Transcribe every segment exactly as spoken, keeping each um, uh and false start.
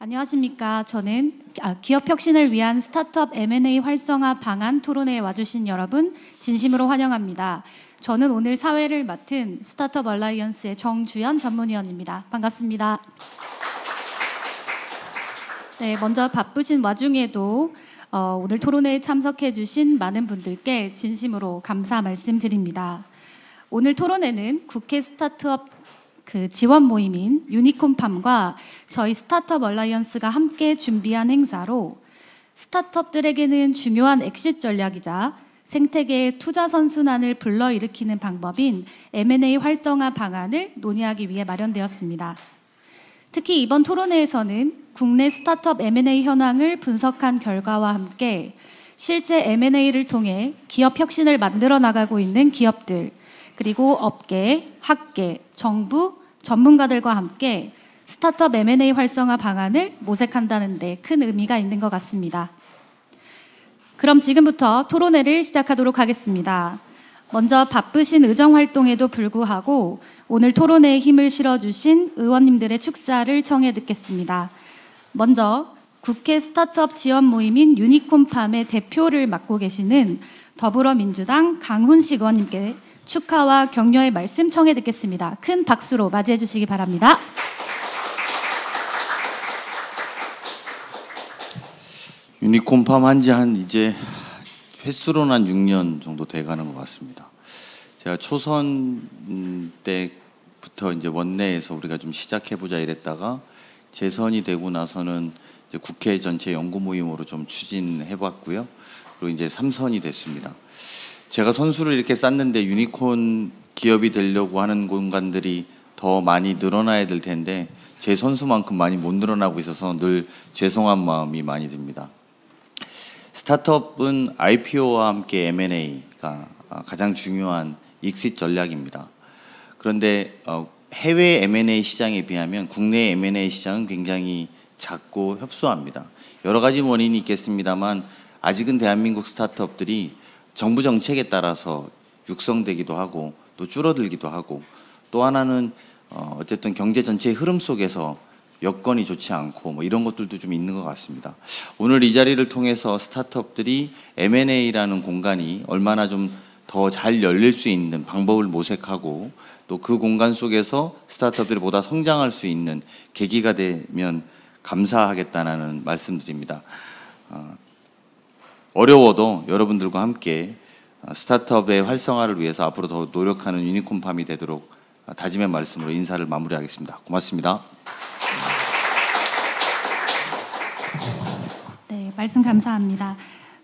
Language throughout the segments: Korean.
안녕하십니까. 저는 기업 혁신을 위한 스타트업 엠 앤 에이 활성화 방안 토론회에 와주신 여러분 진심으로 환영합니다. 저는 오늘 사회를 맡은 스타트업 얼라이언스의 정주현 전문위원입니다. 반갑습니다. 네, 먼저 바쁘신 와중에도 어, 오늘 토론회에 참석해 주신 많은 분들께 진심으로 감사 말씀드립니다. 오늘 토론회는 국회 스타트업 그 지원 모임인 유니콘팜과 저희 스타트업 얼라이언스가 함께 준비한 행사로 스타트업들에게는 중요한 엑싯 전략이자 생태계의 투자 선순환을 불러일으키는 방법인 엠 앤 에이 활성화 방안을 논의하기 위해 마련되었습니다. 특히 이번 토론회에서는 국내 스타트업 엠 앤 에이 현황을 분석한 결과와 함께 실제 엠 앤 에이를 통해 기업 혁신을 만들어 나가고 있는 기업들, 그리고 업계, 학계, 정부, 전문가들과 함께 스타트업 엠 앤 에이 활성화 방안을 모색한다는 데 큰 의미가 있는 것 같습니다. 그럼 지금부터 토론회를 시작하도록 하겠습니다. 먼저 바쁘신 의정 활동에도 불구하고 오늘 토론회에 힘을 실어주신 의원님들의 축사를 청해 듣겠습니다. 먼저 국회 스타트업 지원 모임인 유니콘팜의 대표를 맡고 계시는 더불어민주당 강훈식 의원님께 축하와 격려의 말씀 청해 듣겠습니다. 큰 박수로 맞이해 주시기 바랍니다. 유니콘팜 한지 한 이제 횟수로는 한 육 년 정도 돼가는 것 같습니다. 제가 초선 때부터 이제 원내에서 우리가 좀 시작해보자 이랬다가 재선이 되고 나서는 이제 국회 전체 연구 모임으로 좀 추진해봤고요. 그리고 이제 삼선이 됐습니다. 제가 선수를 이렇게 쌓는데 유니콘 기업이 되려고 하는 공간들이 더 많이 늘어나야 될 텐데 제 선수만큼 많이 못 늘어나고 있어서 늘 죄송한 마음이 많이 듭니다. 스타트업은 아이 피 오와 함께 엠 앤 에이가 가장 중요한 익sit 전략입니다. 그런데 해외 엠 앤 에이 시장에 비하면 국내 엠 앤 에이 시장은 굉장히 작고 협소합니다. 여러 가지 원인이 있겠습니다만 아직은 대한민국 스타트업들이 정부 정책에 따라서 육성되기도 하고 또 줄어들기도 하고 또 하나는 어쨌든 경제 전체의 흐름 속에서 여건이 좋지 않고 뭐 이런 것들도 좀 있는 것 같습니다. 오늘 이 자리를 통해서 스타트업들이 엠 앤 에이라는 공간이 얼마나 좀 더 잘 열릴 수 있는 방법을 모색하고 또 그 공간 속에서 스타트업들이 보다 성장할 수 있는 계기가 되면 감사하겠다는 말씀드립니다. 어려워도 여러분들과 함께 스타트업의 활성화를 위해서 앞으로 더 노력하는 유니콘팜이 되도록 다짐의 말씀으로 인사를 마무리하겠습니다. 고맙습니다. 네, 말씀 감사합니다.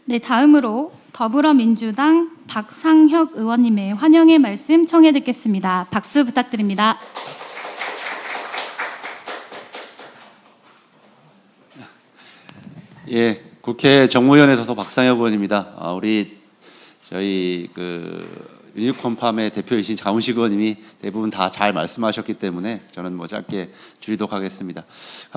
네, 다음으로 더불어민주당 박상혁 의원님의 환영의 말씀 청해 듣겠습니다. 박수 부탁드립니다. 예. 국회 정무위원회에서 박상혁 의원입니다. 우리 저희 그 유니콘팜의 대표이신 강훈식 의원님이 대부분 다 잘 말씀하셨기 때문에 저는 뭐 짧게 줄이도록 하겠습니다.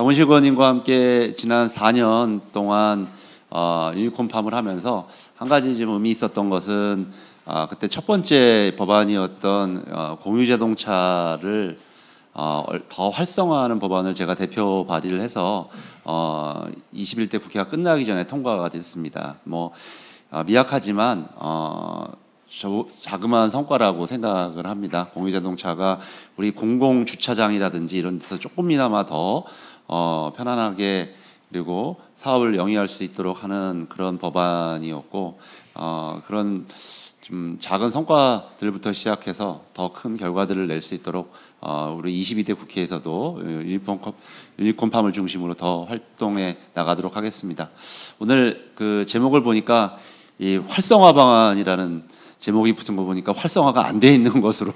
강훈식 의원님과 함께 지난 사 년 동안 어, 유니콘팜을 하면서 한 가지 좀 의미 있었던 것은 어, 그때 첫 번째 법안이었던 어, 공유자동차를 어, 더 활성화하는 법안을 제가 대표 발의를 해서 어, 이십일 대 국회가 끝나기 전에 통과가 됐습니다. 뭐 어, 미약하지만 어, 저, 자그마한 성과라고 생각을 합니다. 공유자동차가 우리 공공주차장이라든지 이런 데서 조금이나마 더 어, 편안하게 그리고 사업을 영위할 수 있도록 하는 그런 법안이었고 어, 그런 좀 작은 성과들부터 시작해서 더 큰 결과들을 낼 수 있도록 어, 우리 이십이 대 국회에서도 유니콘팜을 중심으로 더 활동해 나가도록 하겠습니다. 오늘 그 제목을 보니까 이 활성화 방안이라는 제목이 붙은 거 보니까 활성화가 안 돼 있는 것으로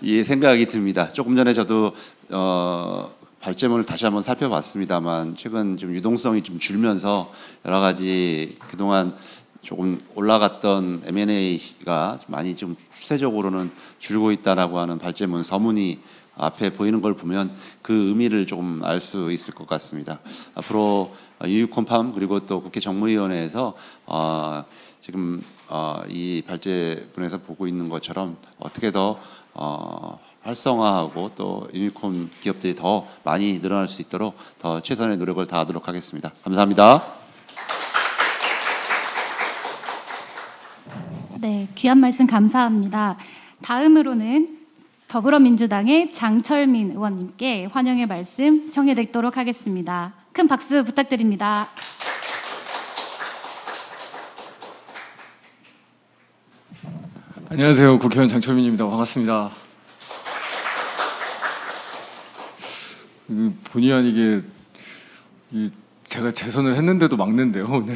이 생각이 듭니다. 조금 전에 저도 어, 발제문을 다시 한번 살펴봤습니다만 최근 좀 유동성이 좀 줄면서 여러 가지 그동안 조금 올라갔던 엠 앤 에이가 많이 좀 추세적으로는 줄고 있다라고 하는 발제문 서문이 앞에 보이는 걸 보면 그 의미를 조금 알 수 있을 것 같습니다. 앞으로 유니콘팜 그리고 또 국회 정무위원회에서 어 지금 어 이 발제문에서 보고 있는 것처럼 어떻게 더 어 활성화하고 또 유니콘 기업들이 더 많이 늘어날 수 있도록 더 최선의 노력을 다하도록 하겠습니다. 감사합니다. 네, 귀한 말씀 감사합니다. 다음으로는 더불어민주당의 장철민 의원님께 환영의 말씀 청해드리도록 하겠습니다. 큰 박수 부탁드립니다. 안녕하세요. 국회의원 장철민입니다. 반갑습니다. 본의 아니게 제가 재선을 했는데도 막는데요, 오늘.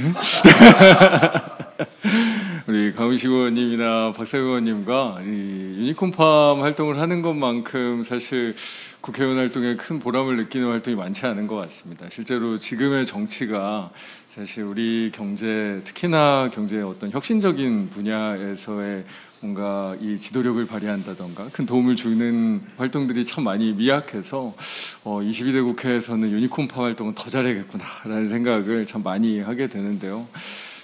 우리 강훈식 의원님이나 박상혁 의원님과 이 유니콘팜 활동을 하는 것만큼 사실 국회의원 활동에 큰 보람을 느끼는 활동이 많지 않은 것 같습니다. 실제로 지금의 정치가 사실 우리 경제, 특히나 경제의 어떤 혁신적인 분야에서의 뭔가 이 지도력을 발휘한다던가 큰 도움을 주는 활동들이 참 많이 미약해서 어, 이십이 대 국회에서는 유니콘팜 활동은 더 잘해야겠구나라는 생각을 참 많이 하게 되는데요.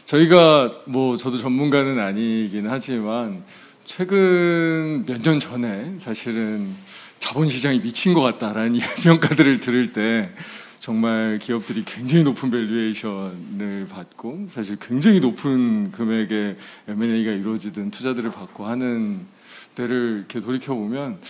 저희가 뭐 저도 전문가는 아니긴 하지만 최근 몇 년 전에 사실은 자본시장이 미친 것 같다라는 평가들을 들을 때 정말 기업들이 굉장히 높은 밸류에이션을 받고 사실 굉장히 높은 금액의 엠 앤 에이가 이루어지던 투자들을 받고 하는 때를 이렇게 돌이켜보면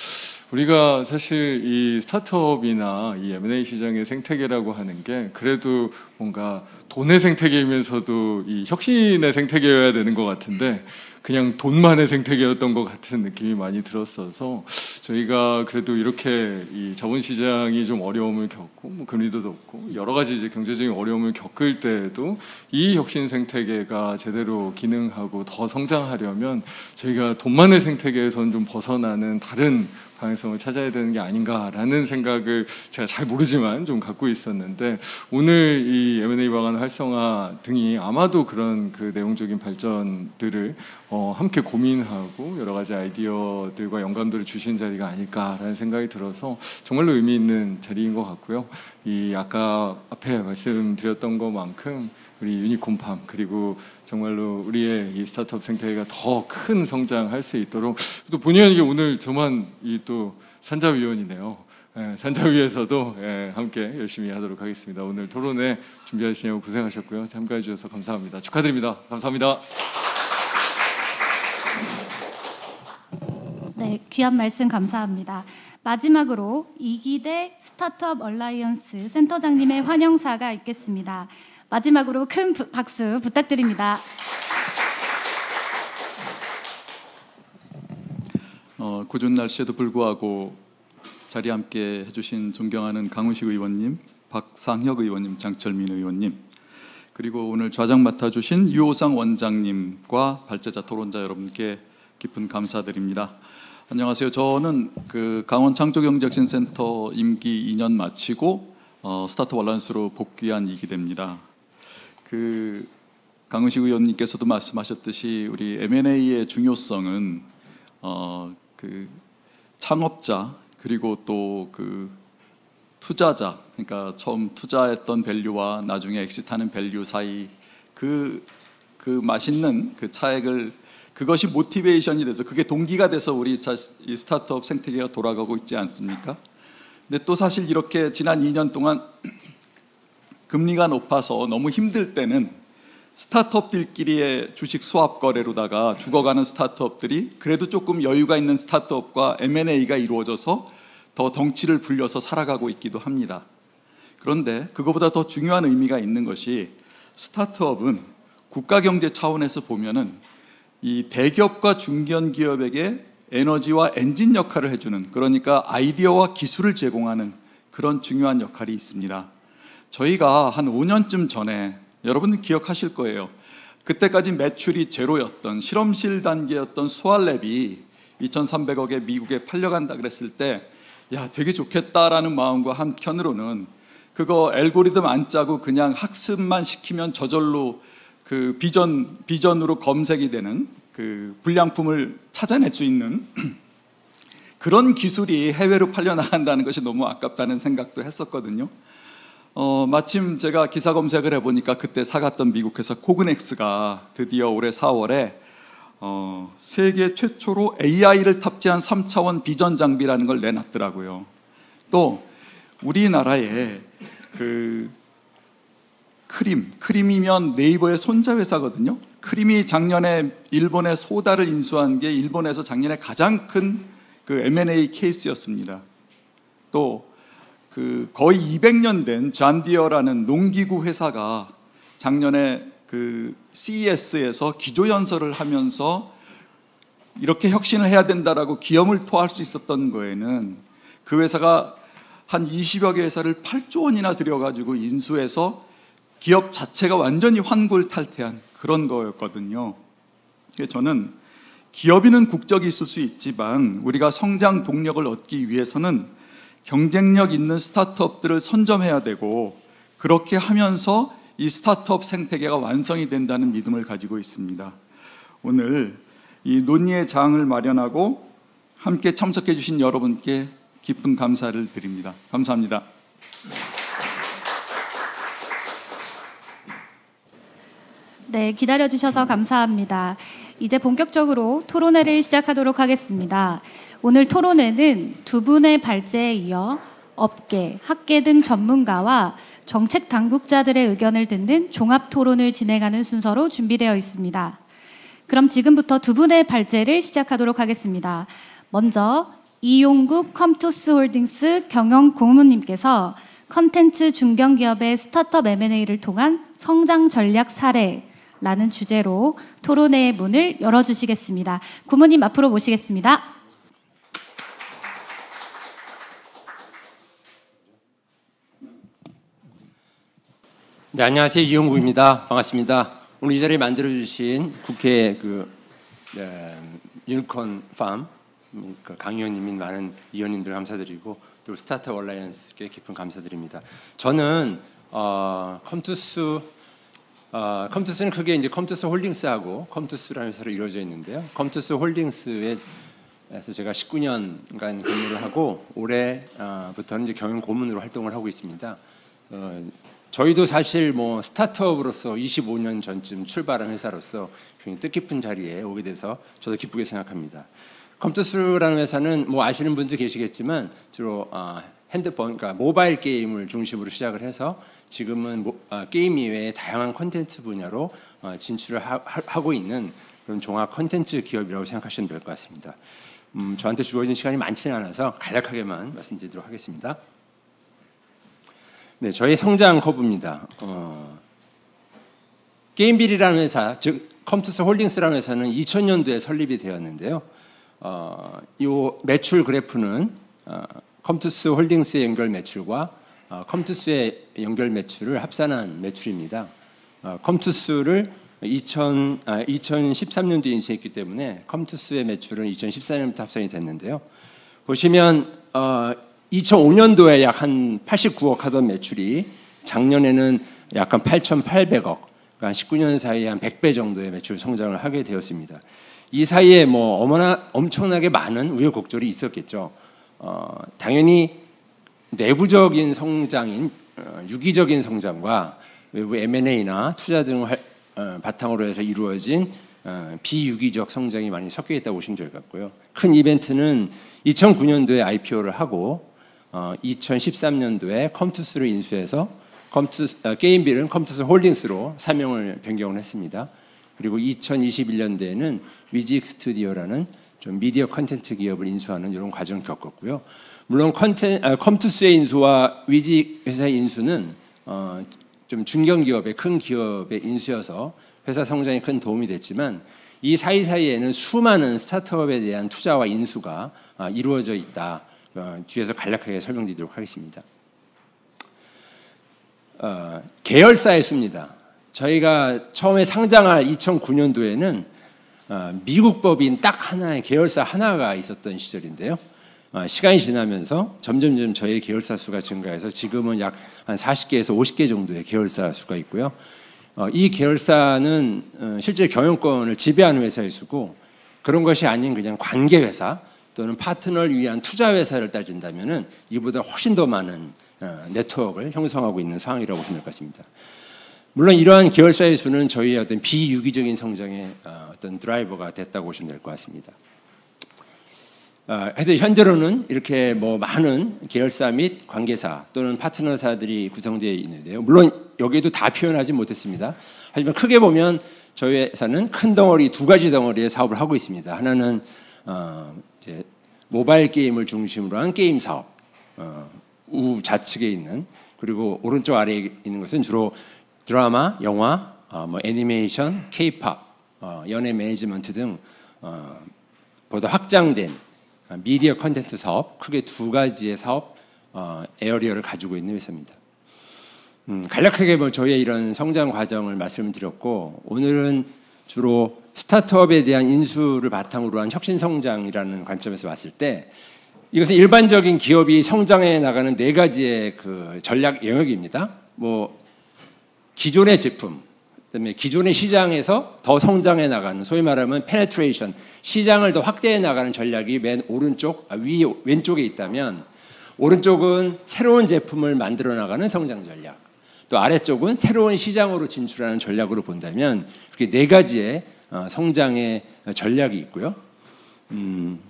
우리가 사실 이 스타트업이나 이 엠 앤 에이 시장의 생태계라고 하는 게 그래도 뭔가 돈의 생태계이면서도 이 혁신의 생태계여야 되는 것 같은데 그냥 돈만의 생태계였던 것 같은 느낌이 많이 들었어서 저희가 그래도 이렇게 이 자본시장이 좀 어려움을 겪고 뭐 금리도 높고 여러 가지 이제 경제적인 어려움을 겪을 때에도 이 혁신 생태계가 제대로 기능하고 더 성장하려면 저희가 돈만의 생태계에서는 좀 벗어나는 다른 방향성을 찾아야 되는 게 아닌가라는 생각을 제가 잘 모르지만 좀 갖고 있었는데 오늘 이 엠 앤 에이 방안 활성화 등이 아마도 그런 그 내용적인 발전들을 어, 함께 고민하고 여러 가지 아이디어들과 영감들을 주신 자리가 아닐까라는 생각이 들어서 정말로 의미 있는 자리인 것 같고요. 이 아까 앞에 말씀드렸던 것만큼 우리 유니콘팜 그리고 정말로 우리의 이 스타트업 생태계가 더 큰 성장할 수 있도록 또 본의 아니게 오늘 저만 이 또 산자위원이네요. 예, 산자위에서도 예, 함께 열심히 하도록 하겠습니다. 오늘 토론회 준비하시느라고 고생하셨고요. 참가해 주셔서 감사합니다. 축하드립니다. 감사합니다. 네, 귀한 말씀 감사합니다. 마지막으로 이기대 스타트업 얼라이언스 센터장님의 환영사가 있겠습니다. 마지막으로 큰 박수 부탁드립니다. 어, 궂은 날씨에도 불구하고 자리에 함께 해주신 존경하는 강훈식 의원님, 박상혁 의원님, 장철민 의원님 그리고 오늘 좌장 맡아주신 유호상 원장님과 발제자 토론자 여러분께 깊은 감사드립니다. 안녕하세요. 저는 그 강원 창조경제혁신센터 임기 이 년 마치고 어, 스타트업 얼라이언스로 복귀한 이기대입니다. 그 강훈식 의원님께서도 말씀하셨듯이 우리 엠 앤 에이의 중요성은 어, 그 창업자 그리고 또 그 투자자 그러니까 처음 투자했던 밸류와 나중에 엑시트하는 밸류 사이 그, 그 맛있는 그 차액을 그것이 모티베이션이 돼서 그게 동기가 돼서 우리 이 스타트업 생태계가 돌아가고 있지 않습니까? 근데 또 사실 이렇게 지난 이 년 동안 금리가 높아서 너무 힘들 때는 스타트업들끼리의 주식 swap 거래로다가 죽어가는 스타트업들이 그래도 조금 여유가 있는 스타트업과 엠 앤 에이가 이루어져서 더 덩치를 불려서 살아가고 있기도 합니다. 그런데 그거보다 더 중요한 의미가 있는 것이 스타트업은 국가 경제 차원에서 보면은 이 대기업과 중견 기업에게 에너지와 엔진 역할을 해주는 그러니까 아이디어와 기술을 제공하는 그런 중요한 역할이 있습니다. 저희가 한 오 년쯤 전에 여러분은 기억하실 거예요. 그때까지 매출이 제로였던 실험실 단계였던 소알랩이 이천삼백억에 미국에 팔려간다 그랬을 때 야 되게 좋겠다라는 마음과 한편으로는 그거 알고리즘 안 짜고 그냥 학습만 시키면 저절로 그 비전, 비전으로 검색이 되는 그 불량품을 찾아낼 수 있는 그런 기술이 해외로 팔려나간다는 것이 너무 아깝다는 생각도 했었거든요. 어, 마침 제가 기사 검색을 해보니까 그때 사갔던 미국 회사 코그넥스가 드디어 올해 사월에 어, 세계 최초로 에이아이를 탑재한 삼 차원 비전 장비라는 걸 내놨더라고요. 또 우리나라에 그 크림, 크림이면 네이버의 손자 회사거든요. 크림이 작년에 일본의 소다를 인수한 게 일본에서 작년에 가장 큰 그 엠 앤 에이 케이스였습니다. 또 그 거의 이백 년 된 잔디어라는 농기구 회사가 작년에 그 씨 이 에스에서 기조연설을 하면서 이렇게 혁신을 해야 된다라고 기염을 토할 수 있었던 거에는 그 회사가 한 이십여 개 회사를 팔조 원이나 들여가지고 인수해서 기업 자체가 완전히 환골탈태한 그런 거였거든요. 저는 기업인은 국적이 있을 수 있지만 우리가 성장 동력을 얻기 위해서는 경쟁력 있는 스타트업들을 선점해야 되고 그렇게 하면서 이 스타트업 생태계가 완성이 된다는 믿음을 가지고 있습니다. 오늘 이 논의의 장을 마련하고 함께 참석해 주신 여러분께 깊은 감사를 드립니다. 감사합니다. 네, 기다려주셔서 감사합니다. 이제 본격적으로 토론회를 시작하도록 하겠습니다. 오늘 토론회는 두 분의 발제에 이어 업계, 학계 등 전문가와 정책 당국자들의 의견을 듣는 종합 토론을 진행하는 순서로 준비되어 있습니다. 그럼 지금부터 두 분의 발제를 시작하도록 하겠습니다. 먼저 이용국 컴투스 홀딩스 경영 고문님께서 컨텐츠 중견기업의 스타트업 엠 앤 에이를 통한 성장 전략 사례라는 주제로 토론회의 문을 열어주시겠습니다. 고문님 앞으로 모시겠습니다. 네, 안녕하세요. 이용국입니다. 반갑습니다. 오늘 이 자리에 만들어주신 국회 그 네, 유니콘팜 그 강의원님인 많은 위원님들 감사드리고 또 스타트업 얼라이언스께 깊은 감사드립니다. 저는 어, 컴투스 어, 컴투스는 크게 이제 컴투스 홀딩스하고 컴투스라는 회사로 이루어져 있는데요. 컴투스 홀딩스에서 제가 십구 년간 근무를 하고 올해부터는 이제 경영 고문으로 활동을 하고 있습니다. 어, 저희도 사실 뭐 스타트업으로서 이십오 년 전쯤 출발한 회사로서 굉장히 뜻깊은 자리에 오게 돼서 저도 기쁘게 생각합니다. 컴투스라는 회사는 뭐 아시는 분도 계시겠지만 주로 아, 핸드폰, 그러니까 모바일 게임을 중심으로 시작을 해서 지금은 모, 아, 게임 이외에 다양한 콘텐츠 분야로 아, 진출을 하, 하고 있는 그런 종합 콘텐츠 기업이라고 생각하시면 될 것 같습니다. 음, 저한테 주어진 시간이 많지는 않아서 간략하게만 말씀드리도록 하겠습니다. 네, 저희 성장 커브입니다. 어, 게임빌이라는 회사, 즉 컴투스 홀딩스라는 회사는 이천 년도에 설립이 되었는데요. 어, 이 매출 그래프는 어, 컴투스 홀딩스의 연결 매출과 어, 컴투스의 연결 매출을 합산한 매출입니다. 어, 컴투스를 이천, 아, 이천십삼 년도에 인수했기 때문에 컴투스의 매출은 이천십사 년부터 합산이 됐는데요. 보시면 어, 이천오 년도에 약 한 팔십구 억 하던 매출이 작년에는 약 한 팔천팔백 억, 그러니까 십구 년 사이에 한 백 배 정도의 매출 성장을 하게 되었습니다. 이 사이에 뭐 어머나 엄청나게 많은 우여곡절이 있었겠죠. 어, 당연히 내부적인 성장인 어, 유기적인 성장과 외부 엠 앤 에이나 투자 등을 할, 어, 바탕으로 해서 이루어진 어, 비유기적 성장이 많이 섞여 있다고 보시면 될 것 같고요. 큰 이벤트는 이천구 년도에 아이 피 오를 하고 어, 이천십삼 년도에 컴투스를 인수해서 컴투스, 아, 게임빌은 컴투스 홀딩스로 사명을 변경을 했습니다. 그리고 이천이십일 년도에는 위직 스튜디오라는 좀 미디어 컨텐츠 기업을 인수하는 이런 과정을 겪었고요. 물론 컨텐, 아, 컴투스의 인수와 위직 회사의 인수는 어, 좀 중견 기업의 큰 기업의 인수여서 회사 성장에 큰 도움이 됐지만 이 사이사이에는 수많은 스타트업에 대한 투자와 인수가 어, 이루어져 있다. 어, 뒤에서 간략하게 설명드리도록 하겠습니다. 어, 계열사의 수입니다. 저희가 처음에 상장할 이천구 년도에는 어, 미국 법인 딱 하나의 계열사 하나가 있었던 시절인데요. 어, 시간이 지나면서 점점점 저희 계열사 수가 증가해서 지금은 약 한 사십 개에서 오십 개 정도의 계열사 수가 있고요. 어, 이 계열사는 어, 실제 경영권을 지배하는 회사의 수고 그런 것이 아닌 그냥 관계회사 또는 파트너를 위한 투자회사를 따진다면은 이보다 훨씬 더 많은 네트워크를 형성하고 있는 상황이라고 보시면 될 것 같습니다. 물론 이러한 계열사의 수는 저희의 어떤 비유기적인 성장의 어떤 드라이버가 됐다고 보시면 될 것 같습니다. 하여튼 현재로는 이렇게 뭐 많은 계열사 및 관계사 또는 파트너사들이 구성되어 있는데요. 물론 여기에도 다 표현하지 못했습니다. 하지만 크게 보면 저희 회사는 큰 덩어리, 두 가지 덩어리의 사업을 하고 있습니다. 하나는 어, 이제 모바일 게임을 중심으로 한 게임 사업, 어, 우좌측에 있는, 그리고 오른쪽 아래에 있는 것은 주로 드라마, 영화, 어, 뭐 애니메이션, 케이팝, 어, 연예 매니지먼트 등 어, 보다 확장된 미디어 콘텐츠 사업, 크게 두 가지의 사업 어, 에어리어를 가지고 있는 회사입니다. 음, 간략하게 뭐 저희의 이런 성장 과정을 말씀드렸고, 오늘은 주로 스타트업에 대한 인수를 바탕으로 한 혁신 성장이라는 관점에서 봤을 때, 이것은 일반적인 기업이 성장해 나가는 네 가지의 그 전략 영역입니다. 뭐 기존의 제품, 그다음에 기존의 시장에서 더 성장해 나가는, 소위 말하면 페네트레이션, 시장을 더 확대해 나가는 전략이 맨 오른쪽, 아, 위 왼쪽에 있다면, 오른쪽은 새로운 제품을 만들어 나가는 성장 전략, 또 아래쪽은 새로운 시장으로 진출하는 전략으로 본다면, 이렇게 네 가지의 성장의 전략이 있고요. 음,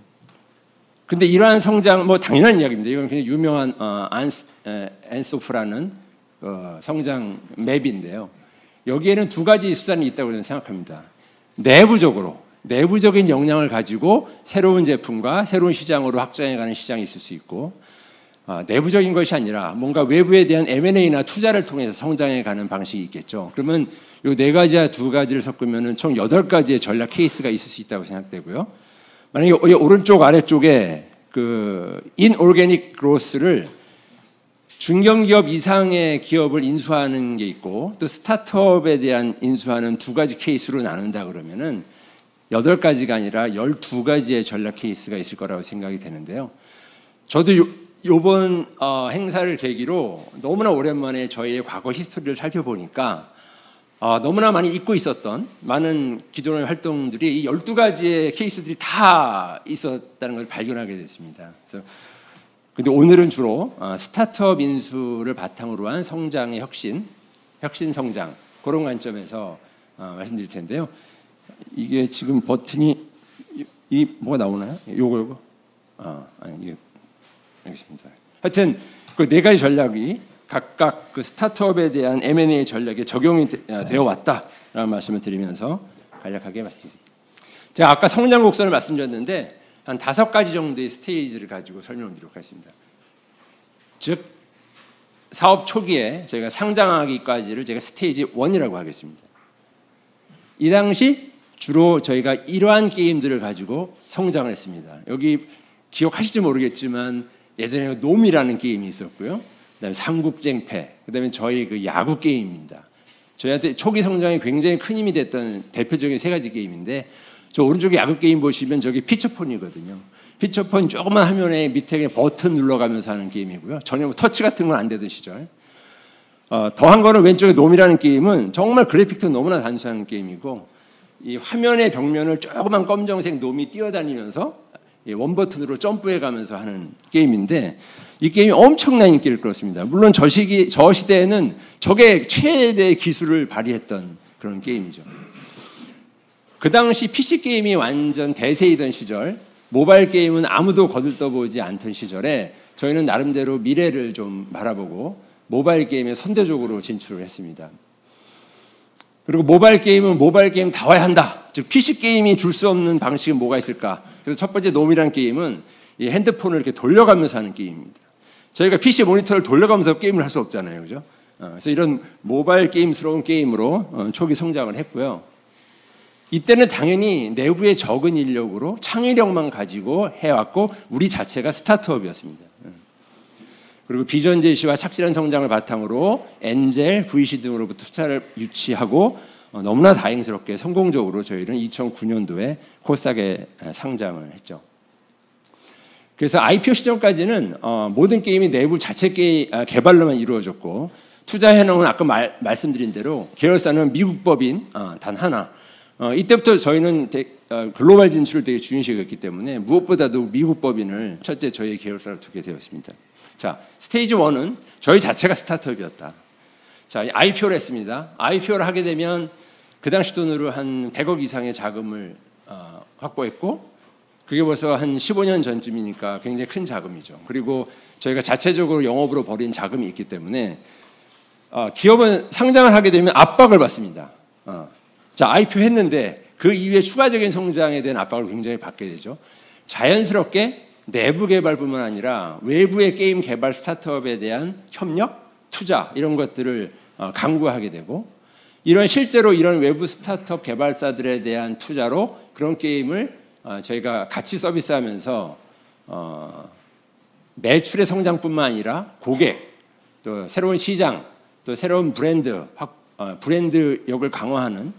근데 이러한 성장, 뭐 당연한 이야기입니다. 이건 굉장히 유명한 어, 안스, 에, 앤소프라는 어, 성장 맵인데요. 여기에는 두 가지 수단이 있다고 저는 생각합니다. 내부적으로, 내부적인 역량을 가지고 새로운 제품과 새로운 시장으로 확장해가는 시장이 있을 수 있고, 어, 내부적인 것이 아니라 뭔가 외부에 대한 엠 앤 에이나 투자를 통해서 성장해가는 방식이 있겠죠. 그러면 이 네 가지와 두 가지를 섞으면 총 여덟 가지의 전략 케이스가 있을 수 있다고 생각되고요. 만약에 오른쪽 아래쪽에 그 인오르게닉 그로스를, 중견기업 이상의 기업을 인수하는 게 있고, 또 스타트업에 대한 인수하는 두 가지 케이스로 나눈다 그러면은 여덟 가지가 아니라 열두 가지의 전략 케이스가 있을 거라고 생각이 되는데요. 저도 요, 요번 어, 행사를 계기로 너무나 오랜만에 저희의 과거 히스토리를 살펴보니까 어, 너무나 많이 잊고 있었던 많은 기존의 활동들이, 이 열두 가지의 케이스들이 다 있었다는 걸 발견하게 됐습니다. 그래서 근데 오늘은 주로 스타트업 인수를 바탕으로 한 성장의 혁신, 혁신 성장, 그런 관점에서 말씀드릴 텐데요. 이게 지금 버튼이 이 뭐가 나오나요? 요거 요거. 아, 아니 이게 알겠습니다. 하여튼 그 네 가지 전략이 각각 그 스타트업에 대한 엠 앤 에이 전략에 적용이 되, 되어 왔다라는 말씀을 드리면서 간략하게 말씀드립니다. 제가 아까 성장 곡선을 말씀드렸는데, 한 다섯 가지 정도의 스테이지를 가지고 설명을 드리도록 하겠습니다. 즉, 사업 초기에 저희가 상장하기까지를 제가 스테이지 일이라고 하겠습니다. 이 당시 주로 저희가 이러한 게임들을 가지고 성장을 했습니다. 여기 기억하실지 모르겠지만 예전에 놈이라는 게임이 있었고요. 그다음에 삼국쟁패, 그다음에 저희 그 야구 게임입니다. 저희한테 초기 성장에 굉장히 큰 힘이 됐던 대표적인 세 가지 게임인데, 저 오른쪽에 야구 게임 보시면 저기 피처폰이거든요. 피처폰 조그만 화면에 밑에 버튼 눌러가면서 하는 게임이고요. 전혀 뭐 터치 같은 건 안 되던 시절. 어, 더한 거는 왼쪽에 놈이라는 게임은 정말 그래픽도 너무나 단순한 게임이고, 이 화면의 벽면을 조그만 검정색 놈이 뛰어다니면서 이 원버튼으로 점프해가면서 하는 게임인데, 이 게임이 엄청난 인기를 끌었습니다. 물론 저 시기, 저 시대에는 저게 최대의 기술을 발휘했던 그런 게임이죠. 그 당시 피씨 게임이 완전 대세이던 시절, 모바일 게임은 아무도 거들떠보지 않던 시절에 저희는 나름대로 미래를 좀 바라보고 모바일 게임에 선대적으로 진출을 했습니다. 그리고 모바일 게임은 모바일 게임 다 와야 한다. 즉 피씨 게임이 줄 수 없는 방식은 뭐가 있을까? 그래서 첫 번째 놈이란 게임은 이 핸드폰을 이렇게 돌려가면서 하는 게임입니다. 저희가 피씨 모니터를 돌려가면서 게임을 할 수 없잖아요, 그죠? 그래서 이런 모바일 게임스러운 게임으로 초기 성장을 했고요. 이때는 당연히 내부의 적은 인력으로 창의력만 가지고 해왔고, 우리 자체가 스타트업이었습니다. 그리고 비전 제시와 착실한 성장을 바탕으로 엔젤, 브이씨 등으로부터 투자를 유치하고, 너무나 다행스럽게 성공적으로 저희는 이천구 년도에 코스닥에 상장을 했죠. 그래서 아이피오 시점까지는 모든 게임이 내부 자체 게임, 개발로만 이루어졌고, 투자 현황은 아까 말, 말씀드린 대로 계열사는 미국 법인 단 하나, 어, 이때부터 저희는 대, 어, 글로벌 진출을 되게 주인식했기 때문에 무엇보다도 미국 법인을 첫째 저희 계열사로 두게 되었습니다. 자, 스테이지 일은 저희 자체가 스타트업이었다. 자, 아이피오를 했습니다. 아이피오를 하게 되면 그 당시 돈으로 한 백억 이상의 자금을 어, 확보했고, 그게 벌써 한 십오 년 전쯤이니까 굉장히 큰 자금이죠. 그리고 저희가 자체적으로 영업으로 벌인 자금이 있기 때문에 어, 기업은 상장을 하게 되면 압박을 받습니다. 어. 자, 아이피오 했는데 그 이후에 추가적인 성장에 대한 압박을 굉장히 받게 되죠. 자연스럽게 내부 개발뿐만 아니라 외부의 게임 개발 스타트업에 대한 협력, 투자 이런 것들을 강구하게 되고, 이런 실제로 이런 외부 스타트업 개발사들에 대한 투자로 그런 게임을 저희가 같이 서비스하면서 매출의 성장뿐만 아니라 고객, 또 새로운 시장, 또 새로운 브랜드, 브랜드력을 강화하는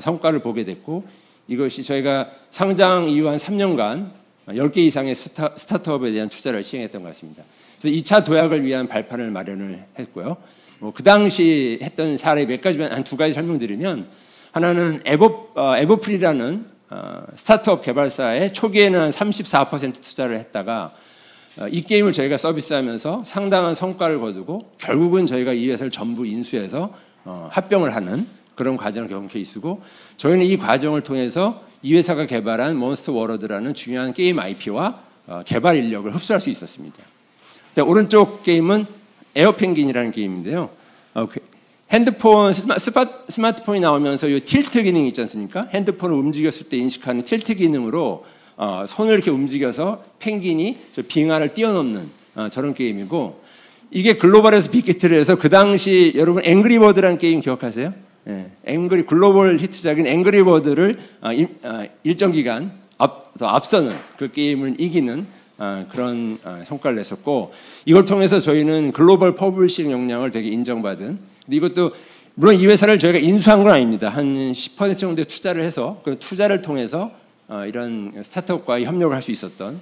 성과를 보게 됐고, 이것이 저희가 상장 이후 한 삼 년간 열 개 이상의 스타, 스타트업에 대한 투자를 시행했던 것 같습니다. 그래서 이 차 도약을 위한 발판을 마련을 했고요. 뭐 그 당시 했던 사례 몇 가지만 한 두 가지 설명드리면, 하나는 에버, 어, 에버프리라는 어, 스타트업 개발사에 초기에는 한 삼십사 퍼센트 투자를 했다가 어, 이 게임을 저희가 서비스하면서 상당한 성과를 거두고 결국은 저희가 이 회사를 전부 인수해서 어, 합병을 하는 그런 과정을 겪은 케이스고, 저희는 이 과정을 통해서 이 회사가 개발한 몬스터 워러드라는 중요한 게임 아이피와 어, 개발 인력을 흡수할 수 있었습니다. 오른쪽 게임은 에어펭귄이라는 게임인데요. 어, 핸드폰, 스마, 스파, 스마트폰이 나오면서 이 틸트 기능이 있지 않습니까? 핸드폰을 움직였을 때 인식하는 틸트 기능으로 어, 손을 이렇게 움직여서 펭귄이 저 빙하를 뛰어넘는 어, 저런 게임이고, 이게 글로벌에서 빅히트를 해서 그 당시 여러분 앵그리버드라는 게임 기억하세요? 예, 앵그리, 글로벌 히트작인 앵그리버드를 어, 일, 어, 일정 기간 앞, 앞서는 그 게임을 이기는 아, 그런 아, 성과를 냈었고, 이걸 통해서 저희는 글로벌 퍼블리싱 역량을 되게 인정받은, 근데 이것도 물론 이 회사를 저희가 인수한 건 아닙니다. 한 십 퍼센트 정도 투자를 해서 그 투자를 통해서 아, 이런 스타트업과의 협력을 할 수 있었던,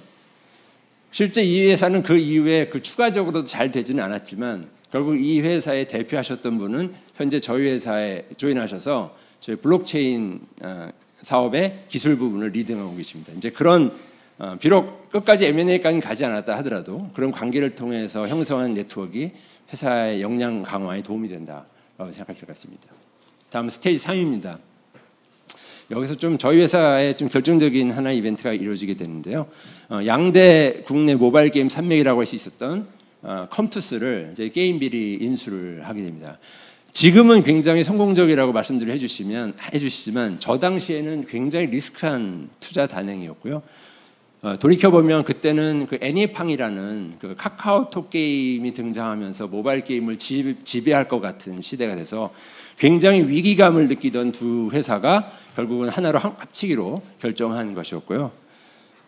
실제 이 회사는 그 이후에 그 추가적으로도 잘 되지는 않았지만 결국 이 회사의 대표하셨던 분은 현재 저희 회사에 조인하셔서 저희 블록체인 아, 사업의 기술 부분을 리딩하고 계십니다. 이제 그런 어, 비록 끝까지 엠 앤 에이까지는 가지 않았다 하더라도 그런 관계를 통해서 형성한 네트워크가 회사의 역량 강화에 도움이 된다고 생각할 것 같습니다. 다음 스테이지 삼입니다. 여기서 좀 저희 회사의 좀 결정적인 하나 이벤트가 이루어지게 되는데요. 어, 양대 국내 모바일 게임 산맥이라고 할 수 있었던 어, 컴투스를 이제 게임빌이 인수를 하게 됩니다. 지금은 굉장히 성공적이라고 말씀들을 해주시면 해주시지만 저 당시에는 굉장히 리스크한 투자 단행이었고요. 어, 돌이켜보면 그때는 그 애니팡이라는 그 카카오톡 게임이 등장하면서 모바일 게임을 지, 지배할 것 같은 시대가 돼서 굉장히 위기감을 느끼던 두 회사가 결국은 하나로 합치기로 결정한 것이었고요.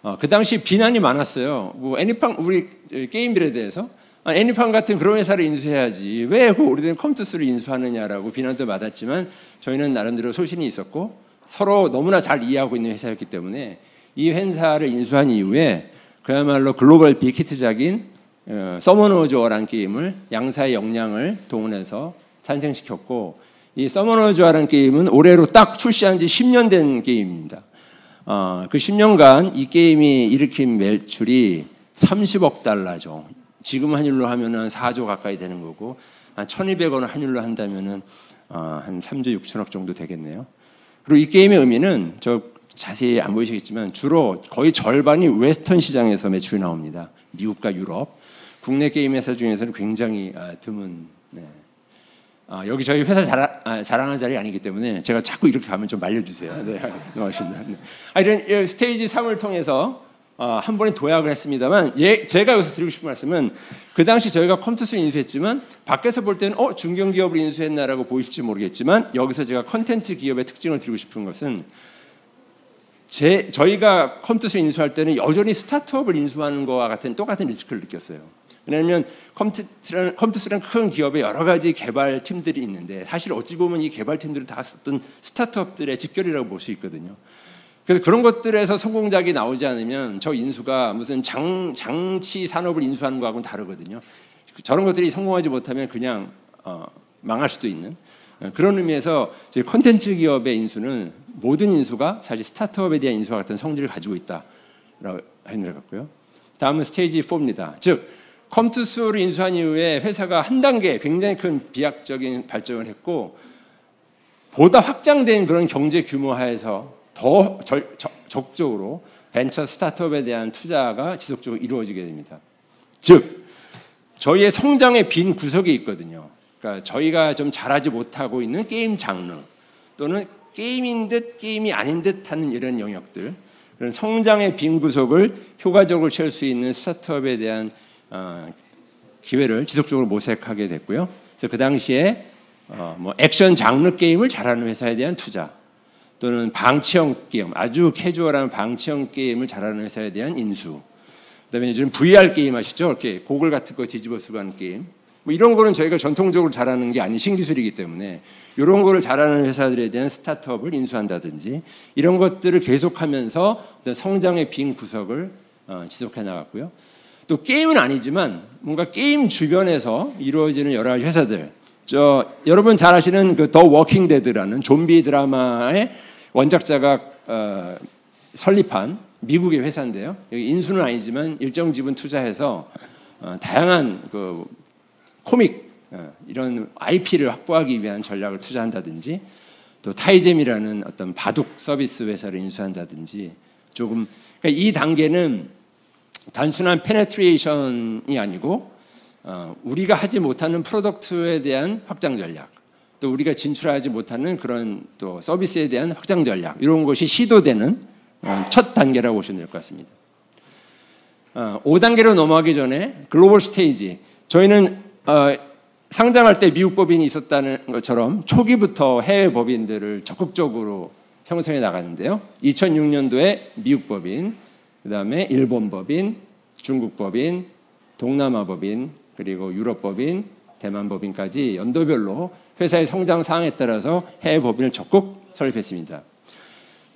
어, 그 당시 비난이 많았어요. 뭐 애니팡, 우리 게임빌에 대해서 아, 애니팡 같은 그런 회사를 인수해야지 왜 그 오래된 컴투스를 인수하느냐라고 비난도 받았지만, 저희는 나름대로 소신이 있었고 서로 너무나 잘 이해하고 있는 회사였기 때문에 이 회사를 인수한 이후에 그야말로 글로벌 빅히트작인 서머너즈어라는 게임을 양사의 역량을 동원해서 탄생시켰고, 이 서머너즈어라는 게임은 올해로 딱 출시한 지 십 년 된 게임입니다. 어, 그 십 년간 이 게임이 일으킨 매출이 삼십억 달러죠. 지금 환율로 하면은 사조 가까이 되는 거고, 한 천이백원 환율로 한다면은 어, 한 삼조 육천억 정도 되겠네요. 그리고 이 게임의 의미는 저 자세히 안 보이시겠지만 주로 거의 절반이 웨스턴 시장에서 매출이 나옵니다. 미국과 유럽. 국내 게임 회사 중에서는 굉장히 아, 드문. 네. 아, 여기 저희 회사 자라, 아, 자랑하는 자리 아니기 때문에 제가 자꾸 이렇게 가면 좀 말려주세요. 네, 고맙습니다. 네. 아, 이런 스테이지 삼을 통해서 아, 한 번에 도약을 했습니다만, 예, 제가 여기서 드리고 싶은 말씀은 그 당시 저희가 컴투스 인수했지만 밖에서 볼 때는 어 중견기업을 인수했나라고 보이실지 모르겠지만, 여기서 제가 컨텐츠 기업의 특징을 드리고 싶은 것은, 제, 저희가 컴투스 인수할 때는 여전히 스타트업을 인수하는 것과 같은 똑같은 리스크를 느꼈어요. 왜냐하면 컴투스라는, 컴투스라는 큰 기업에 여러 가지 개발팀들이 있는데 사실 어찌 보면 이 개발팀들은 다 어떤 스타트업들의 집결이라고 볼 수 있거든요. 그래서 그런 것들에서 성공작이 나오지 않으면 저 인수가 무슨 장, 장치 산업을 인수하는 것하고는 다르거든요. 저런 것들이 성공하지 못하면 그냥 어, 망할 수도 있는 그런 의미에서 저희 콘텐츠 기업의 인수는 모든 인수가 사실 스타트업에 대한 인수와 같은 성질을 가지고 있다라고 하는 것 같고요. 다음은 스테이지 사입니다. 즉 컴투스를 인수한 이후에 회사가 한 단계 굉장히 큰 비약적인 발전을 했고 보다 확장된 그런 경제 규모 하에서 더 절, 적, 적극적으로 벤처 스타트업에 대한 투자가 지속적으로 이루어지게 됩니다. 즉 저희의 성장의 빈 구석이 있거든요. 그러니까 저희가 좀 잘하지 못하고 있는 게임 장르 또는 게임인 듯 게임이 아닌 듯하는 이런 영역들, 그런 성장의 빈 구석을 효과적으로 채울 수 있는 스타트업에 대한 어, 기회를 지속적으로 모색하게 됐고요. 그래서 그 당시에 어, 뭐 액션 장르 게임을 잘하는 회사에 대한 투자 또는 방치형 게임, 아주 캐주얼한 방치형 게임을 잘하는 회사에 대한 인수. 그다음에 요즘 브이알 게임 아시죠? 이렇게 고글 같은 거 뒤집어 쓰고 하는 게임. 뭐 이런 거는 저희가 전통적으로 잘하는 게 아닌 신기술이기 때문에 이런 거를 잘하는 회사들에 대한 스타트업을 인수한다든지 이런 것들을 계속하면서 성장의 빈 구석을 어, 지속해 나갔고요. 또 게임은 아니지만 뭔가 게임 주변에서 이루어지는 여러 가지 회사들, 저 여러분 잘 아시는 그 더 워킹 데드라는 좀비 드라마의 원작자가 어, 설립한 미국의 회사인데요. 여기 인수는 아니지만 일정 지분 투자해서 어, 다양한 그 코믹 어, 이런 아이피를 확보하기 위한 전략을 투자한다든지 또 타이젬이라는 어떤 바둑 서비스 회사를 인수한다든지 조금 그러니까 이 단계는 단순한 페네트레이션이 아니고 어, 우리가 하지 못하는 프로덕트에 대한 확장 전략 또 우리가 진출하지 못하는 그런 또 서비스에 대한 확장 전략 이런 것이 시도되는 어, 첫 단계라고 보시면 될 것 같습니다. 어, 오 단계로 넘어가기 전에 글로벌 스테이지 저희는 어, 상장할 때 미국 법인이 있었다는 것처럼 초기부터 해외 법인들을 적극적으로 형성해 나가는데요. 이천육 년도에 미국 법인, 그 다음에 일본 법인, 중국 법인, 동남아 법인, 그리고 유럽 법인, 대만 법인까지 연도별로 회사의 성장 사항에 따라서 해외 법인을 적극 설립했습니다.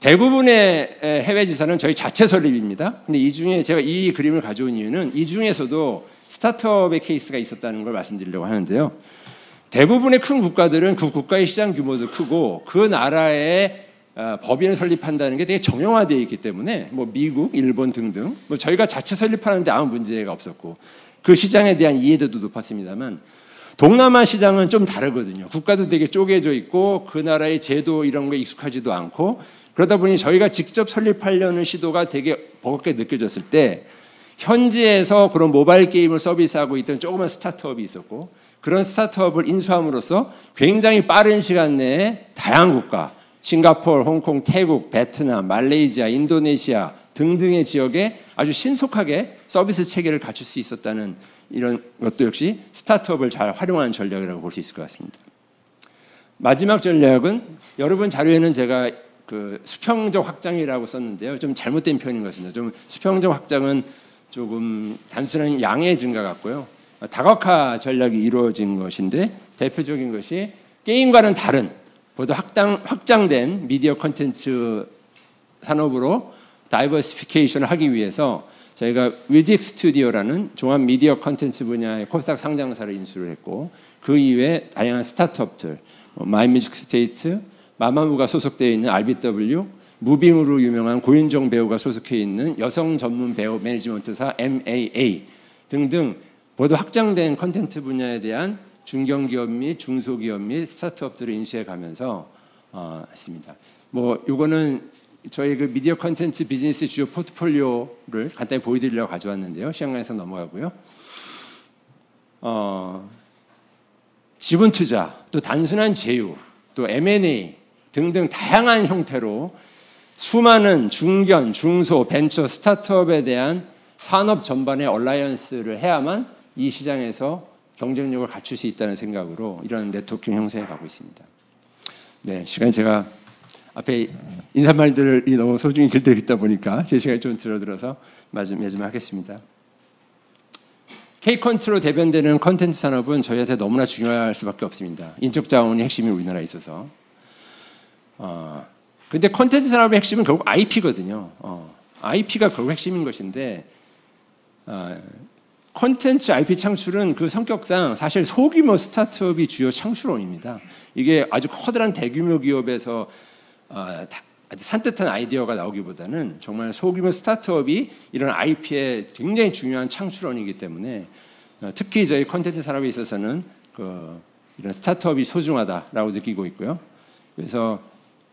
대부분의 해외 지사는 저희 자체 설립입니다. 근데 이 중에 제가 이 그림을 가져온 이유는 이 중에서도 스타트업의 케이스가 있었다는 걸 말씀드리려고 하는데요. 대부분의 큰 국가들은 그 국가의 시장 규모도 크고 그 나라의 어, 법인을 설립한다는 게 되게 정형화되어 있기 때문에 뭐 미국, 일본 등등 뭐 저희가 자체 설립하는데 아무 문제가 없었고 그 시장에 대한 이해도도 높았습니다만 동남아 시장은 좀 다르거든요. 국가도 되게 쪼개져 있고 그 나라의 제도 이런 거에 익숙하지도 않고 그러다 보니 저희가 직접 설립하려는 시도가 되게 버겁게 느껴졌을 때 현지에서 그런 모바일 게임을 서비스하고 있던 조그만 스타트업이 있었고 그런 스타트업을 인수함으로써 굉장히 빠른 시간 내에 다양한 국가 싱가포르, 홍콩, 태국, 베트남, 말레이시아, 인도네시아 등등의 지역에 아주 신속하게 서비스 체계를 갖출 수 있었다는 이런 것도 역시 스타트업을 잘 활용하는 전략이라고 볼 수 있을 것 같습니다. 마지막 전략은 여러분 자료에는 제가 그 수평적 확장이라고 썼는데요. 좀 잘못된 표현인 것 같습니다. 좀 수평적 확장은 조금 단순한 양의 증가 같고요. 다각화 전략이 이루어진 것인데 대표적인 것이 게임과는 다른 보다 확장, 확장된 미디어 콘텐츠 산업으로 다이버시피케이션을 하기 위해서 저희가 위직 스튜디오라는 종합 미디어 콘텐츠 분야의 코스닥 상장사를 인수를 했고 그 이외에 다양한 스타트업들 마이뮤직 스테이트, 마마무가 소속되어 있는 알비더블유, 무빙으로 유명한 고윤정 배우가 소속해 있는 여성 전문 배우 매니지먼트사 엠에이에이 등등 모두 확장된 콘텐츠 분야에 대한 중견기업 및 중소기업 및 스타트업들을 인수해가면서 어, 했습니다. 뭐 이거는 저희 그 미디어 컨텐츠 비즈니스 주요 포트폴리오를 간단히 보여드리려고 가져왔는데요. 시간관에서 넘어가고요. 어, 지분 투자, 또 단순한 제휴, 또 엠 앤 에이 등등 다양한 형태로 수많은 중견, 중소, 벤처, 스타트업에 대한 산업 전반의 얼라이언스를 해야만 이 시장에서 경쟁력을 갖출 수 있다는 생각으로 이런 네트워킹 형성해 가고 있습니다. 네, 시간 제가 앞에 인사말들이 너무 소중히 길게 있다 보니까 제 시간이 좀 줄어들어서 마지막 하겠습니다. K-컨트로 대변되는 컨텐츠 산업은 저희한테 너무나 중요할 수밖에 없습니다. 인적 자원이 핵심인 우리나라에 있어서. 어, 근데 컨텐츠 산업의 핵심은 결국 아이피거든요. 어, 아이피가 결국 핵심인 것인데 어, 콘텐츠 아이피 창출은 그 성격상 사실 소규모 스타트업이 주요 창출원입니다. 이게 아주 커다란 대규모 기업에서 어, 아주 산뜻한 아이디어가 나오기보다는 정말 소규모 스타트업이 이런 아이피의 굉장히 중요한 창출원이기 때문에 특히 저희 콘텐츠 산업에 있어서는 그 이런 스타트업이 소중하다라고 느끼고 있고요. 그래서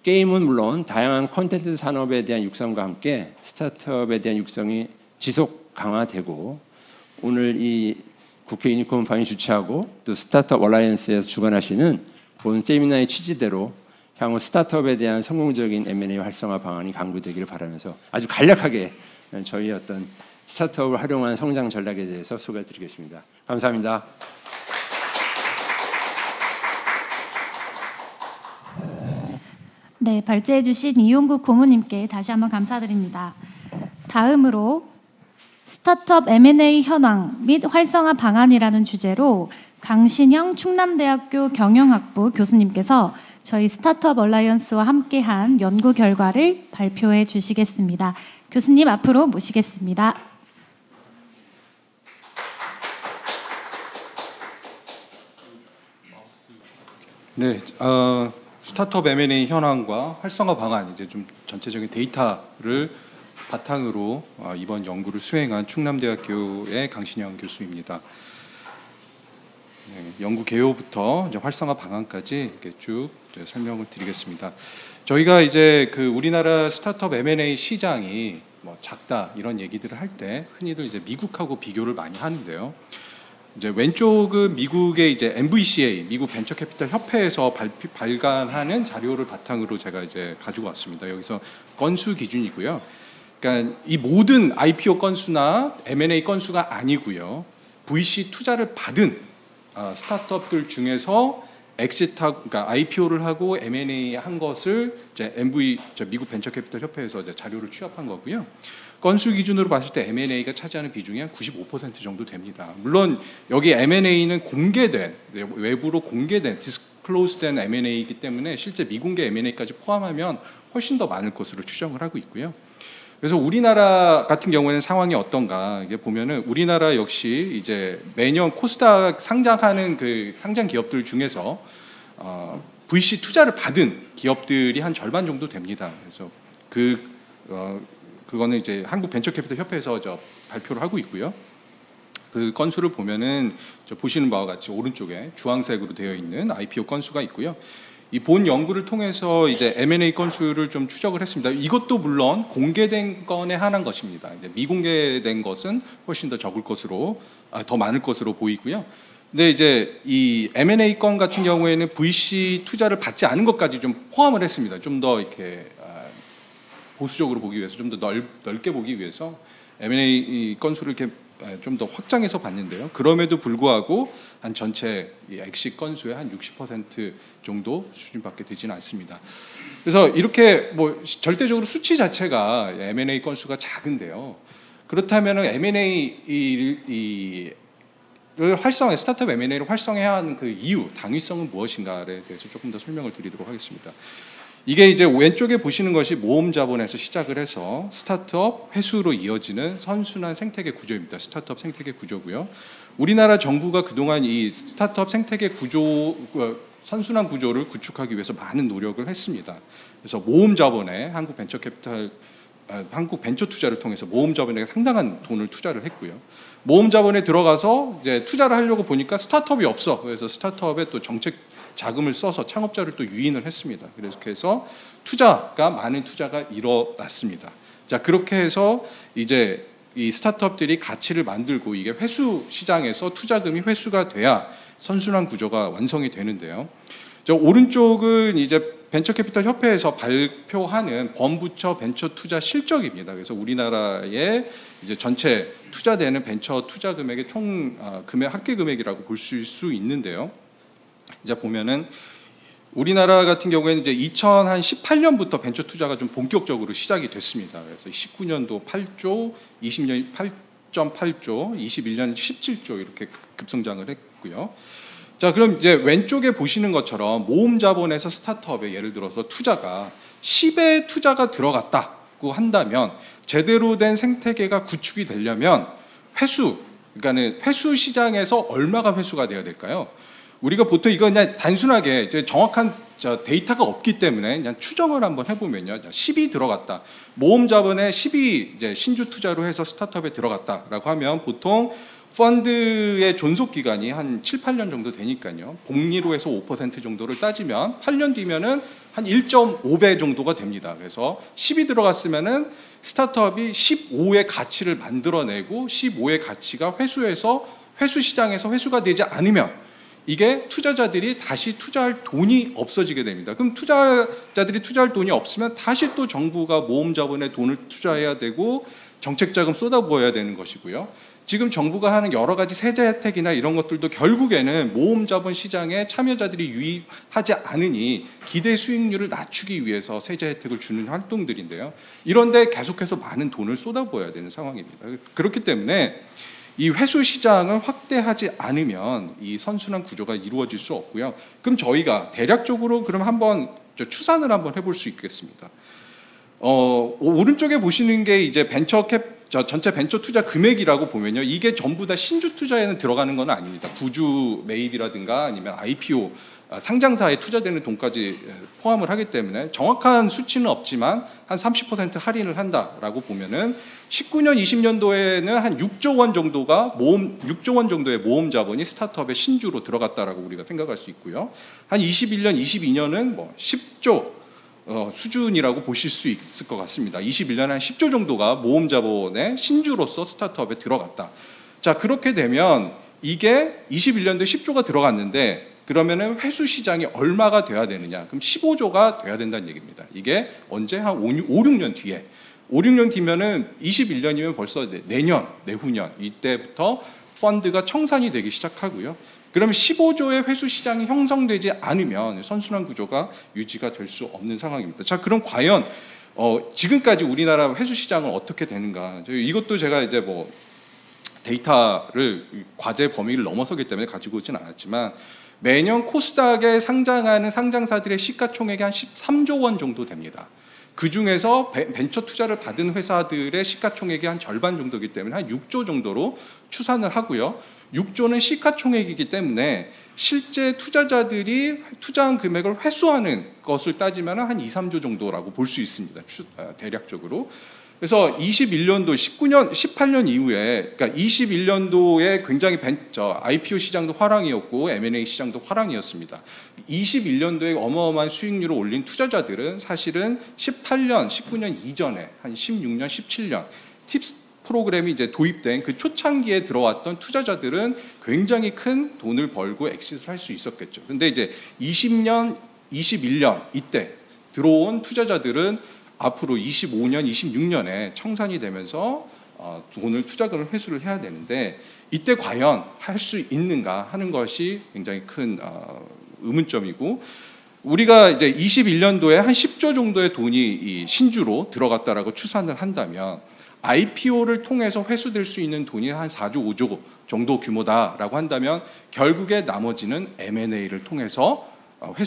게임은 물론 다양한 콘텐츠 산업에 대한 육성과 함께 스타트업에 대한 육성이 지속 강화되고, 오늘 이 국회 유니콘팜이 주최하고 또 스타트업 얼라이언스에서 주관하시는 본 세미나의 취지대로 향후 스타트업에 대한 성공적인 엠 앤 에이 활성화 방안이 강구되기를 바라면서 아주 간략하게 저희 어떤 스타트업을 활용한 성장 전략에 대해서 소개해드리겠습니다. 감사합니다. 네, 발제해 주신 이용국 고문님께 다시 한번 감사드립니다. 다음으로 스타트업 엠 앤 에이 현황 및 활성화 방안이라는 주제로 강신영 충남대학교 경영학부 교수님께서 저희 스타트업 얼라이언스와 함께한 연구 결과를 발표해 주시겠습니다. 교수님 앞으로 모시겠습니다. 네, 어, 스타트업 엠 앤 에이 현황과 활성화 방안, 이제 좀 전체적인 데이터를 바탕으로 이번 연구를 수행한 충남대학교의 강신영 교수입니다. 네, 연구 개요부터 이제 활성화 방안까지 이렇게 쭉 이제 설명을 드리겠습니다. 저희가 이제 그 우리나라 스타트업 엠 앤 에이 시장이 뭐 작다 이런 얘기들을 할 때 흔히들 이제 미국하고 비교를 많이 하는데요. 이제 왼쪽은 미국의 이제 엠 브이 씨 에이, 미국 벤처캐피털 협회에서 발표, 발간하는 자료를 바탕으로 제가 이제 가지고 왔습니다. 여기서 건수 기준이고요. 그러니까 이 모든 아이 피 오 건수나 엠 앤 에이 건수가 아니고요. 브이 씨 투자를 받은 아, 스타트업들 중에서 엑시트하고, 그러니까 아이 피 오를 하고 엠 앤 에이 한 것을 이제 엠 브이, 미국 벤처캐피털 협회에서 이제 자료를 취합한 거고요. 건수 기준으로 봤을 때 엠 앤 에이가 차지하는 비중이 한 구십오 퍼센트 정도 됩니다. 물론 여기 엠 앤 에이는 공개된, 외부로 공개된, 디스클로즈된 엠 앤 에이이기 때문에 실제 미공개 엠 앤 에이까지 포함하면 훨씬 더 많을 것으로 추정을 하고 있고요. 그래서 우리나라 같은 경우에는 상황이 어떤가, 이게 보면은 우리나라 역시 이제 매년 코스닥 상장하는 그 상장 기업들 중에서 어, 브이 씨 투자를 받은 기업들이 한 절반 정도 됩니다. 그래서 그 어, 그거는 이제 한국 벤처캐피털 협회에서 저 발표를 하고 있고요. 그 건수를 보면은 저 보시는 바와 같이 오른쪽에 주황색으로 되어 있는 아이 피 오 건수가 있고요. 이 본 연구를 통해서 이제 엠 앤 에이 건수를 좀 추적을 했습니다. 이것도 물론 공개된 건에 한한 것입니다. 이제 미공개된 것은 훨씬 더 적을 것으로, 아, 더 많을 것으로 보이고요. 근데 이제 이 엠 앤 에이 건 같은 경우에는 브이 씨 투자를 받지 않은 것까지 좀 포함을 했습니다. 좀 더 이렇게 보수적으로 보기 위해서, 좀 더 넓게 보기 위해서 엠 앤 에이 건수를 이렇게 좀 더 확장해서 봤는데요. 그럼에도 불구하고 한 전체 엑시 건수의 한 육십 퍼센트 정도 수준밖에 되지는 않습니다. 그래서 이렇게 뭐 절대적으로 수치 자체가 엠 앤 에이 건수가 작은데요. 그렇다면 엠 앤 에이를 활성화, 스타트업 엠 앤 에이를 활성화해야 하는 그 이유, 당위성은 무엇인가에 대해서 조금 더 설명을 드리도록 하겠습니다. 이게 이제 왼쪽에 보시는 것이 모험 자본에서 시작을 해서 스타트업 회수로 이어지는 선순환 생태계 구조입니다. 스타트업 생태계 구조고요. 우리나라 정부가 그동안 이 스타트업 생태계 구조, 선순환 구조를 구축하기 위해서 많은 노력을 했습니다. 그래서 모험 자본에 한국 벤처 캐피탈, 한국 벤처 투자를 통해서 모험 자본에 상당한 돈을 투자를 했고요. 모험 자본에 들어가서 이제 투자를 하려고 보니까 스타트업이 없어. 그래서 스타트업에 또 정책 자금을 써서 창업자를 또 유인을 했습니다. 그렇게 해서 투자가, 많은 투자가 일어났습니다. 자, 그렇게 해서 이제 이 스타트업들이 가치를 만들고, 이게 회수 시장에서 투자금이 회수가 돼야 선순환 구조가 완성이 되는데요. 저 오른쪽은 이제 벤처캐피털 협회에서 발표하는 범부처 벤처 투자 실적입니다. 그래서 우리나라의 이제 전체 투자되는 벤처 투자 금액의 총 금액, 합계 금액이라고 볼 수 있는데요. 이제 보면은 우리나라 같은 경우에는 이제 이천십팔 년부터 벤처 투자가 좀 본격적으로 시작이 됐습니다. 그래서 십구 년도 팔 조, 이십 년 팔 점 팔 조, 이십일 년 십칠 조 이렇게 급성장을 했고요. 자, 그럼 이제 왼쪽에 보시는 것처럼 모험 자본에서 스타트업에 예를 들어서 투자가 십의 투자가 들어갔다고 한다면, 제대로 된 생태계가 구축이 되려면 회수, 그러니까는 회수 시장에서 얼마가 회수가 돼야 될까요? 우리가 보통 이거 그냥 단순하게 이제 정확한 데이터가 없기 때문에 그냥 추정을 한번 해보면요, 십이 들어갔다, 모험자본에 십이 이제 신주 투자로 해서 스타트업에 들어갔다라고 하면 보통 펀드의 존속 기간이 한 칠, 팔 년 정도 되니까요. 복리로 해서 오 퍼센트 정도를 따지면 팔 년 뒤면은 한 일 점 오 배 정도가 됩니다. 그래서 십이 들어갔으면은 스타트업이 십오의 가치를 만들어내고 십오의 가치가 회수해서 회수 시장에서 회수가 되지 않으면 이게 투자자들이 다시 투자할 돈이 없어지게 됩니다. 그럼 투자자들이 투자할 돈이 없으면 다시 또 정부가 모험자본에 돈을 투자해야 되고 정책자금 쏟아부어야 되는 것이고요. 지금 정부가 하는 여러 가지 세제 혜택이나 이런 것들도 결국에는 모험자본 시장에 참여자들이 유입하지 않으니 기대 수익률을 낮추기 위해서 세제 혜택을 주는 활동들인데요. 이런데 계속해서 많은 돈을 쏟아부어야 되는 상황입니다. 그렇기 때문에 이 회수 시장을 확대하지 않으면 이 선순환 구조가 이루어질 수 없고요. 그럼 저희가 대략적으로 그럼 한번 추산을 한번 해볼 수 있겠습니다. 어, 오른쪽에 보시는 게 이제 벤처 캡 저 전체 벤처 투자 금액이라고 보면요. 이게 전부 다 신주 투자에는 들어가는 건 아닙니다. 구주 매입이라든가 아니면 아이피오 상장사에 투자되는 돈까지 포함을 하기 때문에 정확한 수치는 없지만 한 삼십 퍼센트 할인을 한다라고 보면은 십구 년, 이십 년도에는 한 육조 원 정도가 모험 육조 원 정도의 모험 자본이 스타트업의 신주로 들어갔다라고 우리가 생각할 수 있고요. 한 이십일 년, 이십이 년은 뭐 십조 어, 수준이라고 보실 수 있을 것 같습니다. 이십일 년에 한 십조 정도가 모험자본의 신주로서 스타트업에 들어갔다. 자, 그렇게 되면 이게 이십일 년도에 십조가 들어갔는데 그러면은 회수 시장이 얼마가 돼야 되느냐? 그럼 십오조가 돼야 된다는 얘기입니다. 이게 언제 한 오, 육 년 뒤에. 오, 육 년 뒤면은 이십일 년이면 벌써 내년, 내후년 이때부터 펀드가 청산이 되기 시작하고요. 그러면 십오조의 회수 시장이 형성되지 않으면 선순환 구조가 유지가 될 수 없는 상황입니다. 자, 그럼 과연 어, 지금까지 우리나라 회수 시장은 어떻게 되는가? 이것도 제가 이제 뭐 데이터를 과제 범위를 넘어서기 때문에 가지고 오진 않았지만 매년 코스닥에 상장하는 상장사들의 시가총액이 한 십삼조 원 정도 됩니다. 그 중에서 벤처 투자를 받은 회사들의 시가총액이 한 절반 정도이기 때문에 한 육조 정도로 추산을 하고요. 육조는 시가총액이기 때문에 실제 투자자들이 투자한 금액을 회수하는 것을 따지면 한 이, 삼조 정도라고 볼 수 있습니다. 대략적으로. 그래서 이십일 년도, 십구 년, 십팔 년 이후에 그러니까 이십일 년도에 굉장히 벤처, 아이피오 시장도 화랑이었고 엠 앤 에이 시장도 화랑이었습니다. 이십일 년도에 어마어마한 수익률을 올린 투자자들은 사실은 십팔 년, 십구 년 이전에 한 십육 년, 십칠 년 팁스 프로그램이 이제 도입된 그 초창기에 들어왔던 투자자들은 굉장히 큰 돈을 벌고 엑시트를 할 수 있었겠죠. 근데 이제 이십 년, 이십일 년 이때 들어온 투자자들은 앞으로 이십오 년, 이십육 년에 청산이 되면서 어, 돈을 투자금을 회수를 해야 되는데 이때 과연 할 수 있는가 하는 것이 굉장히 큰 어, 의문점이고 우리가 이제 이십일 년도에 한 십조 정도의 돈이 이 신주로 들어갔다라고 추산을 한다면 아이피오를 통해서 회수될 수 있는 돈이 한 사조, 오조 정도 규모다라고 한다면 결국에 나머지는 엠 앤 에이를 통해서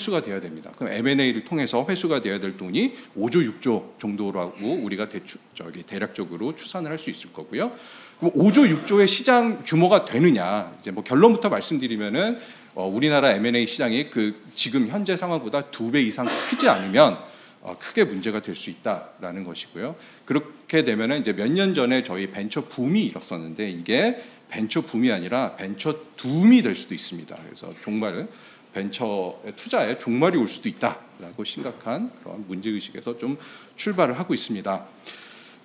회수가 돼야 됩니다. 그럼 엠 앤 에이를 통해서 회수가 돼야 될 돈이 오조, 육조 정도라고 우리가 대추, 저기 대략적으로 추산을 할 수 있을 거고요. 그럼 오조, 육조의 시장 규모가 되느냐? 이제 뭐 결론부터 말씀드리면은 어, 우리나라 엠 앤 에이 시장이 그 지금 현재 상황보다 두 배 이상 크지 않으면 어, 크게 문제가 될 수 있다라는 것이고요. 그렇게 되면 이제 몇 년 전에 저희 벤처 붐이 일었었는데 이게 벤처 붐이 아니라 벤처 둠이 될 수도 있습니다. 그래서 종말은 벤처 투자에 종말이 올 수도 있다라고 심각한 그런 문제의식에서 좀 출발을 하고 있습니다.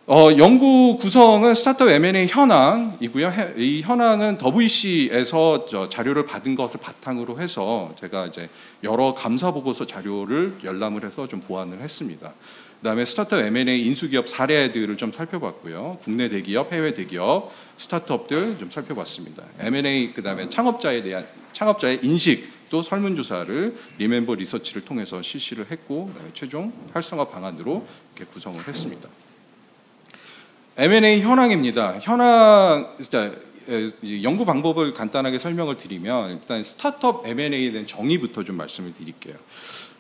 어, 연구 구성은 스타트업 엠 앤 에이 현황이고요. 이 현황은 더블유이씨에서 저 자료를 받은 것을 바탕으로 해서 제가 이제 여러 감사 보고서 자료를 열람을 해서 좀 보완을 했습니다. 그다음에 스타트업 엠 앤 에이 인수기업 사례들을 좀 살펴봤고요. 국내 대기업, 해외 대기업, 스타트업들 좀 살펴봤습니다. 엠 앤 에이 그다음에 창업자에 대한 창업자의 인식 또 설문조사를 리멤버 리서치를 통해서 실시를 했고 그다음에 최종 활성화 방안으로 이렇게 구성을 했습니다. 엠 앤 에이 현황입니다. 현황 연구 방법을 간단하게 설명을 드리면 일단 스타트업 엠 앤 에이에 대한 정의부터 좀 말씀을 드릴게요.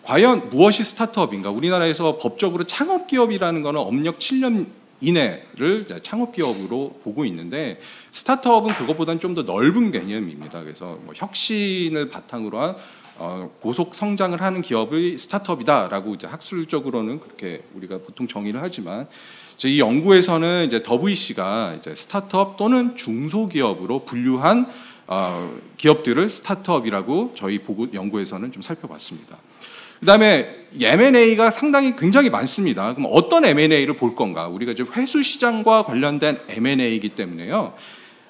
과연 무엇이 스타트업인가? 우리나라에서 법적으로 창업기업이라는 거는 업력 칠 년 이내를 창업기업으로 보고 있는데 스타트업은 그것보다는 좀 더 넓은 개념입니다. 그래서 뭐 혁신을 바탕으로 한 어, 고속 성장을 하는 기업이 스타트업이다라고 이제 학술적으로는 그렇게 우리가 보통 정의를 하지만 이제 이 연구에서는 이제 더비씨가 이제 스타트업 또는 중소기업으로 분류한 어, 기업들을 스타트업이라고 저희 보고 연구에서는 좀 살펴봤습니다. 그다음에 엠 앤 에이가 상당히 굉장히 많습니다. 그럼 어떤 엠 앤 에이를 볼 건가? 우리가 이제 회수 시장과 관련된 엠 앤 에이이기 때문에요.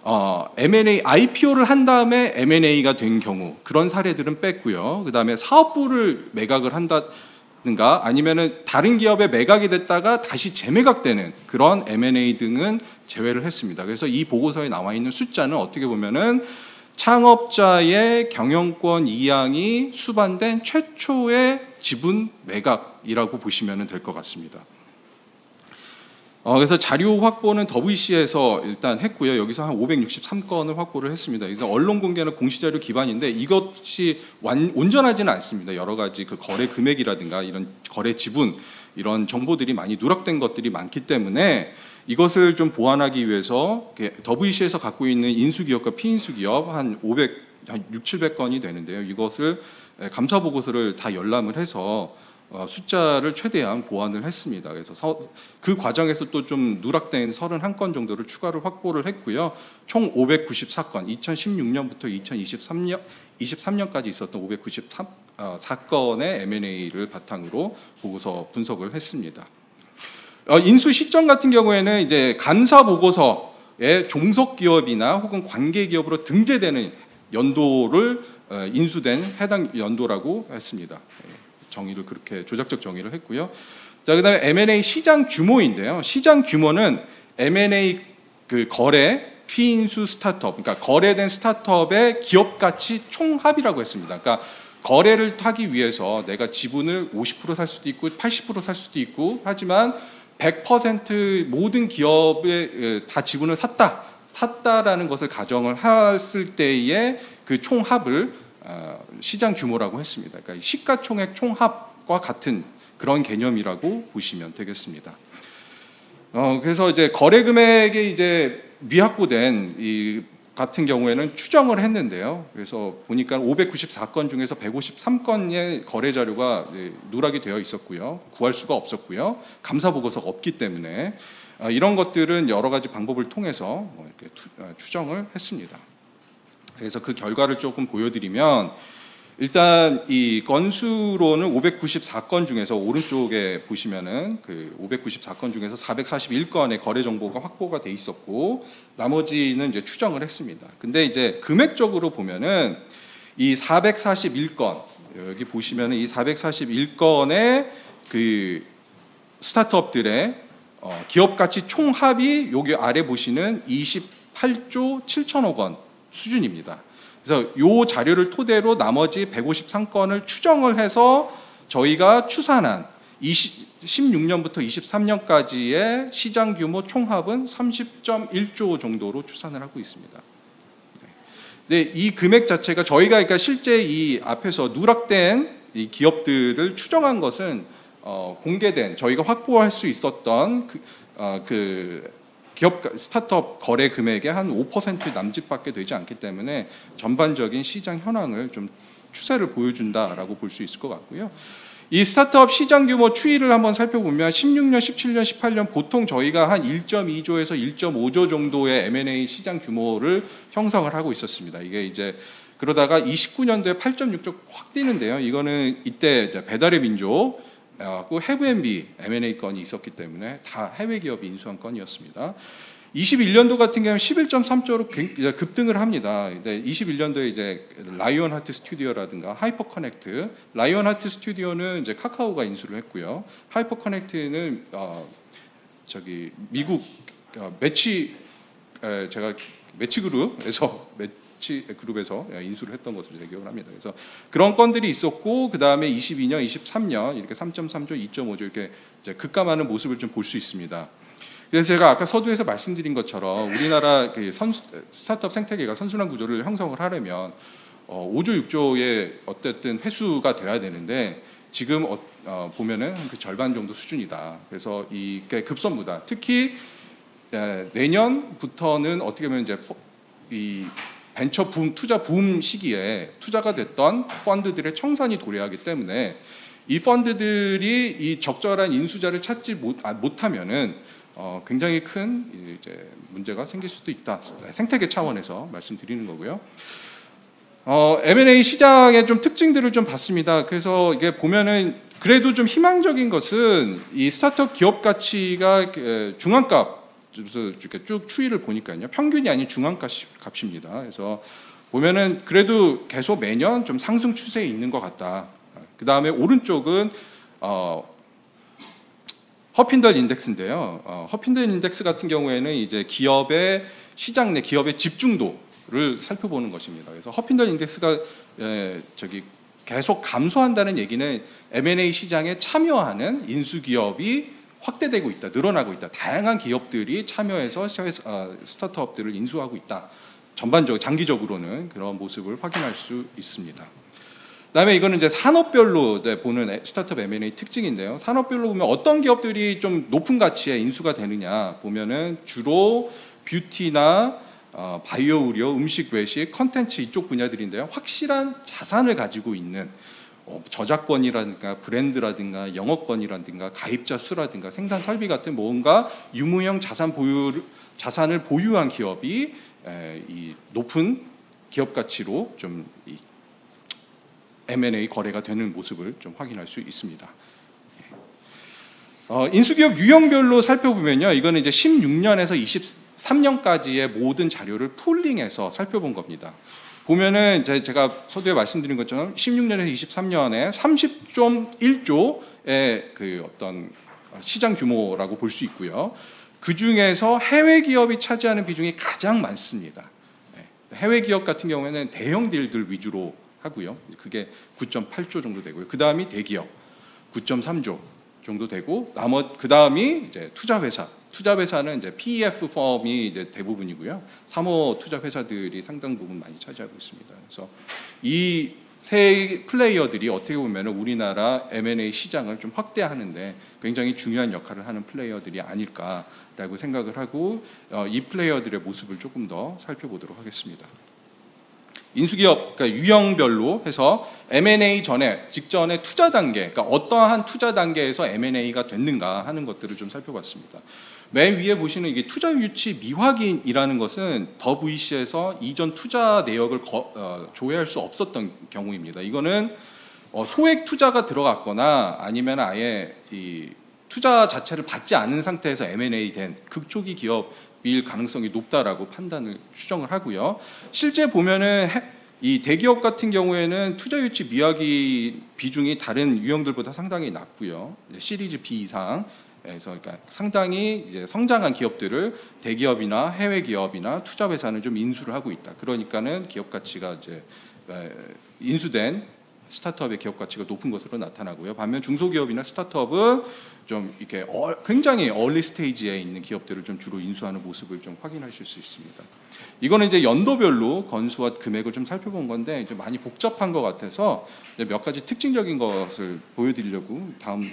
어, 엠 앤 에이 아이 피 오를 한 다음에 엠 앤 에이가 된 경우 그런 사례들은 뺐고요. 그다음에 사업부를 매각을 한다든가 아니면은 다른 기업에 매각이 됐다가 다시 재매각되는 그런 엠 앤 에이 등은 제외를 했습니다. 그래서 이 보고서에 나와 있는 숫자는 어떻게 보면은 창업자의 경영권 이양이 수반된 최초의 지분 매각이라고 보시면 될 것 같습니다. 어, 그래서 자료 확보는 더비씨에서 일단 했고요. 여기서 한 오백육십삼 건을 확보를 했습니다. 그래서 언론 공개는 공시자료 기반인데 이것이 완, 온전하지는 않습니다. 여러 가지 그 거래 금액이라든가 이런 거래 지분 이런 정보들이 많이 누락된 것들이 많기 때문에 이것을 좀 보완하기 위해서 더비씨에서 갖고 있는 인수기업과 피인수기업 한 오백, 한 육칠백 건이 되는데요. 이것을 감사 보고서를 다 열람을 해서 숫자를 최대한 보완을 했습니다. 그래서 서, 그 과정에서 또 좀 누락된 삼십일 건 정도를 추가로 확보를 했고요. 총 오백구십사 건, 이천십육 년부터 이천이십삼 년, 이십삼 년까지 있었던 오백구십사 건의 엠 앤 에이를 바탕으로 보고서 분석을 했습니다. 인수 시점 같은 경우에는 이제 감사 보고서에 종속 기업이나 혹은 관계 기업으로 등재되는 연도를 인수된 해당 연도라고 했습니다. 정의를 그렇게 조작적 정의를 했고요. 자, 그다음에 엠 앤 에이 시장 규모인데요. 시장 규모는 엠 앤 에이 그 거래 피인수 스타트업, 그러니까 거래된 스타트업의 기업 가치 총합이라고 했습니다. 그러니까 거래를 하기 위해서 내가 지분을 오십 퍼센트 살 수도 있고 팔십 퍼센트 살 수도 있고 하지만 백 퍼센트 모든 기업에 다 지분을 샀다, 샀다라는 것을 가정을 했을 때의 그 총합을 시장 규모라고 했습니다. 그러니까 시가총액 총합과 같은 그런 개념이라고 보시면 되겠습니다. 어, 그래서 이제 거래 금액에 이제 미확보된 이 같은 경우에는 추정을 했는데요. 그래서 보니까 오백구십사 건 중에서 백오십삼 건의 거래 자료가 누락이 되어 있었고요. 구할 수가 없었고요. 감사 보고서가 없기 때문에 이런 것들은 여러 가지 방법을 통해서 이렇게 추정을 했습니다. 그래서 그 결과를 조금 보여드리면 일단 이 건수로는 오백구십사 건 중에서 오른쪽에 보시면은 그 오백구십사 건 중에서 사백사십일 건의 거래 정보가 확보가 돼 있었고 나머지는 이제 추정을 했습니다. 근데 이제 금액적으로 보면은 이 사백사십일 건 여기 보시면은 이 사백사십일 건의 그 스타트업들의 어 기업 가치 총합이 여기 아래 보시는 이십팔 조 칠천억 원 수준입니다. 그래서 이 자료를 토대로 나머지 백오십삼 건을 추정을 해서 저희가 추산한 십육 년부터 이십삼 년까지의 시장 규모 총합은 삼십 점 일 조 정도로 추산을 하고 있습니다. 근데 이 금액 자체가 저희가 그러니까 실제 이 앞에서 누락된 이 기업들을 추정한 것은 어, 공개된 저희가 확보할 수 있었던 그, 어, 그 기업 스타트업 거래 금액의 한 오 퍼센트 남짓밖에 되지 않기 때문에 전반적인 시장 현황을 좀 추세를 보여준다라고 볼 수 있을 것 같고요. 이 스타트업 시장 규모 추이를 한번 살펴보면 십육 년, 십칠 년, 십팔 년 보통 저희가 한 일 점 이 조에서 일 점 오 조 정도의 엠 앤 에이 시장 규모를 형성을 하고 있었습니다. 이게 이제 그러다가 이십구 년도에 팔 점 육 조 확 뛰는데요. 이거는 이때 배달의 민족 그 해브앤비 엠 앤 에이 건이 있었기 때문에 다 해외 기업이 인수한 건이었습니다. 이십일 년도 같은 경우는 십일 점 삼 조로 급등을 합니다. 근데 이십일 년도에 이제 라이온 하트 스튜디오라든가 하이퍼 커넥트, 라이온 하트 스튜디오는 이제 카카오가 인수를 했고요. 하이퍼 커넥트는 어, 저기 미국 매치 에, 제가 매치 그룹에서 매, 그룹에서 인수를 했던 것으로 기억을 합니다. 그래서 그런 건들이 있었고 그 다음에 이십이 년, 이십삼 년 이렇게 삼 점 삼 조, 이 점 오 조 이렇게 이제 급감하는 모습을 좀 볼 수 있습니다. 그래서 제가 아까 서두에서 말씀드린 것처럼 우리나라 선수, 스타트업 생태계가 선순환 구조를 형성을 하려면 오 조, 육 조의 어쨌든 회수가 돼야 되는데 지금 어, 보면은 그 절반 정도 수준이다. 그래서 이 급선무다. 특히 에, 내년부터는 어떻게 보면 이제 이 벤처 붐, 투자 붐 시기에 투자가 됐던 펀드들의 청산이 도래하기 때문에 이 펀드들이 이 적절한 인수자를 찾지 못, 못하면은 어, 굉장히 큰 이제 문제가 생길 수도 있다. 생태계 차원에서 말씀드리는 거고요. 어, 엠 앤 에이 시장의 좀 특징들을 좀 봤습니다. 그래서 이게 보면은 그래도 좀 희망적인 것은 이 스타트업 기업 가치가 중앙값 쭉 추이를 보니까요. 평균이 아닌 중앙값입니다. 그래서 보면은 그래도 계속 매년 좀 상승 추세에 있는 것 같다. 그 다음에 오른쪽은 어, 허핀던 인덱스인데요. 어, 허핀던 인덱스 같은 경우에는 이제 기업의 시장 내 기업의 집중도를 살펴보는 것입니다. 그래서 허핀던 인덱스가 에, 저기 계속 감소한다는 얘기는 엠 앤 에이 시장에 참여하는 인수 기업이 확대되고 있다, 늘어나고 있다. 다양한 기업들이 참여해서 스타트업들을 인수하고 있다. 전반적으로 장기적으로는 그런 모습을 확인할 수 있습니다. 그다음에 이거는 이제 산업별로 보는 스타트업 엠 앤 에이 특징인데요. 산업별로 보면 어떤 기업들이 좀 높은 가치에 인수가 되느냐 보면은 주로 뷰티나 어, 바이오 의료, 음식 외식, 컨텐츠 이쪽 분야들인데요. 확실한 자산을 가지고 있는 어, 저작권이라든가 브랜드라든가 영업권이라든가 가입자 수라든가 생산 설비 같은 뭔가 유무형 자산 보유 자산을 보유한 기업이 에, 이 높은 기업 가치로 좀 이, 엠 앤 에이 거래가 되는 모습을 좀 확인할 수 있습니다. 어, 인수기업 유형별로 살펴보면요, 이거는 이제 십육 년에서 이십삼 년까지의 모든 자료를 풀링해서 살펴본 겁니다. 보면은 이제 제가 서두에 말씀드린 것처럼 십육 년에서 이십삼 년에 삼십 점 일 조의 그 어떤 시장 규모라고 볼 수 있고요. 그 중에서 해외 기업이 차지하는 비중이 가장 많습니다. 해외 기업 같은 경우에는 대형 딜들 위주로 하고요. 그게 구 점 팔 조 정도 되고요. 그 다음이 대기업 구 점 삼 조 정도 되고, 나머지 그 다음이 이제 투자회사. 투자회사는 이제 피 이 에프 펌이 이제 대부분이고요. 삼 호 투자회사들이 상당 부분 많이 차지하고 있습니다. 그래서 이 세 플레이어들이 어떻게 보면 우리나라 엠 앤 에이 시장을 좀 확대하는데 굉장히 중요한 역할을 하는 플레이어들이 아닐까라고 생각을 하고 이 플레이어들의 모습을 조금 더 살펴보도록 하겠습니다. 인수기업 그러니까 유형별로 해서 엠 앤 에이 전에 직전에 투자 단계, 그러니까 어떠한 투자 단계에서 엠 앤 에이가 됐는가 하는 것들을 좀 살펴봤습니다. 맨 위에 보시는 이게 투자 유치 미확인이라는 것은 더 브이씨에서 이전 투자 내역을 거, 어, 조회할 수 없었던 경우입니다. 이거는 어, 소액 투자가 들어갔거나 아니면 아예 이 투자 자체를 받지 않은 상태에서 엠 앤 에이 된 극초기 기업 일 가능성이 높다라고 판단을 추정을 하고요. 실제 보면은 이 대기업 같은 경우에는 투자 유치 미확인 비중이 다른 유형들보다 상당히 낮고요. 시리즈 비 이상, 그래서 그러니까 상당히 이제 성장한 기업들을 대기업이나 해외 기업이나 투자 회사는 좀 인수를 하고 있다. 그러니까는 기업 가치가 이제 인수된 스타트업의 기업 가치가 높은 것으로 나타나고요. 반면 중소기업이나 스타트업은 좀 이렇게 어, 굉장히 얼리 스테이지에 있는 기업들을 좀 주로 인수하는 모습을 좀 확인하실 수 있습니다. 이거는 이제 연도별로 건수와 금액을 좀 살펴본 건데 이제 많이 복잡한 것 같아서 이제 몇 가지 특징적인 것을 보여드리려고 다음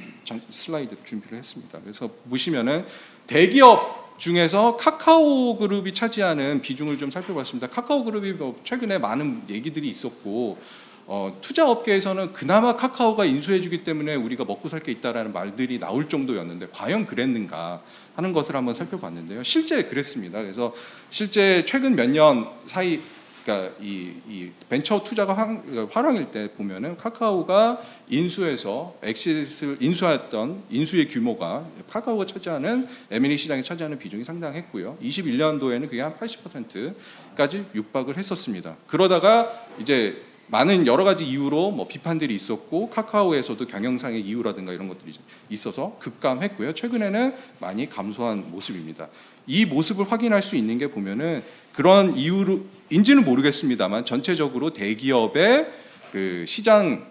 슬라이드 준비를 했습니다. 그래서 보시면은 대기업 중에서 카카오 그룹이 차지하는 비중을 좀 살펴봤습니다. 카카오 그룹이 뭐 최근에 많은 얘기들이 있었고. 어, 투자 업계에서는 그나마 카카오가 인수해주기 때문에 우리가 먹고 살 게 있다라는 말들이 나올 정도였는데 과연 그랬는가 하는 것을 한번 살펴봤는데요. 실제 그랬습니다. 그래서 실제 최근 몇 년 사이 그러니까 이, 이 벤처 투자가 황, 활황일 때 보면은 카카오가 인수해서 엑시스를 인수했던 인수의 규모가 카카오가 차지하는 엠 앤 에이 시장에 차지하는 비중이 상당했고요. 이십일 년도에는 그게 한 팔십 퍼센트까지 육박을 했었습니다. 그러다가 이제 많은 여러 가지 이유로 뭐 비판들이 있었고 카카오에서도 경영상의 이유라든가 이런 것들이 있어서 급감했고요. 최근에는 많이 감소한 모습입니다. 이 모습을 확인할 수 있는 게 보면은 그런 이유인지는 모르겠습니다만 전체적으로 대기업의 그 시장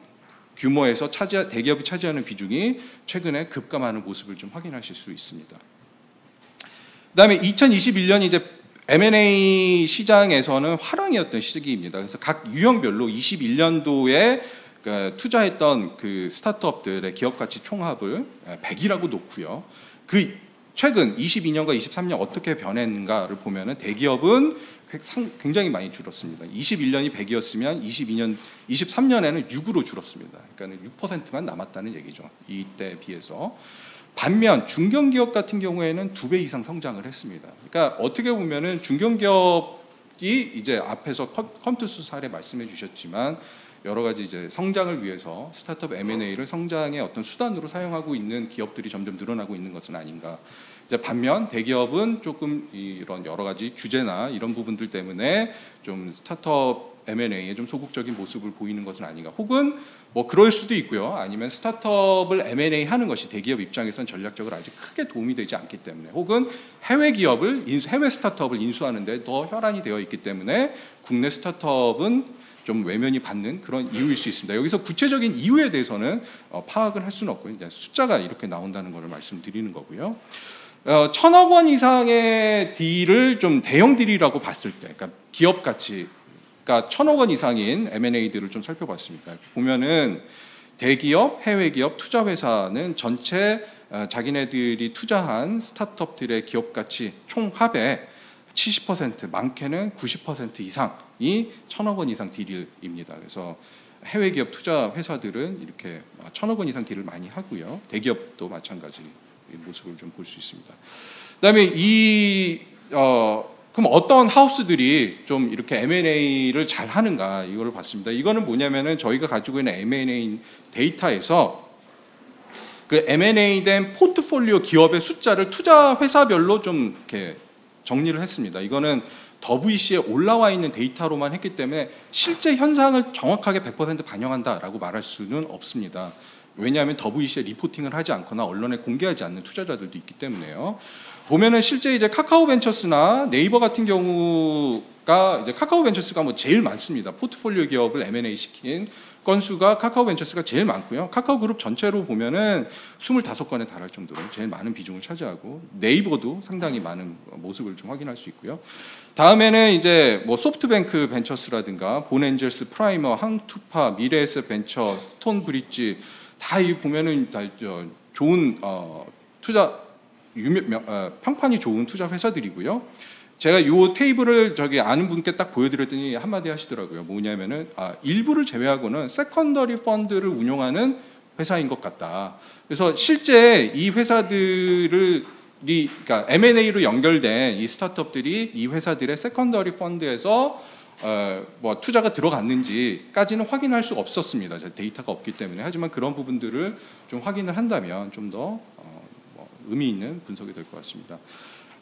규모에서 차지 대기업이 차지하는 비중이 최근에 급감하는 모습을 좀 확인하실 수 있습니다. 그다음에 이천이십일 년 이제 엠 앤 에이 시장에서는 화랑이었던 시기입니다. 그래서 각 유형별로 이십일 년도에 투자했던 그 스타트업들의 기업 가치 총합을 백이라고 놓고요. 그 최근 이십이 년과 이십삼 년 어떻게 변했는가를 보면은 대기업은 굉장히 많이 줄었습니다. 이십일 년이 백이었으면 이십이 년, 이십삼 년에는 육으로 줄었습니다. 그러니까 육 퍼센트만 남았다는 얘기죠. 이때에 비해서. 반면 중견기업 같은 경우에는 두 배 이상 성장을 했습니다. 그러니까 어떻게 보면은 중견기업이 이제 앞에서 컴투스 사례 말씀해 주셨지만 여러 가지 이제 성장을 위해서 스타트업 엠 앤 에이를 성장의 어떤 수단으로 사용하고 있는 기업들이 점점 늘어나고 있는 것은 아닌가. 이제 반면 대기업은 조금 이런 여러 가지 규제나 이런 부분들 때문에 좀 스타트업 엠 앤 에이에 좀 소극적인 모습을 보이는 것은 아닌가. 혹은 뭐 그럴 수도 있고요. 아니면 스타트업을 엠 앤 에이 하는 것이 대기업 입장에선 전략적으로 아직 크게 도움이 되지 않기 때문에, 혹은 해외 기업을 인수, 해외 스타트업을 인수하는 데 더 혈안이 되어 있기 때문에 국내 스타트업은 좀 외면이 받는 그런 이유일 수 있습니다. 여기서 구체적인 이유에 대해서는 어, 파악을 할 수는 없고 이제 숫자가 이렇게 나온다는 것을 말씀드리는 거고요. 어, 천억 원 이상의 딜을 좀 대형 딜이라고 봤을 때, 그러니까 기업 가치, 그러니까 천억 원 이상인 엠 앤 에이들을 좀 살펴봤습니다. 보면은 대기업, 해외기업, 투자회사는 전체 어, 자기네들이 투자한 스타트업들의 기업 가치 총합의 칠십 퍼센트, 많게는 구십 퍼센트 이상이 천억 원 이상 딜입니다. 그래서 해외 기업 투자 회사들은 이렇게 천억 원 이상 딜을 많이 하고요. 대기업도 마찬가지 모습을 좀 볼 수 있습니다. 그다음에 이 어, 그럼 어떤 하우스들이 좀 이렇게 엠 앤 에이를 잘 하는가, 이거를 봤습니다. 이거는 뭐냐면은 저희가 가지고 있는 엠 앤 에이 데이터에서 그 엠 앤 에이 된 포트폴리오 기업의 숫자를 투자 회사별로 좀 이렇게 정리를 했습니다. 이거는 더비씨에 올라와 있는 데이터로만 했기 때문에 실제 현상을 정확하게 백 퍼센트 반영한다라고 말할 수는 없습니다. 왜냐하면 더비씨에 리포팅을 하지 않거나 언론에 공개하지 않는 투자자들도 있기 때문에요. 보면은 실제 이제 카카오벤처스나 네이버 같은 경우가 이제 카카오벤처스가 뭐 제일 많습니다. 포트폴리오 기업을 엠 앤 에이 시킨 건수가 카카오벤처스가 제일 많고요. 카카오그룹 전체로 보면은 이십오 건에 달할 정도로 제일 많은 비중을 차지하고, 네이버도 상당히 많은 모습을 좀 확인할 수 있고요. 다음에는 이제 뭐 소프트뱅크 벤처스라든가 본엔젤스, 프라이머, 항투파, 미래에셋 벤처, 스톤브릿지 다 이 보면은 다 좋은 어, 투자 유명 어, 평판이 좋은 투자 회사들이고요. 제가 이 테이블을 저기 아는 분께 딱 보여드렸더니 한마디 하시더라고요. 뭐냐면은 아, 일부를 제외하고는 세컨더리 펀드를 운용하는 회사인 것 같다. 그래서 실제 이 회사들을 그러니까 엠 앤 에이로 연결된 이 스타트업들이 이 회사들의 세컨더리 펀드에서 어, 뭐 투자가 들어갔는지까지는 확인할 수 없었습니다. 데이터가 없기 때문에. 하지만 그런 부분들을 좀 확인을 한다면 좀 더 어, 뭐 의미 있는 분석이 될 것 같습니다.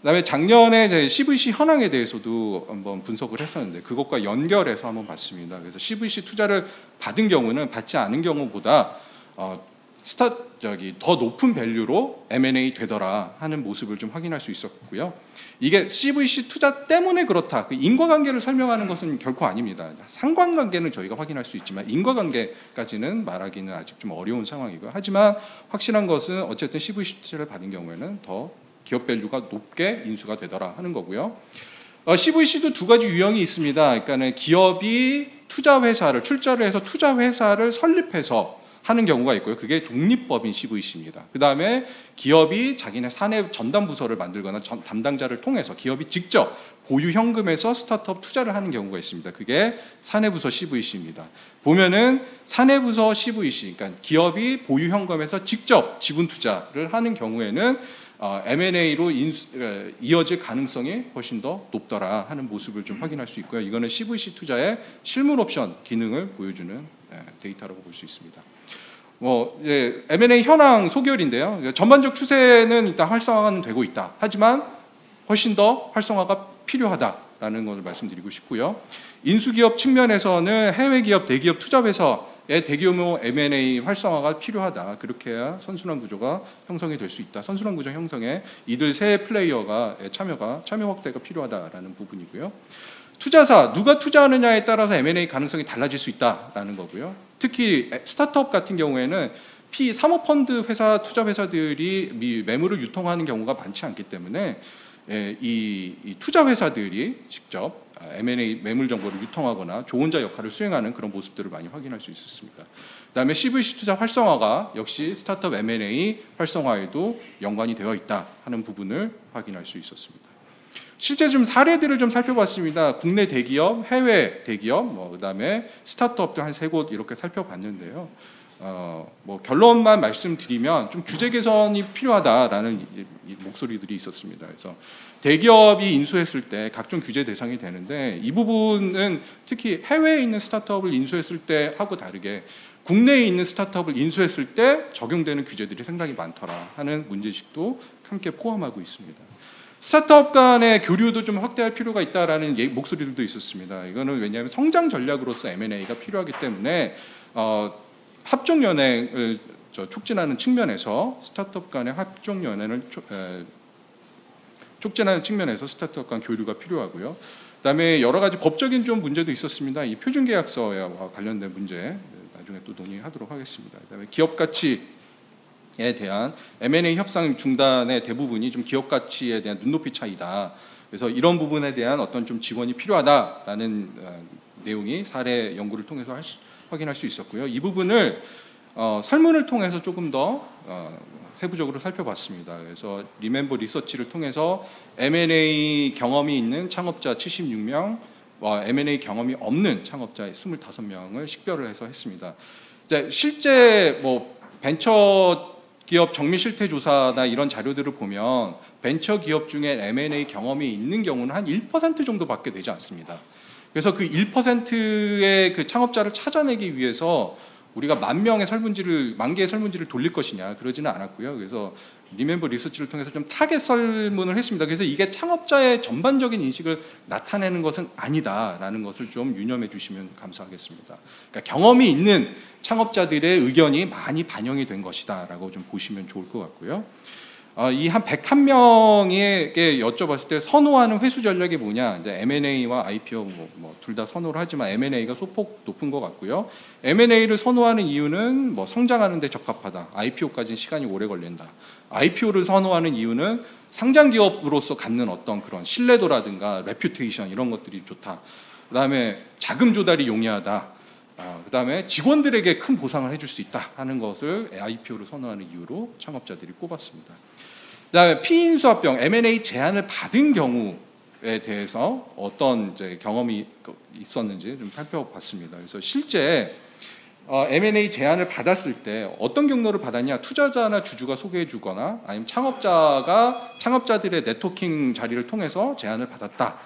그다음에 작년에 제 씨 브이 씨 현황에 대해서도 한번 분석을 했었는데 그것과 연결해서 한번 봤습니다. 그래서 씨 브이 씨 투자를 받은 경우는 받지 않은 경우보다 어, 스타 저기 더 높은 밸류로 엠 앤 에이 되더라 하는 모습을 좀 확인할 수 있었고요. 이게 씨 브이 씨 투자 때문에 그렇다, 그 인과관계를 설명하는 것은 결코 아닙니다. 상관관계는 저희가 확인할 수 있지만 인과관계까지는 말하기는 아직 좀 어려운 상황이고요. 하지만 확실한 것은 어쨌든 씨 브이 씨 투자를 받은 경우에는 더 기업 밸류가 높게 인수가 되더라 하는 거고요. 어, 씨 브이 씨도 두 가지 유형이 있습니다. 그러니까는 기업이 투자 회사를 출자를 해서 투자 회사를 설립해서 하는 경우가 있고요. 그게 독립법인 씨 브이 씨입니다. 그 다음에 기업이 자기네 사내 전담 부서를 만들거나 전, 담당자를 통해서 기업이 직접 보유 현금에서 스타트업 투자를 하는 경우가 있습니다. 그게 사내 부서 씨 브이 씨입니다. 보면은 사내 부서 씨 브이 씨, 그러니까 기업이 보유 현금에서 직접 지분 투자를 하는 경우에는 어, 엠 앤 에이로 인수, 에, 이어질 가능성이 훨씬 더 높더라 하는 모습을 좀 확인할 수 있고요. 이거는 씨 브이 씨 투자의 실물 옵션 기능을 보여주는 에, 데이터라고 볼 수 있습니다. 뭐 예, 엠 앤 에이 현황 소개열인데요. 전반적 추세는 일단 활성화는 되고 있다. 하지만 훨씬 더 활성화가 필요하다라는 것을 말씀드리고 싶고요. 인수기업 측면에서는 해외기업, 대기업, 투자회사 대규모 엠 앤 에이 활성화가 필요하다. 그렇게 해야 선순환 구조가 형성이 될 수 있다. 선순환 구조 형성에 이들 세 플레이어가 참여가 참여 확대가 필요하다라는 부분이고요. 투자사, 누가 투자하느냐에 따라서 엠 앤 에이 가능성이 달라질 수 있다라는 거고요. 특히 스타트업 같은 경우에는 피 사모펀드 회사 투자 회사들이 매물을 유통하는 경우가 많지 않기 때문에 이, 이 투자 회사들이 직접 엠 앤 에이 매물 정보를 유통하거나 조언자 역할을 수행하는 그런 모습들을 많이 확인할 수 있었습니다. 그다음에 씨 브이 씨 투자 활성화가 역시 스타트업 엠 앤 에이 활성화에도 연관이 되어 있다 하는 부분을 확인할 수 있었습니다. 실제 좀 사례들을 좀 살펴봤습니다. 국내 대기업, 해외 대기업, 뭐 그다음에 스타트업들 한 세 곳 이렇게 살펴봤는데요. 어, 뭐 결론만 말씀드리면 좀 규제 개선이 필요하다라는 이, 이 목소리들이 있었습니다. 그래서 대기업이 인수했을 때 각종 규제 대상이 되는데 이 부분은 특히 해외에 있는 스타트업을 인수했을 때 하고 다르게 국내에 있는 스타트업을 인수했을 때 적용되는 규제들이 상당히 많더라 하는 문제식도 함께 포함하고 있습니다. 스타트업 간의 교류도 좀 확대할 필요가 있다라는 목소리들도 있었습니다. 이거는 왜냐하면 성장 전략으로서 엠 앤 에이가 필요하기 때문에 어, 합종연행을 저 촉진하는 측면에서 스타트업 간의 합종연행을 초, 에, 촉진하는 측면에서 스타트업 간 교류가 필요하고요. 그다음에 여러 가지 법적인 좀 문제도 있었습니다. 이 표준계약서와 관련된 문제 나중에 또 논의하도록 하겠습니다. 그다음에 기업 가치에 대한 엠 앤 에이 협상 중단의 대부분이 좀 기업 가치에 대한 눈높이 차이다. 그래서 이런 부분에 대한 어떤 좀 지원이 필요하다라는 어, 내용이 사례 연구를 통해서 할 수, 확인할 수 있었고요. 이 부분을 어, 설문을 통해서 조금 더 어, 세부적으로 살펴봤습니다. 그래서 리멤버 리서치를 통해서 엠 앤 에이 경험이 있는 창업자 칠십육 명, 엠 앤 에이 경험이 없는 창업자 이십오 명을 식별을 해서 했습니다. 이제 실제 뭐 벤처 기업 정밀 실태 조사나 이런 자료들을 보면 벤처 기업 중에 엠 앤 에이 경험이 있는 경우는 한 일 퍼센트 정도밖에 되지 않습니다. 그래서 그 일 퍼센트의 그 창업자를 찾아내기 위해서 우리가 만 명의 설문지를 만 개의 설문지를 돌릴 것이냐 그러지는 않았고요. 그래서 리멤버 리서치를 통해서 좀 타겟 설문을 했습니다. 그래서 이게 창업자의 전반적인 인식을 나타내는 것은 아니다라는 것을 좀 유념해 주시면 감사하겠습니다. 그러니까 경험이 있는 창업자들의 의견이 많이 반영이 된 것이다라고 좀 보시면 좋을 것 같고요. 어, 이 한 백일 명에게 여쭤봤을 때 선호하는 회수 전략이 뭐냐, 이제 엠 앤 에이와 아이 피 오 뭐, 뭐 둘 다 선호를 하지만 엠 앤 에이가 소폭 높은 것 같고요. 엠 앤 에이를 선호하는 이유는 뭐 성장하는 데 적합하다, 아이 피 오까지는 시간이 오래 걸린다. 아이 피 오를 선호하는 이유는 상장 기업으로서 갖는 어떤 그런 신뢰도라든가 레퓨테이션 이런 것들이 좋다. 그다음에 자금 조달이 용이하다. 어, 그다음에 직원들에게 큰 보상을 해줄 수 있다 하는 것을 아이 피 오를 선호하는 이유로 창업자들이 꼽았습니다. 그다음에 피인수합병 엠 앤 에이 제안을 받은 경우에 대해서 어떤 이제 경험이 있었는지 좀 살펴봤습니다. 그래서 실제 어, 엠 앤 에이 제안을 받았을 때 어떤 경로를 받았냐, 투자자나 주주가 소개해주거나 아니면 창업자가 창업자들의 네트워킹 자리를 통해서 제안을 받았다.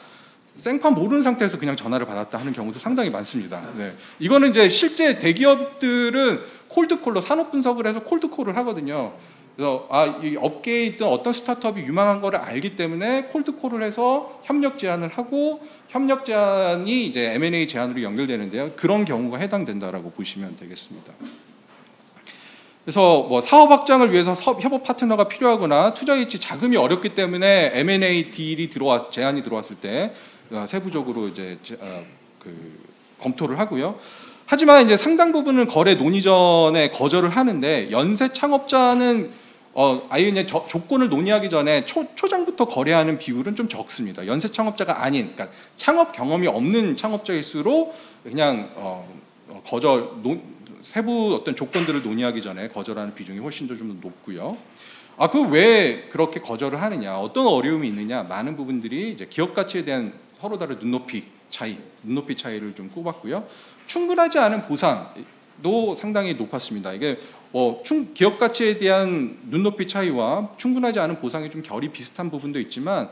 생판 모르는 상태에서 그냥 전화를 받았다 하는 경우도 상당히 많습니다. 네. 이거는 이제 실제 대기업들은 콜드콜로 산업 분석을 해서 콜드콜을 하거든요. 그래서 아, 이 업계에 있던 어떤 스타트업이 유망한 거를 알기 때문에 콜드콜을 해서 협력 제안을 하고 협력 제안이 이제 엠 앤 에이 제안으로 연결되는데요. 그런 경우가 해당된다라고 보시면 되겠습니다. 그래서 뭐 사업 확장을 위해서 협업 파트너가 필요하거나 투자 유치 자금이 어렵기 때문에 엠 앤 에이 딜이 들어와 제안이 들어왔을 때 세부적으로 이제 그 검토를 하고요. 하지만 이제 상당 부분은 거래 논의 전에 거절을 하는데 연쇄 창업자는 어, 아예 그냥 저, 조건을 논의하기 전에 초, 초장부터 거래하는 비율은 좀 적습니다. 연쇄 창업자가 아닌, 그러니까 창업 경험이 없는 창업자일수록 그냥 어, 거절 논, 세부 어떤 조건들을 논의하기 전에 거절하는 비중이 훨씬 더 좀 높고요. 아, 그 왜 그렇게 거절을 하느냐, 어떤 어려움이 있느냐, 많은 부분들이 이제 기업 가치에 대한 서로 다른 눈높이 차이, 눈높이 차이를 좀 꼽았고요. 충분하지 않은 보상도 상당히 높았습니다. 이게 어, 충, 기업 가치에 대한 눈높이 차이와 충분하지 않은 보상이 좀 결이 비슷한 부분도 있지만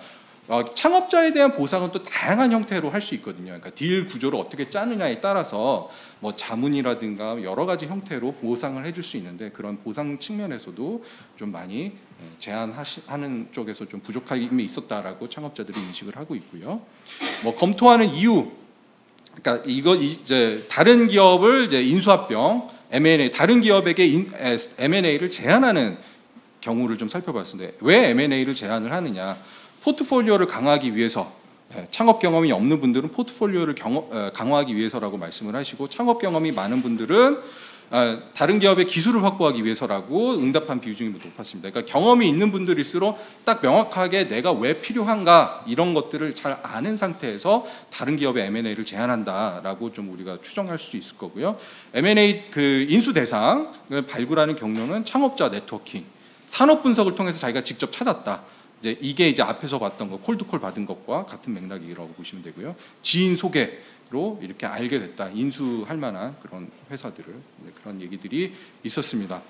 어, 창업자에 대한 보상은 또 다양한 형태로 할 수 있거든요. 그러니까 딜 구조를 어떻게 짜느냐에 따라서 뭐 자문이라든가 여러 가지 형태로 보상을 해줄 수 있는데 그런 보상 측면에서도 좀 많이 제안하는 쪽에서 좀 부족함이 있었다라고 창업자들이 인식을 하고 있고요. 뭐 검토하는 이유, 그러니까 이거 이제 다른 기업을 이제 인수합병 엠 앤 에이 다른 기업에게 인, 엠 앤 에이를 제안하는 경우를 좀 살펴봤는데 왜 엠 앤 에이를 제안을 하느냐? 포트폴리오를 강화하기 위해서, 창업 경험이 없는 분들은 포트폴리오를 강화하기 위해서라고 말씀을 하시고 창업 경험이 많은 분들은 다른 기업의 기술을 확보하기 위해서라고 응답한 비중이 높았습니다. 그러니까 경험이 있는 분들일수록 딱 명확하게 내가 왜 필요한가 이런 것들을 잘 아는 상태에서 다른 기업의 엠 앤 에이를 제안한다라고 좀 우리가 추정할 수 있을 거고요. 엠 앤 에이 그 인수 대상을 발굴하는 경로는 창업자 네트워킹, 산업 분석을 통해서 자기가 직접 찾았다. 이제 이게 이제 앞에서 봤던 거 콜드콜 받은 것과 같은 맥락이라고 보시면 되고요. 지인 소개, 로 이렇게 알게 됐다. 인수할 만한 그런 회사들을, 그런 얘기들이 있었습니다.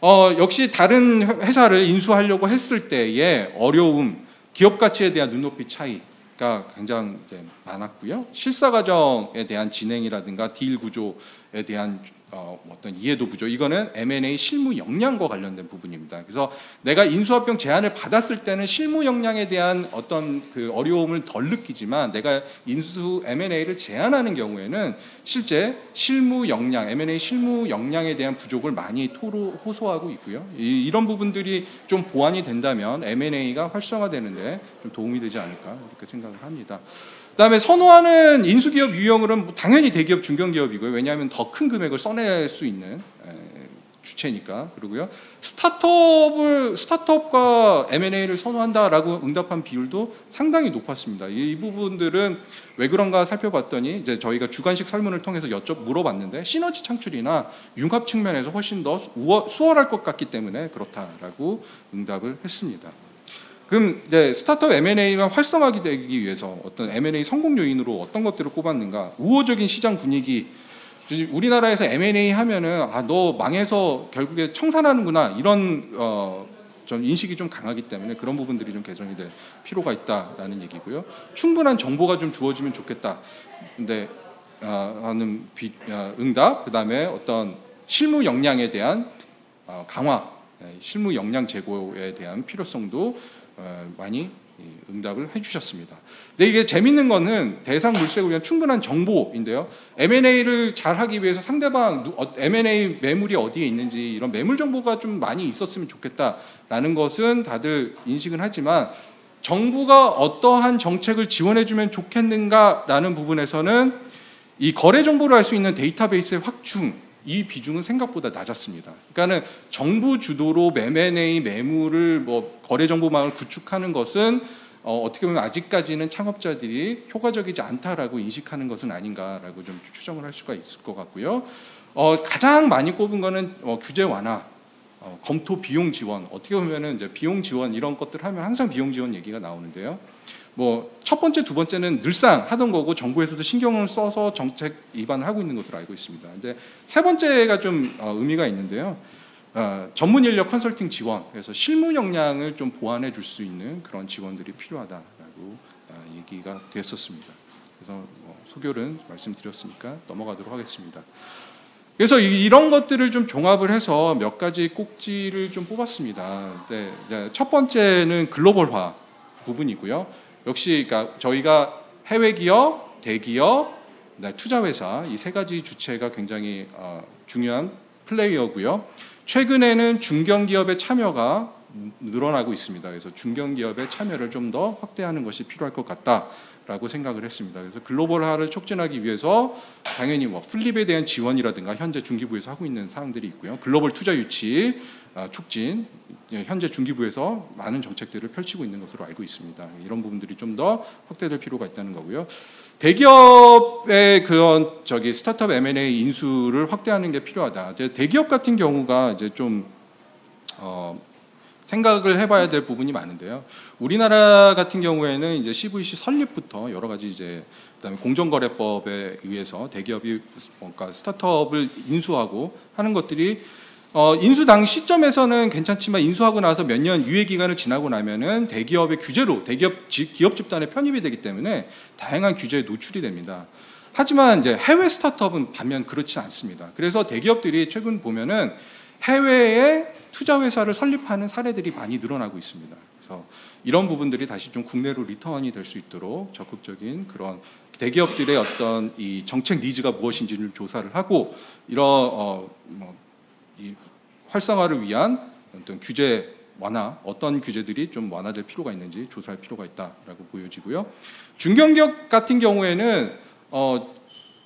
어, 역시 다른 회사를 인수하려고 했을 때의 어려움, 기업 가치에 대한 눈높이 차이가 굉장히 이제 많았고요. 실사 과정에 대한 진행이라든가 딜 구조에 대한 어, 어떤 이해도 부족. 이거는 엠 앤 에이 실무 역량과 관련된 부분입니다. 그래서 내가 인수합병 제안을 받았을 때는 실무 역량에 대한 어떤 그 어려움을 덜 느끼지만, 내가 인수 엠 앤 에이를 제안하는 경우에는 실제 실무 역량, 엠 앤 에이 실무 역량에 대한 부족을 많이 토로 호소하고 있고요. 이, 이런 부분들이 좀 보완이 된다면 엠 앤 에이가 활성화되는데 좀 도움이 되지 않을까 이렇게 생각을 합니다. 그다음에 선호하는 인수기업 유형으로는 당연히 대기업, 중견기업이고요. 왜냐하면 더 큰 금액을 써낼 수 있는 주체니까. 그러고요. 스타트업을 스타트업과 엠 앤 에이를 선호한다라고 응답한 비율도 상당히 높았습니다. 이 부분들은 왜 그런가 살펴봤더니, 이제 저희가 주관식 설문을 통해서 여쭤 물어봤는데, 시너지 창출이나 융합 측면에서 훨씬 더 수월할 것 같기 때문에 그렇다라고 응답을 했습니다. 그럼 이제 스타트업 엠 앤 에이가 활성화되기 위해서 어떤 엠 앤 에이 성공 요인으로 어떤 것들을 꼽았는가? 우호적인 시장 분위기. 우리나라에서 엠 앤 에이 하면은 아, 너 망해서 결국에 청산하는구나, 이런 어, 좀 인식이 좀 강하기 때문에 그런 부분들이 좀 개선이 될 필요가 있다라는 얘기고요. 충분한 정보가 좀 주어지면 좋겠다. 근데 어, 하는 비, 어, 응답. 그다음에 어떤 실무 역량에 대한 어, 강화, 실무 역량 제고에 대한 필요성도 많이 응답을 해주셨습니다. 근데 이게 재밌는 거는 대상 물색을 위한 충분한 정보인데요. 엠 앤 에이를 잘하기 위해서 상대방 엠 앤 에이 매물이 어디에 있는지 이런 매물 정보가 좀 많이 있었으면 좋겠다라는 것은 다들 인식은 하지만, 정부가 어떠한 정책을 지원해주면 좋겠는가라는 부분에서는 이 거래 정보를 알 수 있는 데이터베이스의 확충, 이 비중은 생각보다 낮았습니다. 그러니까는 정부 주도로 엠 앤 에이 매물을 뭐 거래 정보망을 구축하는 것은 어, 어떻게 보면 아직까지는 창업자들이 효과적이지 않다라고 인식하는 것은 아닌가라고 좀 추정을 할 수가 있을 것 같고요. 어, 가장 많이 꼽은 거는 어, 규제 완화, 어, 검토 비용 지원. 어떻게 보면은 이제 비용 지원 이런 것들 하면 항상 비용 지원 얘기가 나오는데요. 뭐 첫 번째, 두 번째는 늘상 하던 거고 정부에서도 신경을 써서 정책 입안을 하고 있는 것으로 알고 있습니다. 근데 세 번째가 좀 어, 의미가 있는데요. 어, 전문 인력 컨설팅 지원, 그래서 실무 역량을 좀 보완해 줄 수 있는 그런 지원들이 필요하다라고 어, 얘기가 됐었습니다. 그래서 뭐, 소결은 말씀드렸으니까 넘어가도록 하겠습니다. 그래서 이, 이런 것들을 좀 종합을 해서 몇 가지 꼭지를 좀 뽑았습니다. 네, 이제 첫 번째는 글로벌화 부분이고요. 역시 그러니까 저희가 해외 기업, 대기업, 투자 회사 이 세 가지 주체가 굉장히 어, 중요한 플레이어고요. 최근에는 중견 기업의 참여가 늘어나고 있습니다. 그래서 중견 기업의 참여를 좀 더 확대하는 것이 필요할 것 같다라고 생각을 했습니다. 그래서 글로벌화를 촉진하기 위해서 당연히 뭐 플립에 대한 지원이라든가 현재 중기부에서 하고 있는 사항들이 있고요. 글로벌 투자 유치 촉진, 현재 중기부에서 많은 정책들을 펼치고 있는 것으로 알고 있습니다. 이런 부분들이 좀 더 확대될 필요가 있다는 거고요. 대기업의 그런 저기 스타트업 엠 앤 에이 인수를 확대하는 게 필요하다. 이제 대기업 같은 경우가 이제 좀 어, 생각을 해봐야 될 부분이 많은데요. 우리나라 같은 경우에는 이제 씨브이씨 설립부터 여러 가지 이제 그다음에 공정거래법에 의해서 대기업이 뭔가 스타트업을 인수하고 하는 것들이 어, 인수 당 시점에서는 괜찮지만 인수하고 나서 몇 년 유예 기간을 지나고 나면은 대기업의 규제로 대기업 지, 기업 집단에 편입이 되기 때문에 다양한 규제에 노출이 됩니다. 하지만 이제 해외 스타트업은 반면 그렇지 않습니다. 그래서 대기업들이 최근 보면은 해외에 투자 회사를 설립하는 사례들이 많이 늘어나고 있습니다. 그래서 이런 부분들이 다시 좀 국내로 리턴이 될 수 있도록 적극적인 그런 대기업들의 어떤 이 정책 니즈가 무엇인지를 조사를 하고 이런 어, 뭐 이 활성화를 위한 어떤 규제 완화, 어떤 규제들이 좀 완화될 필요가 있는지 조사할 필요가 있다라고 보여지고요. 중견기업 같은 경우에는 어,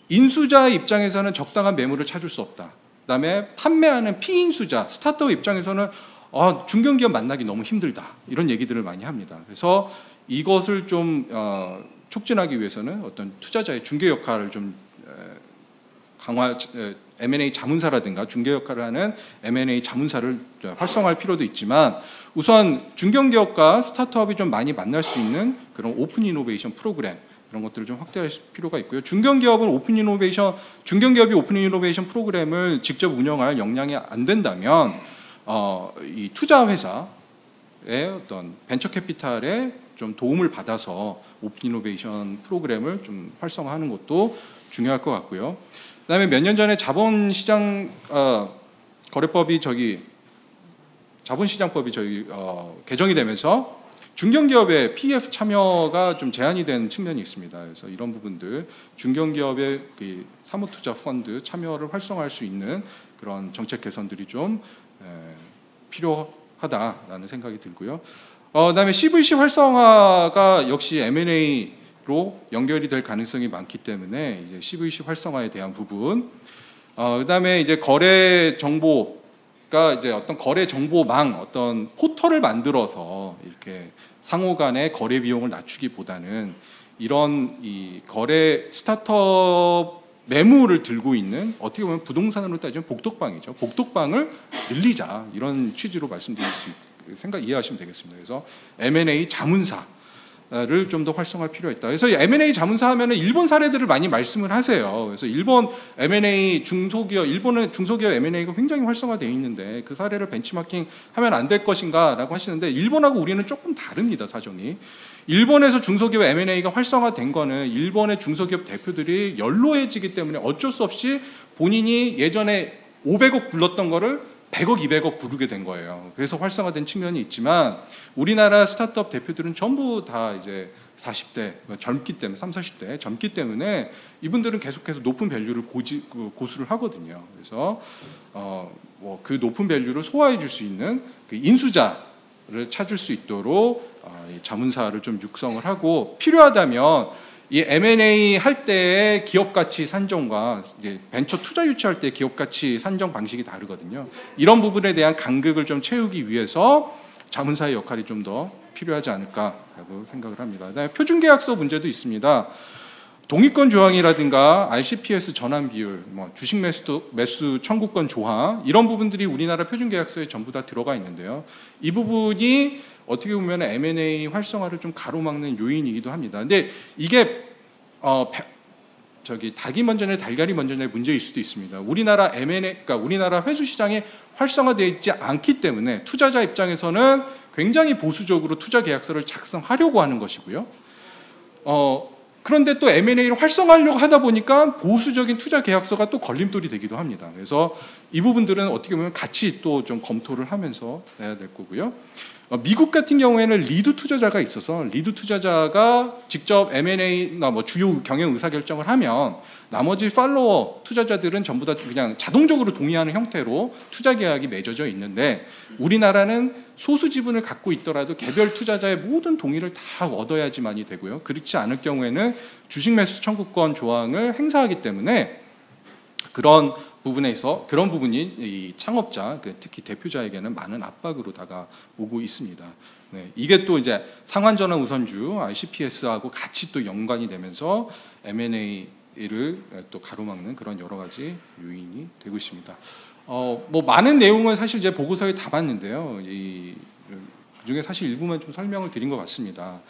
인수자의 입장에서는 적당한 매물을 찾을 수 없다. 그다음에 판매하는 피인수자, 스타트업 입장에서는 아, 중견기업 만나기 너무 힘들다. 이런 얘기들을 많이 합니다. 그래서 이것을 좀 어, 촉진하기 위해서는 어떤 투자자의 중개 역할을 좀 강화, 엠 앤 에이 자문사라든가 중개 역할을 하는 엠 앤 에이 자문사를 활성화할 필요도 있지만, 우선 중견기업과 스타트업이 좀 많이 만날 수 있는 그런 오픈 이노베이션 프로그램, 이런 것들을 좀 확대할 필요가 있고요. 중견기업은 오픈 이노베이션, 중견기업이 오픈 이노베이션 프로그램을 직접 운영할 역량이 안 된다면 어, 이 투자 회사의 어떤 벤처 캐피탈에 좀 도움을 받아서 오픈 이노베이션 프로그램을 좀 활성화하는 것도 중요할 것 같고요. 그다음에 몇 년 전에 자본시장 어, 거래법이 저기 자본시장법이 저기 어, 개정이 되면서 중견기업의 피이에프 참여가 좀 제한이 된 측면이 있습니다. 그래서 이런 부분들 중견기업의 그 사모투자 펀드 참여를 활성화할 수 있는 그런 정책 개선들이 좀 에, 필요하다라는 생각이 들고요. 어, 그다음에 씨브이씨 활성화가 역시 엠 앤 에이로 연결이 될 가능성이 많기 때문에 이제 씨브이씨 활성화에 대한 부분, 어, 그다음에 이제 거래 정보. 그러니까 이제 어떤 거래 정보망, 어떤 포털을 만들어서 이렇게 상호 간의 거래 비용을 낮추기보다는 이런 이 거래 스타트업 매물을 들고 있는 어떻게 보면 부동산으로 따지면 복덕방이죠. 복덕방을 늘리자 이런 취지로 말씀드릴 수 있, 생각 이해하시면 되겠습니다. 그래서 엠 앤 에이 자문사를 좀 더 활성화할 필요가 있다. 그래서 엠 앤 에이 자문사 하면은 일본 사례들을 많이 말씀을 하세요. 그래서 일본 엠 앤 에이 중소기업, 일본의 중소기업 엠 앤 에이가 굉장히 활성화되어 있는데 그 사례를 벤치마킹 하면 안 될 것인가라고 하시는데 일본하고 우리는 조금 다릅니다, 사정이. 일본에서 중소기업 엠 앤 에이가 활성화된 거는 일본의 중소기업 대표들이 연로해지기 때문에 어쩔 수 없이 본인이 예전에 오백억 불렀던 거를 백억, 이백억 부르게 된 거예요. 그래서 활성화된 측면이 있지만 우리나라 스타트업 대표들은 전부 다 이제 사십 대, 젊기 때문에 삼사십 대 젊기 때문에 이분들은 계속해서 높은 밸류를 고지, 고수를 하거든요. 그래서 어, 뭐 그 높은 밸류를 소화해 줄 수 있는 그 인수자를 찾을 수 있도록 어, 이 자문사를 좀 육성을 하고 필요하다면 이 엠 앤 에이 할 때의 기업 가치 산정과 벤처 투자 유치할 때 기업 가치 산정 방식이 다르거든요. 이런 부분에 대한 간극을 좀 채우기 위해서 자문사의 역할이 좀 더 필요하지 않을까라고 생각을 합니다. 그다음에 표준계약서 문제도 있습니다. 동의권 조항이라든가 알씨피에스 전환 비율, 뭐 주식 매수, 매수 청구권 조항 이런 부분들이 우리나라 표준계약서에 전부 다 들어가 있는데요. 이 부분이 어떻게 보면 엠 앤 에이 활성화를 좀 가로막는 요인이기도 합니다. 근데 이게 어, 저기 닭이 먼저냐 달걀이 먼저냐의 문제일 수도 있습니다. 우리나라 엠 앤 에이, 그러니까 우리나라 회수 시장이 활성화되어 있지 않기 때문에 투자자 입장에서는 굉장히 보수적으로 투자 계약서를 작성하려고 하는 것이고요. 어, 그런데 또 엠 앤 에이를 활성화하려고 하다 보니까 보수적인 투자 계약서가 또 걸림돌이 되기도 합니다. 그래서 이 부분들은 어떻게 보면 같이 또 좀 검토를 하면서 해야 될 거고요. 미국 같은 경우에는 리드 투자자가 있어서 리드 투자자가 직접 엠 앤 에이나 뭐 주요 경영 의사결정을 하면 나머지 팔로워 투자자들은 전부 다 그냥 자동적으로 동의하는 형태로 투자 계약이 맺어져 있는데 우리나라는 소수 지분을 갖고 있더라도 개별 투자자의 모든 동의를 다 얻어야지만이 되고요. 그렇지 않을 경우에는 주식 매수 청구권 조항을 행사하기 때문에 그런 부분에서 그런 부분이 이 창업자, 특히 대표자에게는 많은 압박으로 다가오고 있습니다. 네, 이게 또 이제 상환전환 우선주 알씨피에스하고 같이 또 연관이 되면서 엠 앤 에이를 또 가로막는 그런 여러 가지 요인이 되고 있습니다. 어, 뭐 많은 내용은 사실 이제 보고서에 담았는데요. 이, 그중에 사실 일부만 좀 설명을 드린 것 같습니다.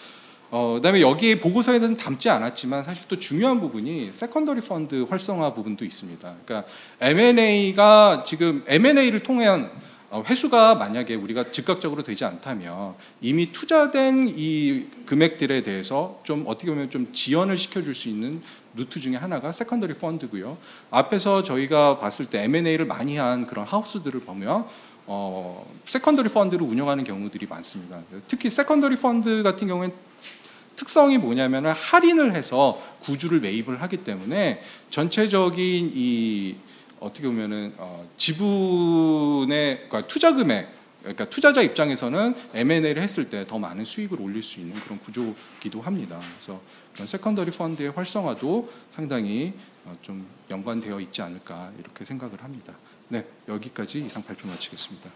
어, 그다음에 여기 보고서에는 담지 않았지만 사실 또 중요한 부분이 세컨더리 펀드 활성화 부분도 있습니다. 그러니까 엠 앤 에이가 지금 엠 앤 에이를 통한 회수가 만약에 우리가 즉각적으로 되지 않다면 이미 투자된 이 금액들에 대해서 좀 어떻게 보면 좀 지연을 시켜줄 수 있는 루트 중에 하나가 세컨더리 펀드고요. 앞에서 저희가 봤을 때 엠 앤 에이를 많이 한 그런 하우스들을 보면 어, 세컨더리 펀드를 운영하는 경우들이 많습니다. 특히 세컨더리 펀드 같은 경우에는 특성이 뭐냐면 할인을 해서 구주를 매입을 하기 때문에 전체적인 이 어떻게 보면은 어 지분의 그러니까 투자 금액, 그러니까 투자자 입장에서는 엠 앤 에이를 했을 때 더 많은 수익을 올릴 수 있는 그런 구조기도 합니다. 그래서 그런 세컨더리 펀드의 활성화도 상당히 어 좀 연관되어 있지 않을까 이렇게 생각을 합니다. 네, 여기까지 이상 발표 마치겠습니다.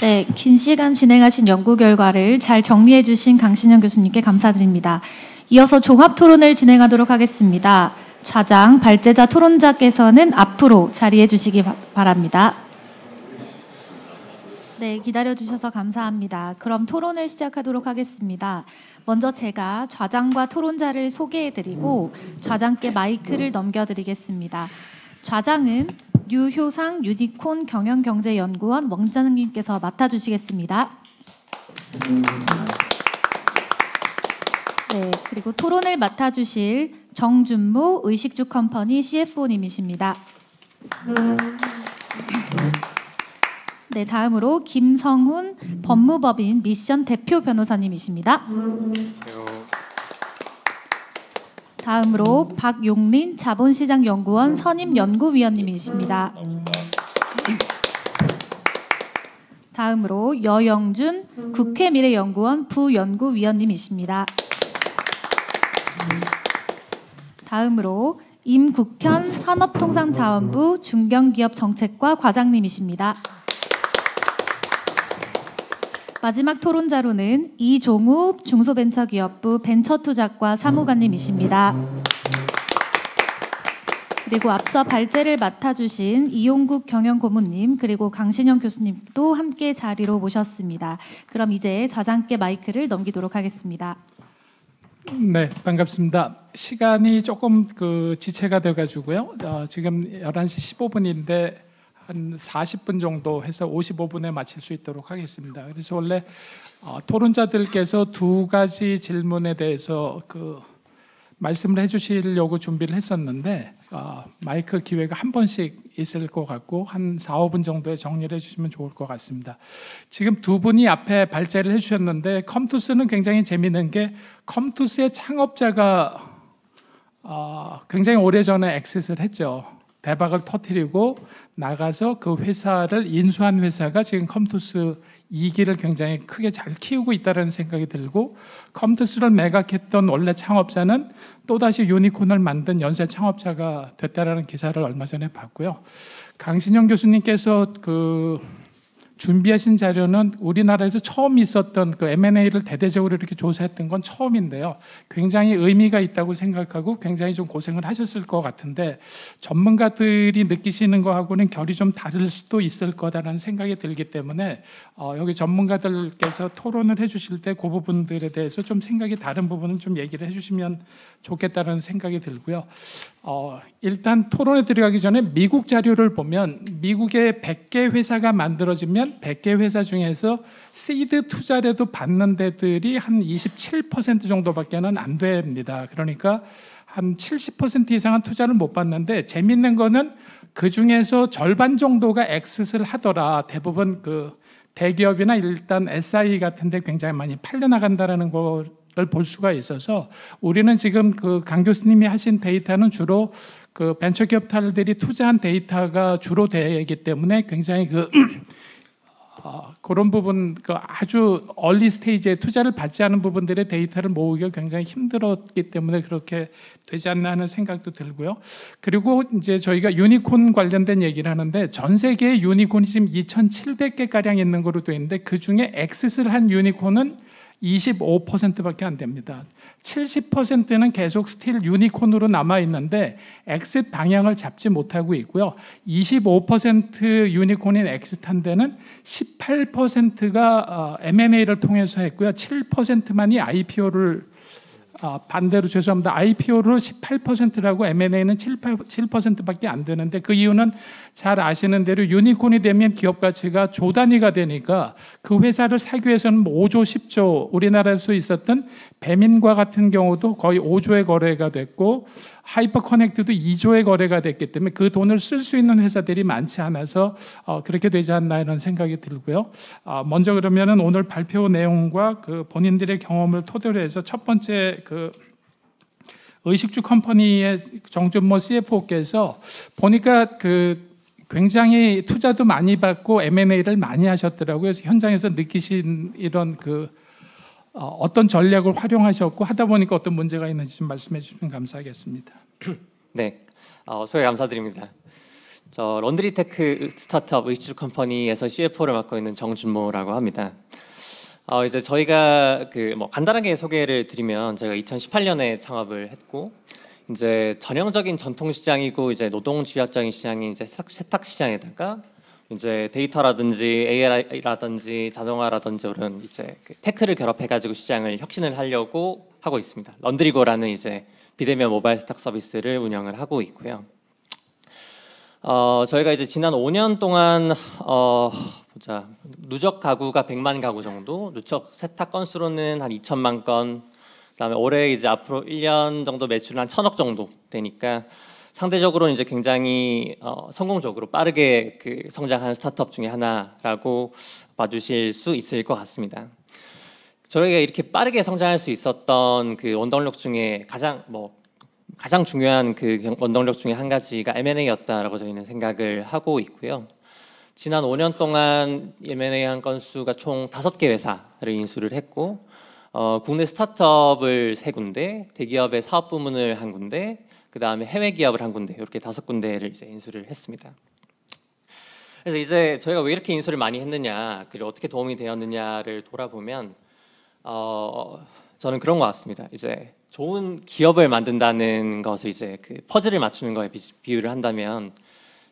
네, 긴 시간 진행하신 연구 결과를 잘 정리해 주신 강신영 교수님께 감사드립니다. 이어서 종합 토론을 진행하도록 하겠습니다. 좌장, 발제자, 토론자께서는 앞으로 자리해 주시기 바랍니다. 네, 기다려주셔서 감사합니다. 그럼 토론을 시작하도록 하겠습니다. 먼저 제가 좌장과 토론자를 소개해드리고 좌장께 마이크를 넘겨드리겠습니다. 좌장은 유호상 유니콘 경영경제연구원 원장님께서 맡아주시겠습니다. 네, 그리고 토론을 맡아주실 정준모 의식주 컴퍼니 씨에프오님이십니다. 네, 다음으로 김성훈 법무법인 미션 대표 변호사님이십니다. 안녕하세요. 다음으로 박용민 자본시장연구원 선임연구위원님이십니다. 다음으로 여영준 국회미래연구원 부연구위원님이십니다. 다음으로 임국현 산업통상자원부 중견기업정책과 과장님이십니다. 마지막 토론자로는 이종욱 중소벤처기업부 벤처투자과 사무관님이십니다. 그리고 앞서 발제를 맡아주신 이용국 경영고문님 그리고 강신영 교수님도 함께 자리로 모셨습니다. 그럼 이제 좌장께 마이크를 넘기도록 하겠습니다. 네, 반갑습니다. 시간이 조금 그 지체가 돼가지고요. 어, 지금 열한 시 십오 분인데 한 사십 분 정도 해서 오십오 분에 마칠 수 있도록 하겠습니다. 그래서 원래 어, 토론자들께서 두 가지 질문에 대해서 그 말씀을 해주시려고 준비를 했었는데 어, 마이크 기회가 한 번씩 있을 것 같고 한 사, 오 분 정도에 정리를 해주시면 좋을 것 같습니다. 지금 두 분이 앞에 발제를 해주셨는데 컴투스는 굉장히 재미있는 게 컴투스의 창업자가 어, 굉장히 오래전에 엑시트를 했죠. 대박을 터뜨리고 나가서 그 회사를 인수한 회사가 지금 컴투스 이기를 굉장히 크게 잘 키우고 있다는 생각이 들고 컴투스를 매각했던 원래 창업자는 또다시 유니콘을 만든 연쇄 창업자가 됐다라는 기사를 얼마 전에 봤고요. 강신영 교수님께서 그 준비하신 자료는 우리나라에서 처음 있었던 그 엠 앤 에이를 대대적으로 이렇게 조사했던 건 처음인데요. 굉장히 의미가 있다고 생각하고 굉장히 좀 고생을 하셨을 것 같은데 전문가들이 느끼시는 거하고는 결이 좀 다를 수도 있을 거다라는 생각이 들기 때문에 어, 여기 전문가들께서 토론을 해주실 때 그 부분들에 대해서 좀 생각이 다른 부분은 좀 얘기를 해주시면 좋겠다라는 생각이 들고요. 어, 일단 토론에 들어가기 전에 미국 자료를 보면 미국의 백 개 회사가 만들어지면 백 개 회사 중에서 시드 투자라도 받는 데들이 한 이십칠 퍼센트 정도밖에는 안 됩니다. 그러니까 한 칠십 퍼센트 이상은 투자를 못 받는데 재밌는 거는 그 중에서 절반 정도가 엑싯을 하더라. 대부분 그 대기업이나 일단 에스 아이 같은 데 굉장히 많이 팔려나간다라는 걸 볼 수가 있어서 우리는 지금 그 강 교수님이 하신 데이터는 주로 그 벤처기업들이 투자한 데이터가 주로 되기 때문에 굉장히 그 어, 그런 부분, 그 아주 얼리 스테이지에 투자를 받지 않은 부분들의 데이터를 모으기가 굉장히 힘들었기 때문에 그렇게 되지 않나 하는 생각도 들고요. 그리고 이제 저희가 유니콘 관련된 얘기를 하는데 전 세계에 유니콘이 지금 이천칠백 개가량 있는 거로 되어 있는데 그 중에 엑싯을 한 유니콘은 이십오 퍼센트밖에 안 됩니다. 칠십 퍼센트는 계속 스틸 유니콘으로 남아있는데 엑싯 방향을 잡지 못하고 있고요. 이십오 퍼센트 유니콘인 엑싯한 데는 십팔 퍼센트가 엠 앤 에이를 통해서 했고요. 칠 퍼센트만이 아이 피 오를 아, 반대로 죄송합니다. 아이 피 오로 십팔 퍼센트라고 엠 앤 에이는 칠, 팔, 칠 퍼센트밖에 안 되는데 그 이유는 잘 아시는 대로 유니콘이 되면 기업 가치가 조 단위가 되니까 그 회사를 사기 위해서는 오조, 십조 우리나라에서 있었던 배민과 같은 경우도 거의 오조의 거래가 됐고 하이퍼 커넥트도 이조의 거래가 됐기 때문에 그 돈을 쓸 수 있는 회사들이 많지 않아서 어, 그렇게 되지 않나 이런 생각이 들고요. 어, 먼저 그러면은 오늘 발표 내용과 그 본인들의 경험을 토대로 해서 첫 번째 그 의식주 컴퍼니의 정준모 씨에프오께서 보니까 그 굉장히 투자도 많이 받고 엠 앤 에이를 많이 하셨더라고요. 그래서 현장에서 느끼신 이런 그 어, 어떤 전략을 활용하셨고 하다 보니까 어떤 문제가 있는지 좀 말씀해 주시면 감사하겠습니다. 네, 어, 소개 감사드립니다. 저 런드리테크 스타트업 의식주 컴퍼니에서 씨에프오를 맡고 있는 정준모라고 합니다. 어, 이제 저희가 그 뭐 간단하게 소개를 드리면 제가 이천십팔 년에 창업을 했고 이제 전형적인 전통 시장이고 이제 노동 집약적인 시장이 이제 세탁, 세탁 시장에다가 이제 데이터라든지 에이아이라든지 자동화라든지 이런 이제 테크를 결합해가지고 시장을 혁신을 하려고 하고 있습니다. 런드리고라는 이제 비대면 모바일 세탁 서비스를 운영을 하고 있고요. 어, 저희가 이제 지난 오 년 동안 어, 보자 누적 가구가 백만 가구 정도, 누적 세탁 건수로는 한 이천만 건, 그다음에 올해 이제 앞으로 일 년 정도 매출은 한 천억 정도 되니까 상대적으로는 이제 굉장히 어, 성공적으로 빠르게 그 성장한 스타트업 중에 하나라고 봐주실 수 있을 것 같습니다. 저희가 이렇게 빠르게 성장할 수 있었던 그 원동력 중에 가장 뭐 가장 중요한 그 원동력 중에 한 가지가 엠 앤 에이였다라고 저희는 생각을 하고 있고요. 지난 오 년 동안 엠 앤 에이 한 건수가 총 다섯 개 회사를 인수를 했고, 어, 국내 스타트업을 세 군데, 대기업의 사업 부문을 한 군데, 그 다음에 해외 기업을 한 군데, 이렇게 다섯 군데를 이제 인수를 했습니다. 그래서 이제 저희가 왜 이렇게 인수를 많이 했느냐, 그리고 어떻게 도움이 되었느냐를 돌아보면, 어, 저는 그런 것 같습니다. 이제 좋은 기업을 만든다는 것을 이제 그 퍼즐을 맞추는 거에 비, 비유를 한다면,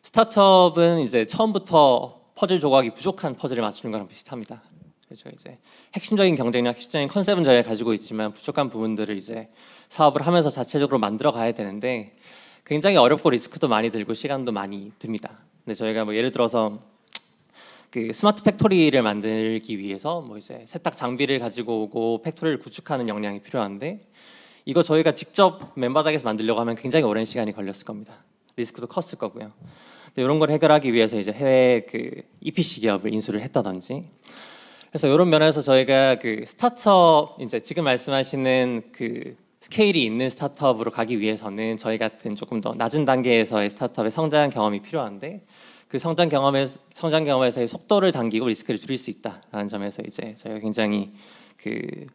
스타트업은 이제 처음부터 퍼즐 조각이 부족한 퍼즐을 맞추는 거랑 비슷합니다. 그렇죠. 이제 핵심적인 경쟁력, 핵심적인 컨셉은 저희가 가지고 있지만 부족한 부분들을 이제 사업을 하면서 자체적으로 만들어 가야 되는데 굉장히 어렵고 리스크도 많이 들고 시간도 많이 듭니다. 근데 저희가 뭐 예를 들어서 그 스마트 팩토리를 만들기 위해서 뭐 이제 세탁 장비를 가지고 오고 팩토리를 구축하는 역량이 필요한데, 이거 저희가 직접 맨바닥에서 만들려고 하면 굉장히 오랜 시간이 걸렸을 겁니다. 리스크도 컸을 거고요. 근데 이런 걸 해결하기 위해서 이제 해외 그 이 피 씨 기업을 인수를 했다든지. 그래서 이런 면에서 저희가 그 스타트업, 이제 지금 말씀하시는 그 스케일이 있는 스타트업으로 가기 위해서는 저희 같은 조금 더 낮은 단계에서의 스타트업의 성장 경험이 필요한데, 그 성장 경험의 성장 경험에서의 속도를 당기고 리스크를 줄일 수 있다라는 점에서 이제 저희가 굉장히 그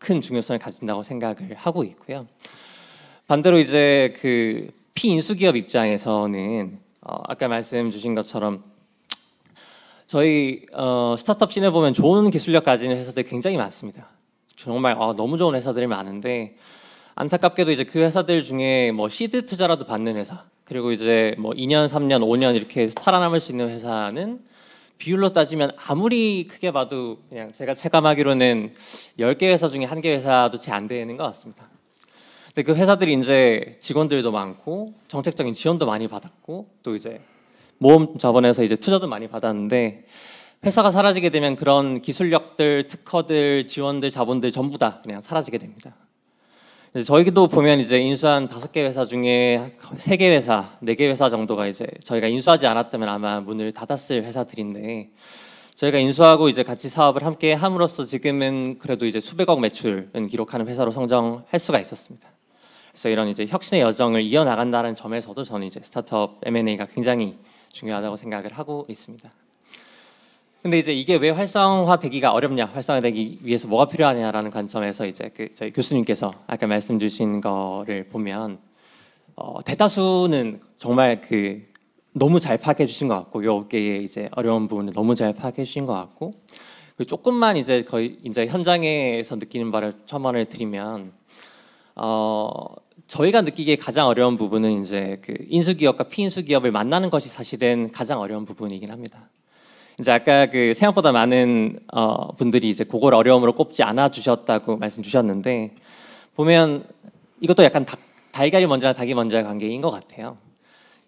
큰 중요성을 가진다고 생각을 하고 있고요. 반대로 이제 그 피인수 기업 입장에서는 어 아까 말씀 주신 것처럼 저희 어, 스타트업 씬에 보면 좋은 기술력 가진 회사들 굉장히 많습니다. 정말 어, 너무 좋은 회사들이 많은데, 안타깝게도 이제 그 회사들 중에 뭐 시드 투자라도 받는 회사, 그리고 이제 뭐 이 년, 삼 년, 오 년 이렇게 살아남을 수 있는 회사는 비율로 따지면 아무리 크게 봐도 그냥 제가 체감하기로는 열 개 회사 중에 한 개 회사도 채 안 되는 것 같습니다. 근데 그 회사들이 이제 직원들도 많고 정책적인 지원도 많이 받았고 또 이제 모험 자본에서 이제 투자도 많이 받았는데, 회사가 사라지게 되면 그런 기술력들, 특허들, 지원들, 자본들 전부 다 그냥 사라지게 됩니다. 이제 저희도 보면 이제 인수한 다섯 개 회사 중에 세 개 회사, 네 개 회사 정도가 이제 저희가 인수하지 않았다면 아마 문을 닫았을 회사들인데, 저희가 인수하고 이제 같이 사업을 함께 함으로써 지금은 그래도 이제 수백억 매출은 기록하는 회사로 성장할 수가 있었습니다. 그래서 이런 이제 혁신의 여정을 이어나간다는 점에서도 저는 이제 스타트업 엠 앤 에이가 굉장히 중요하다고 생각을 하고 있습니다. 근데 이제 이게 왜 활성화되기가 어렵냐, 활성화되기 위해서 뭐가 필요하냐라는 관점에서 이제 그 저희 교수님께서 아까 말씀 주신 거를 보면 어, 대다수는 정말 그 너무 잘 파악해 주신 것 같고, 이 업계의 이제 어려운 부분을 너무 잘 파악해 주신 것 같고, 조금만 이제 거의 이제 현장에서 느끼는 바를 첨언을 드리면, 어. 저희가 느끼기에 가장 어려운 부분은 이제 그 인수기업과 피인수기업을 만나는 것이 사실은 가장 어려운 부분이긴 합니다. 이제 아까 그 생각보다 많은 어 분들이 이제 그걸 어려움으로 꼽지 않아 주셨다고 말씀 주셨는데, 보면 이것도 약간 닭, 달걀이 먼저나 닭이 먼저의 관계인 것 같아요.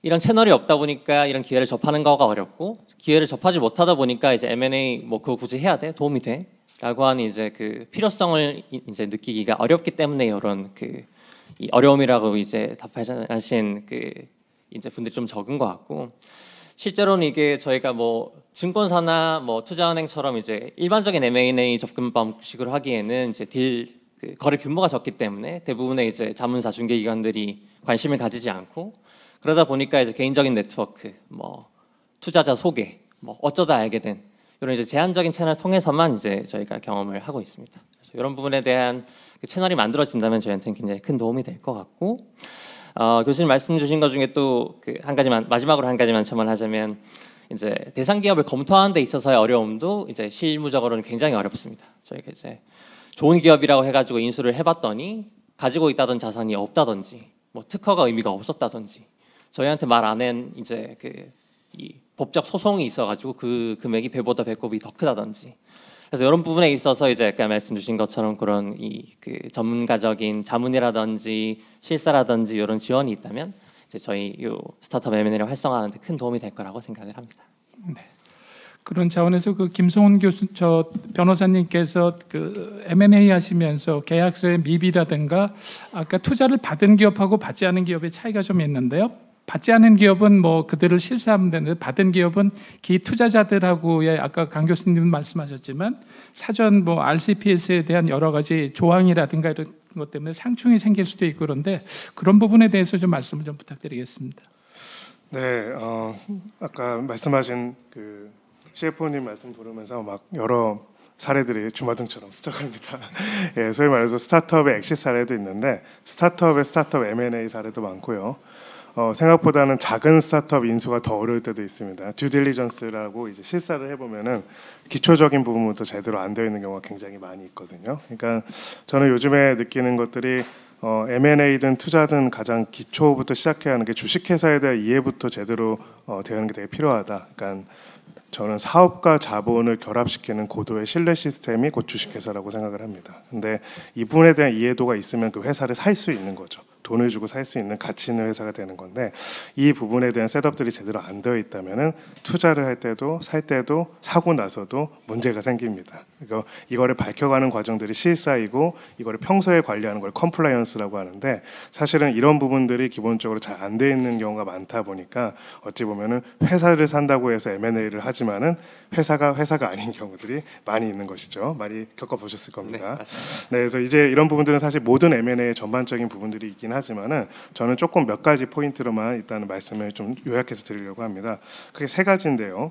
이런 채널이 없다 보니까 이런 기회를 접하는 거가 어렵고, 기회를 접하지 못하다 보니까 이제 엠 앤 에이 뭐 그거 굳이 해야 돼? 도움이 돼? 라고 하는 이제 그 필요성을 이제 느끼기가 어렵기 때문에 이런 그 이 어려움이라고 이제 답하신 그 이제 분들이 좀 적은 것 같고, 실제로는 이게 저희가 뭐 증권사나 뭐 투자은행처럼 이제 일반적인 엠 앤 에이 접근 방식으로 하기에는 이제 딜 그 거래 규모가 적기 때문에 대부분의 이제 자문사, 중개기관들이 관심을 가지지 않고, 그러다 보니까 이제 개인적인 네트워크, 뭐 투자자 소개, 뭐 어쩌다 알게 된 이런 이제 제한적인 채널 통해서만 이제 저희가 경험을 하고 있습니다. 그래서 이런 부분에 대한 그 채널이 만들어진다면 저희한테는 굉장히 큰 도움이 될 것 같고, 어, 교수님 말씀 주신 것 중에 또 그 한 가지만, 마지막으로 한 가지만 첨언하자면, 이제 대상 기업을 검토하는 데 있어서의 어려움도 이제 실무적으로는 굉장히 어렵습니다. 저희가 이제 좋은 기업이라고 해가지고 인수를 해봤더니 가지고 있다던 자산이 없다든지, 뭐 특허가 의미가 없었다든지, 저희한테 말 안 한 이제 그 이 법적 소송이 있어가지고 그 금액이 배보다 배꼽이 더 크다든지. 그래서 이런 부분에 있어서 이제 아까 말씀 주신 것처럼 그런 이 그 전문가적인 자문이라든지 실사라든지 이런 지원이 있다면 이제 저희 요 스타트업 엠 앤 에를 활성화하는 데 큰 도움이 될 거라고 생각을 합니다. 네. 그런 차원에서 그 김성훈 교수 저 변호사님께서 그 엠 앤 에이 하시면서 계약서의 미비라든가 아까 투자를 받은 기업하고 받지 않은 기업의 차이가 좀 있는데요. 받지 않은 기업은 뭐 그들을 실사하면 되는데 받은 기업은 기 투자자들하고의 아까 강 교수님 말씀하셨지만 사전 뭐 알 씨 피 에스에 대한 여러 가지 조항이라든가 이런 것 때문에 상충이 생길 수도 있고 그런데 그런 부분에 대해서 좀 말씀을 좀 부탁드리겠습니다. 네, 어, 아까 말씀하신 그 씨 에프 오님 말씀 들으면서 막 여러 사례들이 주마등처럼 스쳐갑니다. 예, 소위 말해서 스타트업의 엑싯 사례도 있는데 스타트업의 스타트업 엠 앤 에이 사례도 많고요. 어, 생각보다는 작은 스타트업 인수가 더 어려울 때도 있습니다. 듀딜리전스라고 이제 실사를 해보면은 기초적인 부분부터 제대로 안 되어 있는 경우가 굉장히 많이 있거든요. 그러니까 저는 요즘에 느끼는 것들이 어, 엠 앤 에이든 투자든 가장 기초부터 시작해야 하는 게 주식회사에 대한 이해부터 제대로 어, 되어 있는 게 되게 필요하다. 그러니까 저는 사업과 자본을 결합시키는 고도의 신뢰 시스템이 곧 주식회사라고 생각을 합니다. 근데 이 부분에 대한 이해도가 있으면 그 회사를 살 수 있는 거죠. 돈을 주고 살 수 있는 가치 있는 회사가 되는 건데 이 부분에 대한 셋업들이 제대로 안 되어 있다면은 투자를 할 때도 살 때도 사고 나서도 문제가 생깁니다. 그러니까 이거를 밝혀가는 과정들이 씨에스아이고 이거를 평소에 관리하는 걸 컴플라이언스라고 하는데 사실은 이런 부분들이 기본적으로 잘 안 돼 있는 경우가 많다 보니까 어찌 보면은 회사를 산다고 해서 엠 앤 에이를 하지만은 회사가 회사가 아닌 경우들이 많이 있는 것이죠. 많이 겪어보셨을 겁니다. 네, 네, 그래서 이제 이런 부분들은 사실 모든 엠 앤 에이의 전반적인 부분들이 있긴 하지만은 저는 조금 몇 가지 포인트로만 일단은 말씀을 좀 요약해서 드리려고 합니다. 그게 세 가지인데요.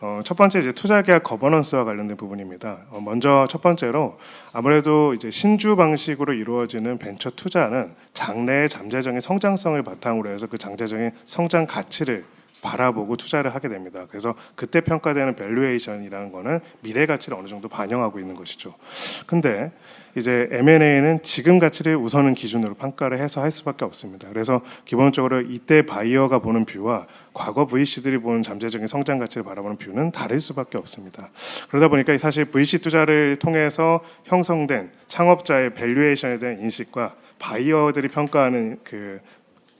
어, 첫 번째 이제 투자계약 거버넌스와 관련된 부분입니다. 어, 먼저 첫 번째로 아무래도 이제 신주 방식으로 이루어지는 벤처 투자는 장래의 잠재적인 성장성을 바탕으로 해서 그 잠재적인 성장 가치를 바라보고 투자를 하게 됩니다. 그래서 그때 평가되는 밸류에이션이라는 거는 미래 가치를 어느 정도 반영하고 있는 것이죠. 근데 이제 엠 앤 에이는 지금 가치를 우선은 기준으로 평가를 해서 할 수밖에 없습니다. 그래서 기본적으로 이때 바이어가 보는 뷰와 과거 브이씨들이 보는 잠재적인 성장 가치를 바라보는 뷰는 다를 수밖에 없습니다. 그러다 보니까 사실 브이씨 투자를 통해서 형성된 창업자의 밸류에이션에 대한 인식과 바이어들이 평가하는 그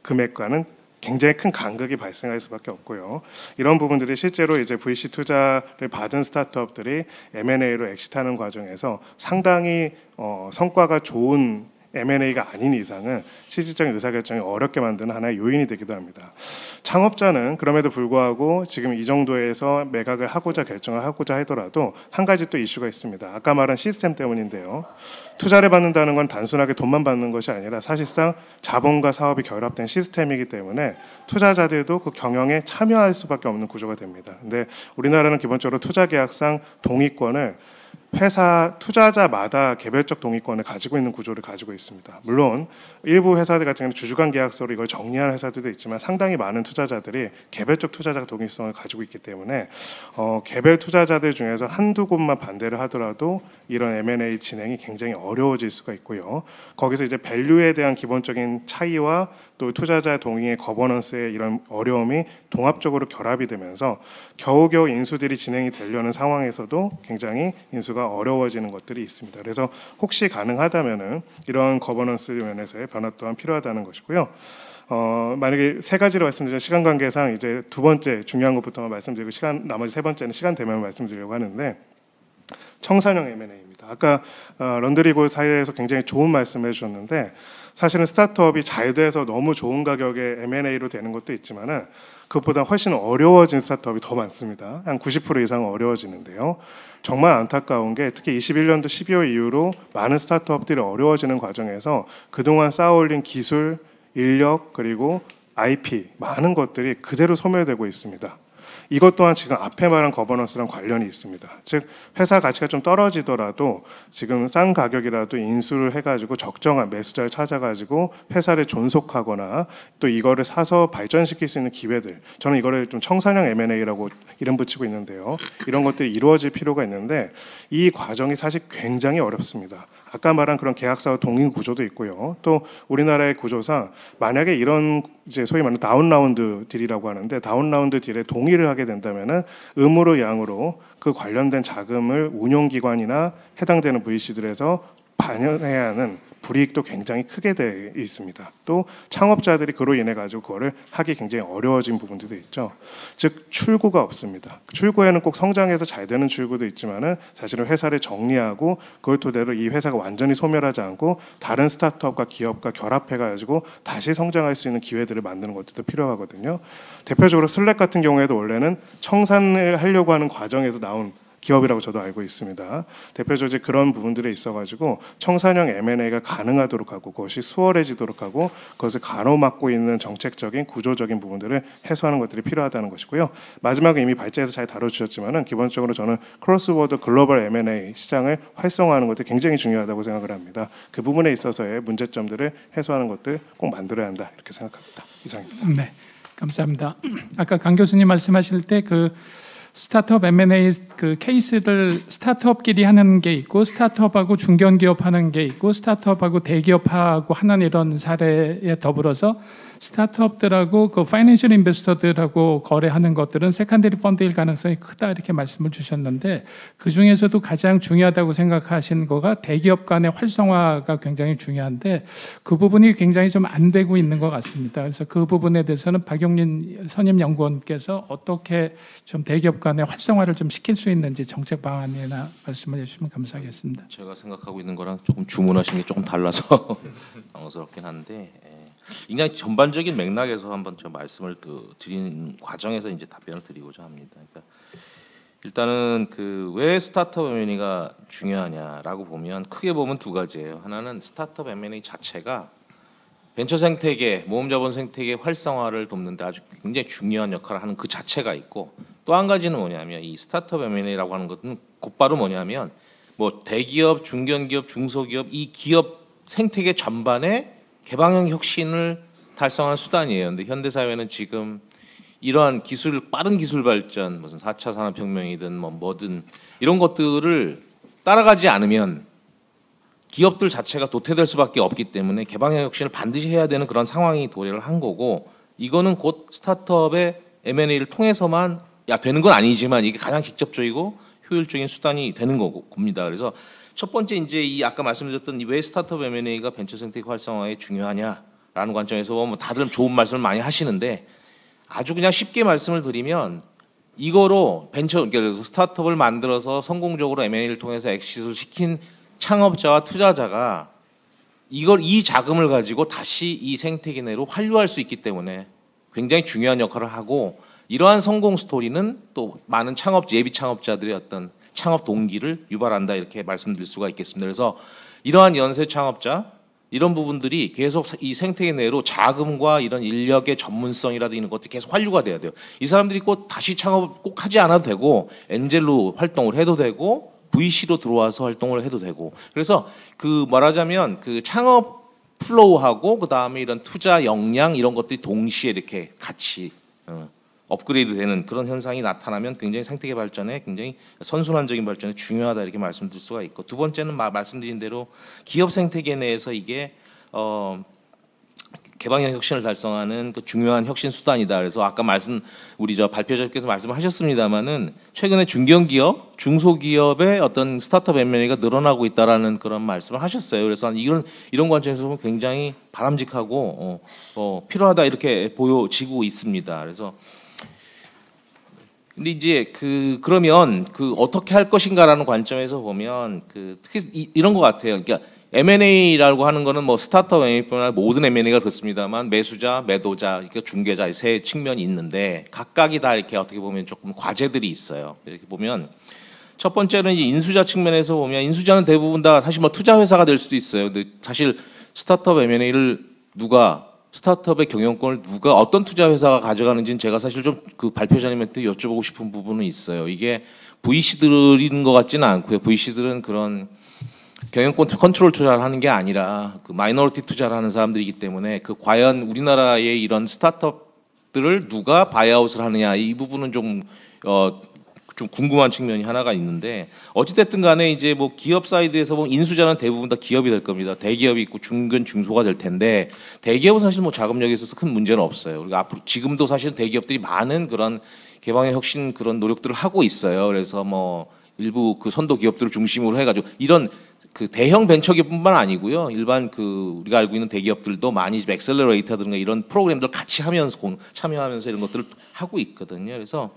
금액과는 굉장히 큰 간극이 발생할 수밖에 없고요. 이런 부분들이 실제로 이제 브이씨 투자를 받은 스타트업들이 엠 앤 에이로 엑시트하는 과정에서 상당히 어, 성과가 좋은 엠 앤 에이가 아닌 이상은 실질적인 의사결정이 어렵게 만드는 하나의 요인이 되기도 합니다. 창업자는 그럼에도 불구하고 지금 이 정도에서 매각을 하고자 결정을 하고자 하더라도 한 가지 또 이슈가 있습니다. 아까 말한 시스템 때문인데요. 투자를 받는다는 건 단순하게 돈만 받는 것이 아니라 사실상 자본과 사업이 결합된 시스템이기 때문에 투자자들도 그 경영에 참여할 수밖에 없는 구조가 됩니다. 근데 우리나라는 기본적으로 투자계약상 동의권을 회사 투자자마다 개별적 동의권을 가지고 있는 구조를 가지고 있습니다. 물론 일부 회사들 같은 경우는 주주간 계약서로 이걸 정리하는 회사들도 있지만 상당히 많은 투자자들이 개별적 투자자 동의성을 가지고 있기 때문에 어, 개별 투자자들 중에서 한두 곳만 반대를 하더라도 이런 엠 앤 에이 진행이 굉장히 어려워질 수가 있고요. 거기서 이제 밸류에 대한 기본적인 차이와 또 투자자 동의의 거버넌스의 이런 어려움이 종합적으로 결합이 되면서 겨우겨우 인수들이 진행이 되려는 상황에서도 굉장히 인수가 어려워지는 것들이 있습니다. 그래서 혹시 가능하다면은 이런 거버넌스 면에서의 변화 또한 필요하다는 것이고요. 어, 만약에 세 가지로 말씀드리면 시간 관계상 이제 두 번째 중요한 것부터만 말씀드리고 시간 나머지 세 번째는 시간 되면 말씀드리려고 하는데 청산형 엠 앤 에이입니다. 아까 어, 런드리고 사례에서 굉장히 좋은 말씀을 해주셨는데 사실은 스타트업이 잘 돼서 너무 좋은 가격에 엠 앤 에이로 되는 것도 있지만은 그것보다 훨씬 어려워진 스타트업이 더 많습니다. 한 구십 퍼센트 이상 어려워지는데요. 정말 안타까운 게 특히 이십일 년도 십이월 이후로 많은 스타트업들이 어려워지는 과정에서 그동안 쌓아올린 기술, 인력, 그리고 아이 피 많은 것들이 그대로 소멸되고 있습니다. 이것 또한 지금 앞에 말한 거버넌스랑 관련이 있습니다. 즉 회사 가치가 좀 떨어지더라도 지금 싼 가격이라도 인수를 해가지고 적정한 매수자를 찾아가지고 회사를 존속하거나 또 이거를 사서 발전시킬 수 있는 기회들 저는 이거를 좀 청산형 엠 앤 에이라고 이름 붙이고 있는데요. 이런 것들이 이루어질 필요가 있는데 이 과정이 사실 굉장히 어렵습니다. 아까 말한 그런 계약사와 동인 구조도 있고요. 또 우리나라의 구조상 만약에 이런 이제 소위 말하는 다운라운드 딜이라고 하는데 다운라운드 딜에 동의를 하게 된다면은 음으로 양으로 그 관련된 자금을 운용기관이나 해당되는 브이씨들에서 반영해야 하는 불이익도 굉장히 크게 돼 있습니다. 또 창업자들이 그로 인해 가지고 그거를 하기 굉장히 어려워진 부분들도 있죠. 즉 출구가 없습니다. 출구에는 꼭 성장해서 잘 되는 출구도 있지만은 사실은 회사를 정리하고 그걸 토대로 이 회사가 완전히 소멸하지 않고 다른 스타트업과 기업과 결합해 가지고 다시 성장할 수 있는 기회들을 만드는 것도 필요하거든요. 대표적으로 슬랙 같은 경우에도 원래는 청산을 하려고 하는 과정에서 나온 기업이라고 저도 알고 있습니다. 대표적으로 그런 부분들에 있어가지고 청산형 엠 앤 에이가 가능하도록 하고 그것이 수월해지도록 하고 그것을 가로막고 있는 정책적인 구조적인 부분들을 해소하는 것들이 필요하다는 것이고요. 마지막에 이미 발제에서 잘 다뤄주셨지만은 기본적으로 저는 크로스보더 글로벌 엠 앤 에이 시장을 활성화하는 것도 굉장히 중요하다고 생각을 합니다. 그 부분에 있어서의 문제점들을 해소하는 것들 꼭 만들어야 한다 이렇게 생각합니다. 이상입니다. 네, 감사합니다. 아까 강 교수님 말씀하실 때 그 스타트업 엠 앤 에이 그 케이스를 스타트업끼리 하는 게 있고 스타트업하고 중견기업 하는 게 있고 스타트업하고 대기업하고 하는 이런 사례에 더불어서 스타트업들하고 그 파이낸셜 인베스터들하고 거래하는 것들은 세컨더리 펀드일 가능성이 크다 이렇게 말씀을 주셨는데 그중에서도 가장 중요하다고 생각하신 거가 대기업 간의 활성화가 굉장히 중요한데 그 부분이 굉장히 좀 안 되고 있는 것 같습니다. 그래서 그 부분에 대해서는 박용민 선임연구원께서 어떻게 좀 대기업 간의 활성화를 좀 시킬 수 있는지 정책 방안이나 말씀을 해주시면 감사하겠습니다. 제가 생각하고 있는 거랑 조금 주문하신 게 조금 달라서 당황스럽긴 한데 그냥 전반적인 맥락에서 한번 저 말씀을 드린 과정에서 이제 답변을 드리고자 합니다. 그러니까 일단은 그 왜 스타트업 엠 앤 에이가 중요하냐라고 보면 크게 보면 두 가지예요. 하나는 스타트업 엠 앤 에이 자체가 벤처 생태계, 모험자본 생태계 활성화를 돕는데 아주 굉장히 중요한 역할을 하는 그 자체가 있고 또 한 가지는 뭐냐면 이 스타트업 엠 앤 에이라고 하는 것은 곧바로 뭐냐면 뭐 대기업, 중견기업, 중소기업 이 기업 생태계 전반에 개방형 혁신을 달성한 수단이에요. 근데 현대 사회는 지금 이러한 기술 빠른 기술 발전, 무슨 사 차 산업혁명이든 뭐 뭐든 이런 것들을 따라가지 않으면 기업들 자체가 도태될 수밖에 없기 때문에 개방형 혁신을 반드시 해야 되는 그런 상황이 도래를 한 거고 이거는 곧 스타트업의 엠 앤 에이를 통해서만 야 되는 건 아니지만 이게 가장 직접적이고 효율적인 수단이 되는 거고 겁니다. 그래서 첫 번째 이제 이 아까 말씀드렸던 이 왜 스타트업 엠 앤 에이가 벤처 생태계 활성화에 중요하냐라는 관점에서 보면 다들 좋은 말씀을 많이 하시는데 아주 그냥 쉽게 말씀을 드리면 이거로 벤처 그래서 스타트업을 만들어서 성공적으로 엠 앤 에이를 통해서 엑시트를 시킨 창업자와 투자자가 이걸 이 자금을 가지고 다시 이 생태계 내로 환류할 수 있기 때문에 굉장히 중요한 역할을 하고 이러한 성공 스토리는 또 많은 창업 예비 창업자들의 어떤 창업 동기를 유발한다 이렇게 말씀드릴 수가 있겠습니다. 그래서 이러한 연쇄 창업자 이런 부분들이 계속 이 생태계 내로 자금과 이런 인력의 전문성이라든지 이런 것들이 계속 환류가 돼야 돼요. 이 사람들이 꼭 다시 창업을 꼭 하지 않아도 되고 엔젤로 활동을 해도 되고 브이씨로 들어와서 활동을 해도 되고 그래서 그 말하자면 그 창업 플로우하고 그 다음에 이런 투자 역량 이런 것들이 동시에 이렇게 같이 어. 업그레이드 되는 그런 현상이 나타나면 굉장히 생태계 발전에 굉장히 선순환적인 발전에 중요하다 이렇게 말씀드릴 수가 있고 두 번째는 마, 말씀드린 대로 기업 생태계 내에서 이게 어, 개방형 혁신을 달성하는 그 중요한 혁신 수단이다. 그래서 아까 말씀 우리 저 발표자께서 말씀하셨습니다만은 최근에 중견기업, 중소기업의 어떤 스타트업 엠 앤 에이가 늘어나고 있다라는 그런 말씀을 하셨어요. 그래서 이런 이런 관점에서 보면 굉장히 바람직하고 어, 어, 필요하다 이렇게 보여지고 있습니다. 그래서 근데 이제 그 그러면 그 어떻게 할 것인가라는 관점에서 보면 그 특히 이, 이런 것 같아요. 그러니까 엠 앤 에이라고 하는 거는 뭐 스타트업 엠 앤 에이뿐 아니라 모든 엠 앤 에이가 그렇습니다만 매수자, 매도자, 그러니까 중개자 이 세 측면이 있는데 각각이 다 이렇게 어떻게 보면 조금 과제들이 있어요. 이렇게 보면 첫 번째는 이제 인수자 측면에서 보면 인수자는 대부분 다 사실 뭐 투자 회사가 될 수도 있어요. 근데 사실 스타트업 엠 앤 에이를 누가 스타트업의 경영권을 누가 어떤 투자 회사가 가져가는지는 제가 사실 좀 그 발표자님한테 여쭤보고 싶은 부분은 있어요. 이게 브이씨들인 것 같지는 않고요. 브이씨들은 그런 경영권 컨트롤 투자를 하는 게 아니라 그 마이너리티 투자를 하는 사람들이기 때문에 그 과연 우리나라의 이런 스타트업들을 누가 바이아웃을 하느냐 이 부분은 좀 어 좀 궁금한 측면이 하나가 있는데, 어찌됐든 간에 이제 뭐 기업 사이드에서 보면 인수자는 대부분 다 기업이 될 겁니다. 대기업이 있고 중견 중소가 될 텐데, 대기업은 사실 뭐 자금력에 있어서 큰 문제는 없어요. 우리가 앞으로 지금도 사실 대기업들이 많은 그런 개방의 혁신 그런 노력들을 하고 있어요. 그래서 뭐 일부 그 선도 기업들을 중심으로 해가지고 이런 그 대형 벤처기업뿐만 아니고요, 일반 그 우리가 알고 있는 대기업들도 많이 엑셀러레이터든가 이런 프로그램들 같이 하면서 공, 참여하면서 이런 것들을 하고 있거든요. 그래서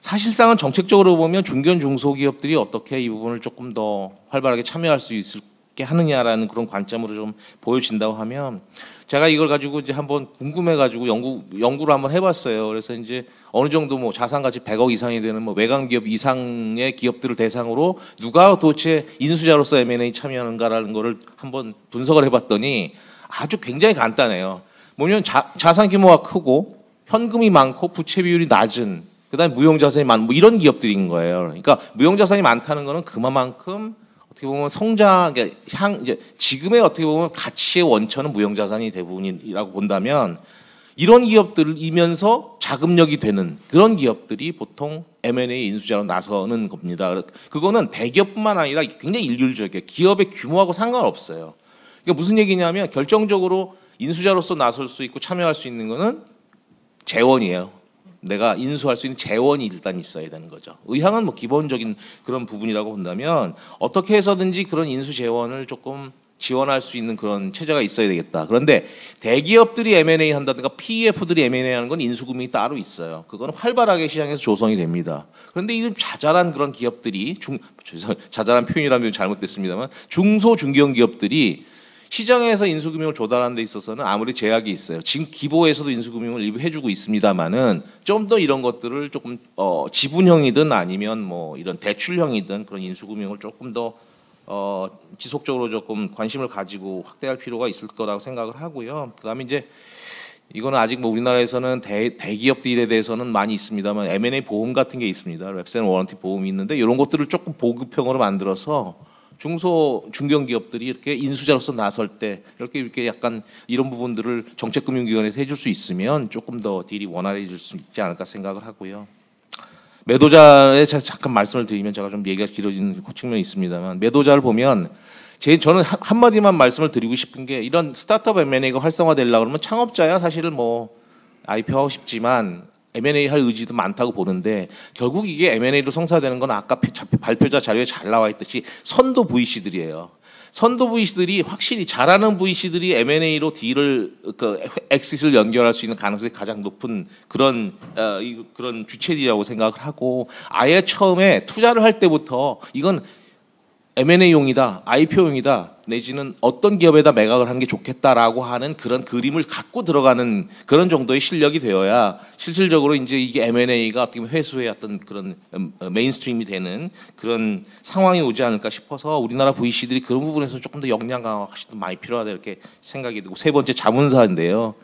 사실상은 정책적으로 보면 중견 중소기업들이 어떻게 이 부분을 조금 더 활발하게 참여할 수 있을게 하느냐라는 그런 관점으로 좀 보여진다고 하면, 제가 이걸 가지고 이제 한번 궁금해가지고 연구 연구를 한번 해봤어요. 그래서 이제 어느 정도 뭐 자산 가치 백억 이상이 되는 뭐 외관 기업 이상의 기업들을 대상으로 누가 도대체 인수자로서 엠 앤 에이 참여하는가라는 거를 한번 분석을 해봤더니 아주 굉장히 간단해요. 뭐냐면 자, 자산 규모가 크고 현금이 많고 부채 비율이 낮은, 그다음에 무형 자산이 많은 뭐 이런 기업들인 거예요. 그러니까 무형 자산이 많다는 거는 그만큼 어떻게 보면 성장, 그러니까 향, 이제 지금의 어떻게 보면 가치의 원천은 무형자산이 대부분이라고 본다면, 이런 기업들이면서 자금력이 되는 그런 기업들이 보통 엠 앤 에이 인수자로 나서는 겁니다. 그거는 대기업뿐만 아니라 굉장히 일률적이에요. 기업의 규모하고 상관없어요. 그러니까 무슨 얘기냐면 결정적으로 인수자로서 나설 수 있고 참여할 수 있는 거는 재원이에요. 내가 인수할 수 있는 재원이 일단 있어야 되는 거죠. 의향은 뭐 기본적인 그런 부분이라고 본다면 어떻게 해서든지 그런 인수 재원을 조금 지원할 수 있는 그런 체제가 있어야 되겠다. 그런데 대기업들이 엠 앤 에이 한다든가 피 이 에프들이 엠 앤 에이 하는 건 인수금이 따로 있어요. 그건 활발하게 시장에서 조성이 됩니다. 그런데 이런 자잘한 그런 기업들이 중 죄송 자잘한 표현이라면 잘못됐습니다만 중소 중견 기업들이 시장에서 인수금융을 조달하는 데 있어서는 아무리 제약이 있어요. 지금 기보에서도 인수금융을 일부 해주고 있습니다만은 좀 더 이런 것들을 조금 어, 지분형이든 아니면 뭐 이런 대출형이든 그런 인수금융을 조금 더 어, 지속적으로 조금 관심을 가지고 확대할 필요가 있을 거라고 생각을 하고요. 그다음에 이제 이거는 아직 뭐 우리나라에서는 대, 대기업들에 대해서는 많이 있습니다만 엠 앤 에이 보험 같은 게 있습니다. 랩센 워런티 보험이 있는데 이런 것들을 조금 보급형으로 만들어서 중소 중견 기업들이 이렇게 인수자로서 나설 때 이렇게 이렇게 약간 이런 부분들을 정책금융기관에서 해줄 수 있으면 조금 더 딜이 원활해질 수 있지 않을까 생각을 하고요. 매도자에 제가 잠깐 말씀을 드리면 제가 좀 얘기가 길어지는 측면이 있습니다만, 매도자를 보면 제 저는 한 마디만 말씀을 드리고 싶은 게, 이런 스타트업 엠 앤 에이가 활성화되려고 그러면 창업자야 사실은 뭐 아이피오 하고 싶지만 엠 앤 에이 할 의지도 많다고 보는데, 결국 이게 엠 앤 에이로 성사되는 건 아까 발표자 자료에 잘 나와 있듯이 선도 브이씨들이에요. 선도 브이씨들이 확실히 잘하는 브이씨들이 엠 앤 에이로 D를 그 엑시스를 연결할 수 있는 가능성이 가장 높은 그런 어, 그런 주체들이라고 생각을 하고, 아예 처음에 투자를 할 때부터 이건 엠 앤 에이용이다, 아이피오용이다, 내지는 어떤 기업에다 매각을 하는 게 좋겠다라고 하는 그런 그림을 갖고 들어가는 그런 정도의 실력이 되어야 실질적으로 이제 이게 엠 앤 에이가 어떻게 보면 회수의 어떤 그런 메인스트림이 되는 그런 상황이 오지 않을까 싶어서, 우리나라 브이씨들이 그런 부분에서 조금 더 역량 강화가 많이 필요하다 이렇게 생각이 들고, 세 번째 자문사인데요.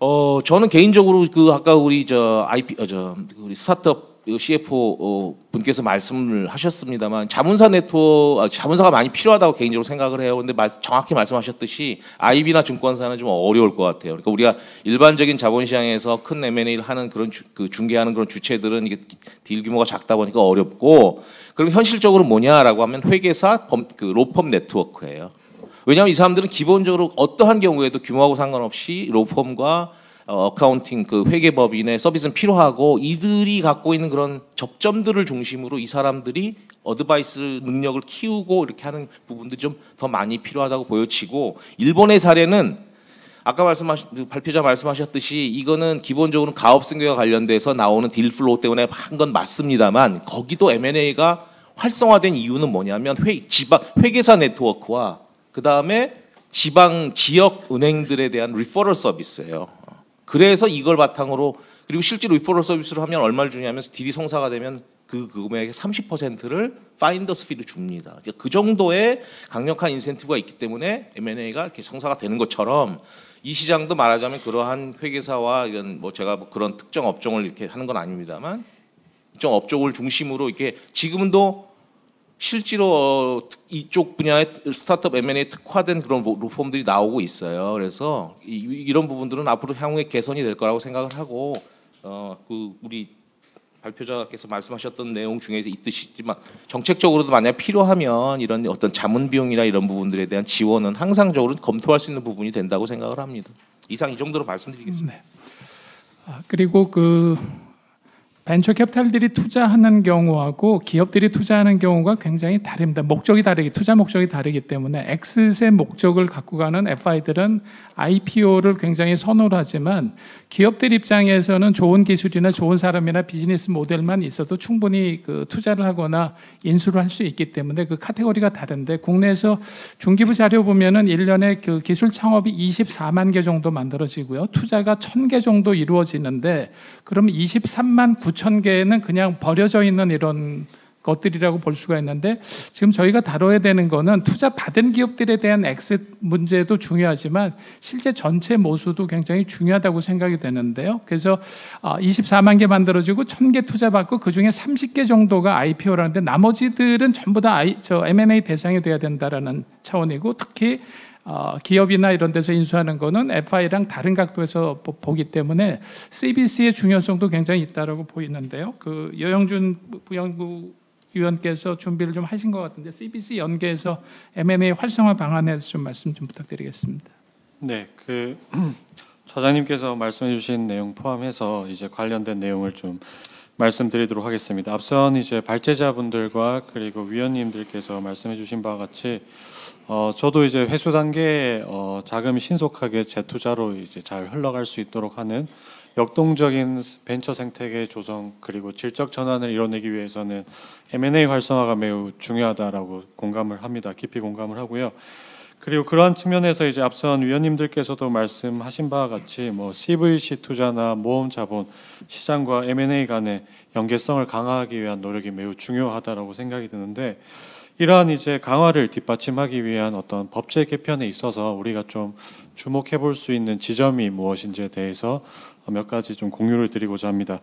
어 저는 개인적으로 그 아까 우리 저 아이피 어, 저 우리 스타트업 씨에프오 분께서 말씀을 하셨습니다만, 자문사 네트워크, 자문사가 많이 필요하다고 개인적으로 생각을 해요. 근데 말, 정확히 말씀하셨듯이 아이비나 증권사는 좀 어려울 것 같아요. 그러니까 우리가 일반적인 자본시장에서 큰 엠 앤 에이를 하는 그런 주, 그 중개하는 그런 주체들은 이게 딜 규모가 작다 보니까 어렵고, 그럼 현실적으로 뭐냐라고 하면 회계사, 범, 그 로펌 네트워크예요. 왜냐하면 이 사람들은 기본적으로 어떠한 경우에도 규모하고 상관없이 로펌과 어, 어카운팅 그 회계법인의 서비스는 필요하고, 이들이 갖고 있는 그런 접점들을 중심으로 이 사람들이 어드바이스 능력을 키우고 이렇게 하는 부분도 좀 더 많이 필요하다고 보여지고, 일본의 사례는 아까 말씀하신 발표자 말씀하셨듯이 이거는 기본적으로 가업승계와 관련돼서 나오는 딜플로우 때문에 한 건 맞습니다만, 거기도 엠 앤 에이가 활성화된 이유는 뭐냐면 회, 지방 회계사 네트워크와 그 다음에 지방 지역 은행들에 대한 리퍼럴 서비스예요. 그래서 이걸 바탕으로, 그리고 실제로 리퍼럴 서비스를 하면 얼마를 주냐면 딜이 성사가 되면 그 금액의 삼십 퍼센트를 파인더스 피를 줍니다. 그 정도의 강력한 인센티브가 있기 때문에 엠 앤 에이가 이렇게 성사가 되는 것처럼, 이 시장도 말하자면 그러한 회계사와 이런 뭐 제가 뭐 그런 특정 업종을 이렇게 하는 건 아닙니다만 특정 업종을 중심으로 이렇게 지금도 실제로 이쪽 분야의 스타트업 엠 앤 에이 특화된 그런 로펌들이 나오고 있어요. 그래서 이, 이런 부분들은 앞으로 향후에 개선이 될 거라고 생각을 하고, 어, 그 우리 발표자께서 말씀하셨던 내용 중에 있듯이지만 정책적으로도 만약 필요하면 이런 어떤 자문 비용이나 이런 부분들에 대한 지원은 항상적으로 검토할 수 있는 부분이 된다고 생각을 합니다. 이상 이 정도로 말씀드리겠습니다. 네. 아, 그리고 그 벤처 캐피탈들이 투자하는 경우하고 기업들이 투자하는 경우가 굉장히 다릅니다. 목적이 다르기, 투자 목적이 다르기 때문에 엑싯의 목적을 갖고 가는 에프아이들은 아이피오를 굉장히 선호를 하지만 기업들 입장에서는 좋은 기술이나 좋은 사람이나 비즈니스 모델만 있어도 충분히 그 투자를 하거나 인수를 할 수 있기 때문에 그 카테고리가 다른데, 국내에서 중기부 자료 보면은 일 년에 그 기술 창업이 이십사만 개 정도 만들어지고요. 투자가 천 개 정도 이루어지는데, 그러면 이십삼만 구천 개는 그냥 버려져 있는 이런 것들이라고 볼 수가 있는데, 지금 저희가 다뤄야 되는 거는 투자 받은 기업들에 대한 엑싯 문제도 중요하지만 실제 전체 모수도 굉장히 중요하다고 생각이 되는데요. 그래서 이십사만 개 만들어지고 천 개 투자받고 그중에 삼십 개 정도가 아이피오라는데 나머지들은 전부 다 엠 앤 에이 대상이 돼야 된다라는 차원이고, 특히 어, 기업이나 이런 데서 인수하는 거는 에프아이랑 다른 각도에서 보기 때문에 씨비씨의 중요성도 굉장히 있다라고 보이는데요. 그 여영준 연구위원께서 준비를 좀 하신 것 같은데 씨비씨 연계에서 엠 앤 에이 활성화 방안에서 좀 말씀 좀 부탁드리겠습니다. 네, 그 차장님께서 말씀해주신 내용 포함해서 이제 관련된 내용을 좀 말씀드리도록 하겠습니다. 앞선 이제 발제자분들과 그리고 위원님들께서 말씀해주신 바와 같이 어 저도 이제 회수 단계에 어 자금이 신속하게 재투자로 이제 잘 흘러갈 수 있도록 하는 역동적인 벤처 생태계 조성 그리고 질적 전환을 이뤄내기 위해서는 엠 앤 에이 활성화가 매우 중요하다라고 공감을 합니다. 깊이 공감을 하고요. 그리고 그러한 측면에서 이제 앞선 위원님들께서도 말씀하신 바와 같이 뭐 씨브이씨 투자나 모험 자본 시장과 엠 앤 에이 간의 연계성을 강화하기 위한 노력이 매우 중요하다라고 생각이 드는데, 이러한 이제 강화를 뒷받침하기 위한 어떤 법제 개편에 있어서 우리가 좀 주목해 볼 수 있는 지점이 무엇인지에 대해서 몇 가지 좀 공유를 드리고자 합니다.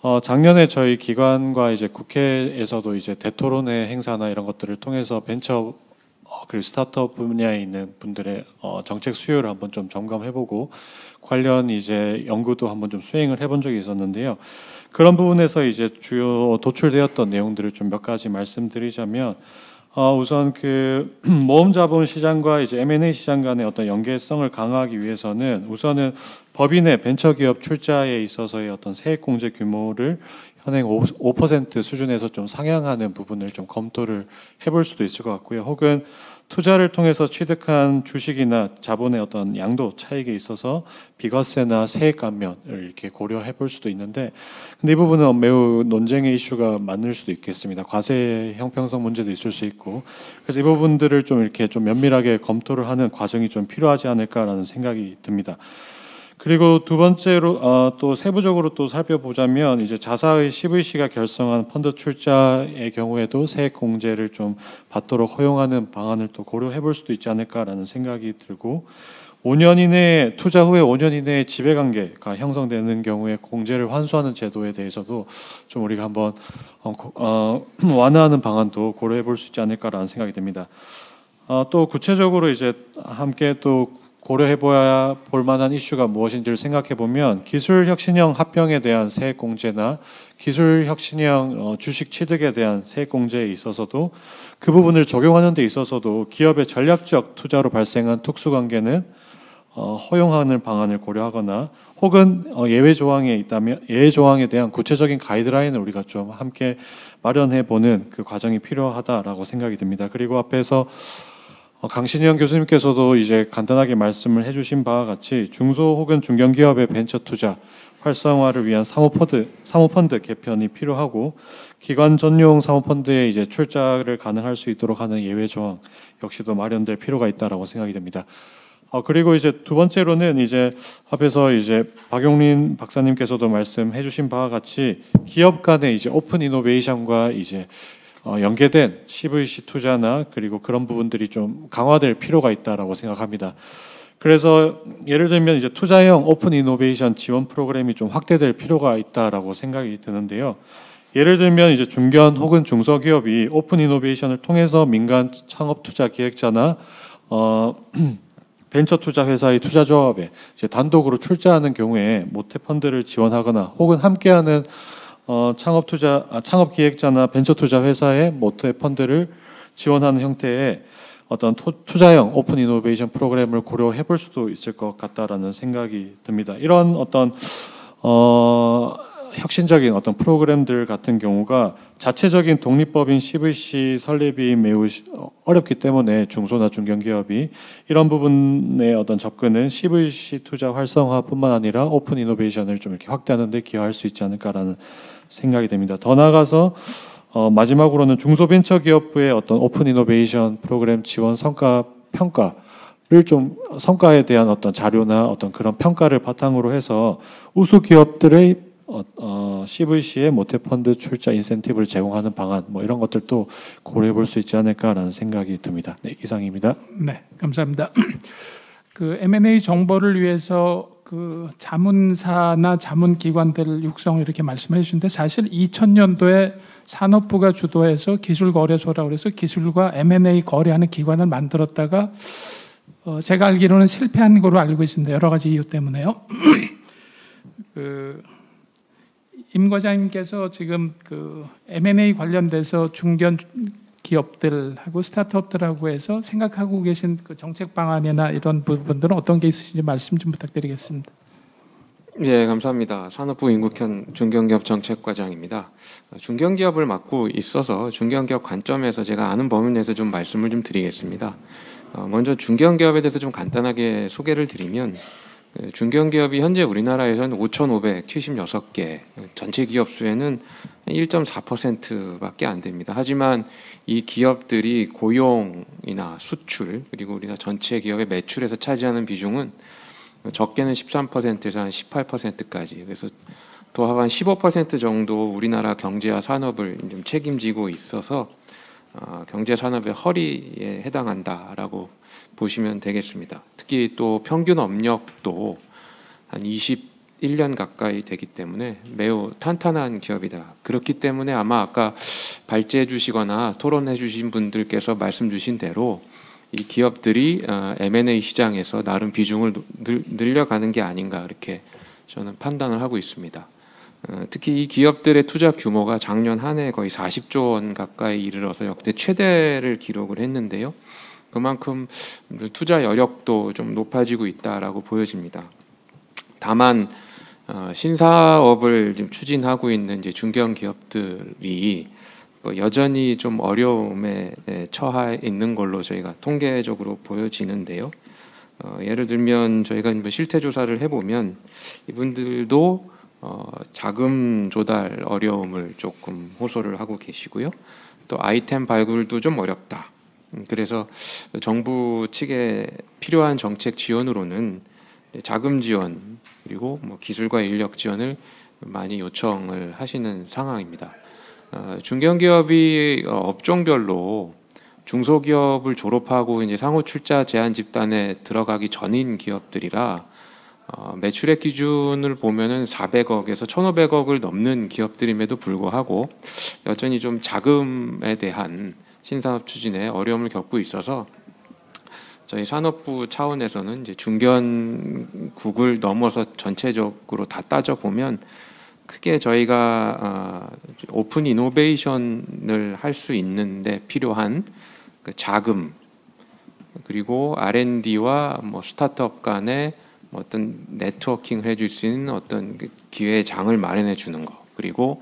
어, 작년에 저희 기관과 이제 국회에서도 이제 대토론회 행사나 이런 것들을 통해서 벤처 어, 그리고 스타트업 분야에 있는 분들의 어, 정책 수요를 한번 좀 점검해보고 관련 이제 연구도 한번 좀 수행을 해본 적이 있었는데요. 그런 부분에서 이제 주요 도출되었던 내용들을 좀 몇 가지 말씀드리자면, 어, 우선 그 모험자본 시장과 이제 엠 앤 에이 시장 간의 어떤 연계성을 강화하기 위해서는 우선은 법인의 벤처기업 출자에 있어서의 어떤 세액공제 규모를 현행 오 퍼센트 수준에서 좀 상향하는 부분을 좀 검토를 해볼 수도 있을 것 같고요. 혹은 투자를 통해서 취득한 주식이나 자본의 어떤 양도 차익에 있어서 비과세나 세액 감면을 이렇게 고려해 볼 수도 있는데, 근데 이 부분은 매우 논쟁의 이슈가 많을 수도 있겠습니다. 과세 형평성 문제도 있을 수 있고, 그래서 이 부분들을 좀 이렇게 좀 면밀하게 검토를 하는 과정이 좀 필요하지 않을까라는 생각이 듭니다. 그리고 두 번째로 어, 또 세부적으로 또 살펴보자면 이제 자사의 씨브이씨가 결성한 펀드 출자의 경우에도 세액 공제를 좀 받도록 허용하는 방안을 또 고려해 볼 수도 있지 않을까라는 생각이 들고, 오 년 이내에 투자 후에 오 년 이내에 지배관계가 형성되는 경우에 공제를 환수하는 제도에 대해서도 좀 우리가 한번 어, 어, 완화하는 방안도 고려해 볼 수 있지 않을까라는 생각이 듭니다. 어, 또 구체적으로 이제 함께 또 고려해봐야 볼 만한 이슈가 무엇인지를 생각해보면 기술혁신형 합병에 대한 세액공제나 기술혁신형 주식 취득에 대한 세액공제에 있어서도 그 부분을 적용하는 데 있어서도 기업의 전략적 투자로 발생한 특수관계는 허용하는 방안을 고려하거나, 혹은 예외 조항에 있다면 예외 조항에 대한 구체적인 가이드라인을 우리가 좀 함께 마련해보는 그 과정이 필요하다라고 생각이 듭니다. 그리고 앞에서 강신영 교수님께서도 이제 간단하게 말씀을 해주신 바와 같이 중소 혹은 중견기업의 벤처 투자 활성화를 위한 사모펀드, 사모펀드 개편이 필요하고, 기관 전용 사모펀드에 이제 출자를 가능할 수 있도록 하는 예외 조항 역시도 마련될 필요가 있다라고 생각이 됩니다. 어, 그리고 이제 두 번째로는 이제 앞에서 이제 박용민 박사님께서도 말씀해주신 바와 같이 기업 간의 이제 오픈 이노베이션과 이제 어, 연계된 씨브이씨 투자나 그리고 그런 부분들이 좀 강화될 필요가 있다라고 생각합니다. 그래서 예를 들면 이제 투자형 오픈 이노베이션 지원 프로그램이 좀 확대될 필요가 있다라고 생각이 드는데요. 예를 들면 이제 중견 혹은 중소기업이 오픈 이노베이션을 통해서 민간 창업 투자 기획자나 어, 벤처 투자 회사의 투자 조합에 이제 단독으로 출자하는 경우에 모태 펀드를 지원하거나, 혹은 함께하는 어, 창업 투자, 아, 창업 기획자나 벤처 투자 회사의 모태 펀드를 지원하는 형태의 어떤 토, 투자형 오픈 이노베이션 프로그램을 고려해 볼 수도 있을 것 같다라는 생각이 듭니다. 이런 어떤 어, 혁신적인 어떤 프로그램들 같은 경우가 자체적인 독립법인 씨브이씨 설립이 매우 어렵기 때문에 중소나 중견기업이 이런 부분의 어떤 접근은 씨브이씨 투자 활성화뿐만 아니라 오픈 이노베이션을 좀 이렇게 확대하는 데 기여할 수 있지 않을까라는 생각이 됩니다. 더 나아가서 어, 마지막으로는 중소벤처기업부의 어떤 오픈 이노베이션 프로그램 지원 성과 평가 를 좀 성과에 대한 어떤 자료나 어떤 그런 평가를 바탕으로 해서 우수 기업들의 어, 어, 씨브이씨의 모태펀드 출자 인센티브를 제공하는 방안 뭐 이런 것들도 고려해 볼 수 있지 않을까라는 생각이 듭니다. 네, 이상입니다. 네, 감사합니다. 그 엠 앤 에이 정보를 위해서 그 자문사나 자문기관들 육성 이렇게 말씀해 주는데 사실 이천 년도에 산업부가 주도해서 기술거래소라고 해서 기술과 엠 앤 에이 거래하는 기관을 만들었다가 어, 제가 알기로는 실패한 거로 알고 있습니다. 여러 가지 이유 때문에요. 그 임 과장님께서 지금 그 엠 앤 에이 관련돼서 중견 기업들하고 스타트업들하고 해서 생각하고 계신 그 정책 방안이나 이런 부분들은 어떤 게 있으신지 말씀 좀 부탁드리겠습니다. 예, 감사합니다. 산업부 임국현 중견기업 정책과장입니다. 중견기업을 맡고 있어서 중견기업 관점에서 제가 아는 범위 내에서 좀 말씀을 좀 드리겠습니다. 먼저 중견기업에 대해서 좀 간단하게 소개를 드리면 중견기업이 현재 우리나라에서는 오천오백칠십육 개, 전체 기업 수에는 일 점 사 퍼센트밖에 안 됩니다. 하지만 이 기업들이 고용이나 수출 그리고 우리나라 전체 기업의 매출에서 차지하는 비중은 적게는 십삼 퍼센트에서 한 십팔 퍼센트까지, 그래서 도합 한 십오 퍼센트 정도 우리나라 경제와 산업을 좀 책임지고 있어서 어, 경제 산업의 허리에 해당한다라고 보시면 되겠습니다. 특히 또 평균 업력도 한 이십일 년 가까이 되기 때문에 매우 탄탄한 기업이다. 그렇기 때문에 아마 아까 발제해 주시거나 토론해 주신 분들께서 말씀 주신 대로 이 기업들이 엠 앤 에이 시장에서 나름 비중을 늘려가는 게 아닌가 이렇게 저는 판단을 하고 있습니다. 특히 이 기업들의 투자 규모가 작년 한 해 거의 사십 조 원 가까이 이르러서 역대 최대를 기록을 했는데요. 그만큼 투자 여력도 좀 높아지고 있다라고 보여집니다. 다만 신사업을 지금 추진하고 있는 이제 중견 기업들이 여전히 좀 어려움에 처해 있는 걸로 저희가 통계적으로 보여지는데요. 어, 예를 들면 저희가 실태 조사를 해보면 이분들도 어, 자금 조달 어려움을 조금 호소를 하고 계시고요. 또 아이템 발굴도 좀 어렵다. 그래서 정부 측에 필요한 정책 지원으로는 자금 지원 그리고 뭐 기술과 인력 지원을 많이 요청을 하시는 상황입니다. 어, 중견기업이 업종별로 중소기업을 졸업하고 이제 상호 출자 제한 집단에 들어가기 전인 기업들이라 어, 매출액 기준을 보면은 사백억에서 천오백억을 넘는 기업들임에도 불구하고 여전히 좀 자금에 대한 신산업 추진에 어려움을 겪고 있어서 저희 산업부 차원에서는 이제 중견국을 넘어서 전체적으로 다 따져 보면 크게 저희가 오픈 이노베이션을 할 수 있는데 필요한 그 자금 그리고 알 앤 디와 뭐 스타트업 간의 어떤 네트워킹을 해줄 수 있는 어떤 기회의 장을 마련해 주는 것 그리고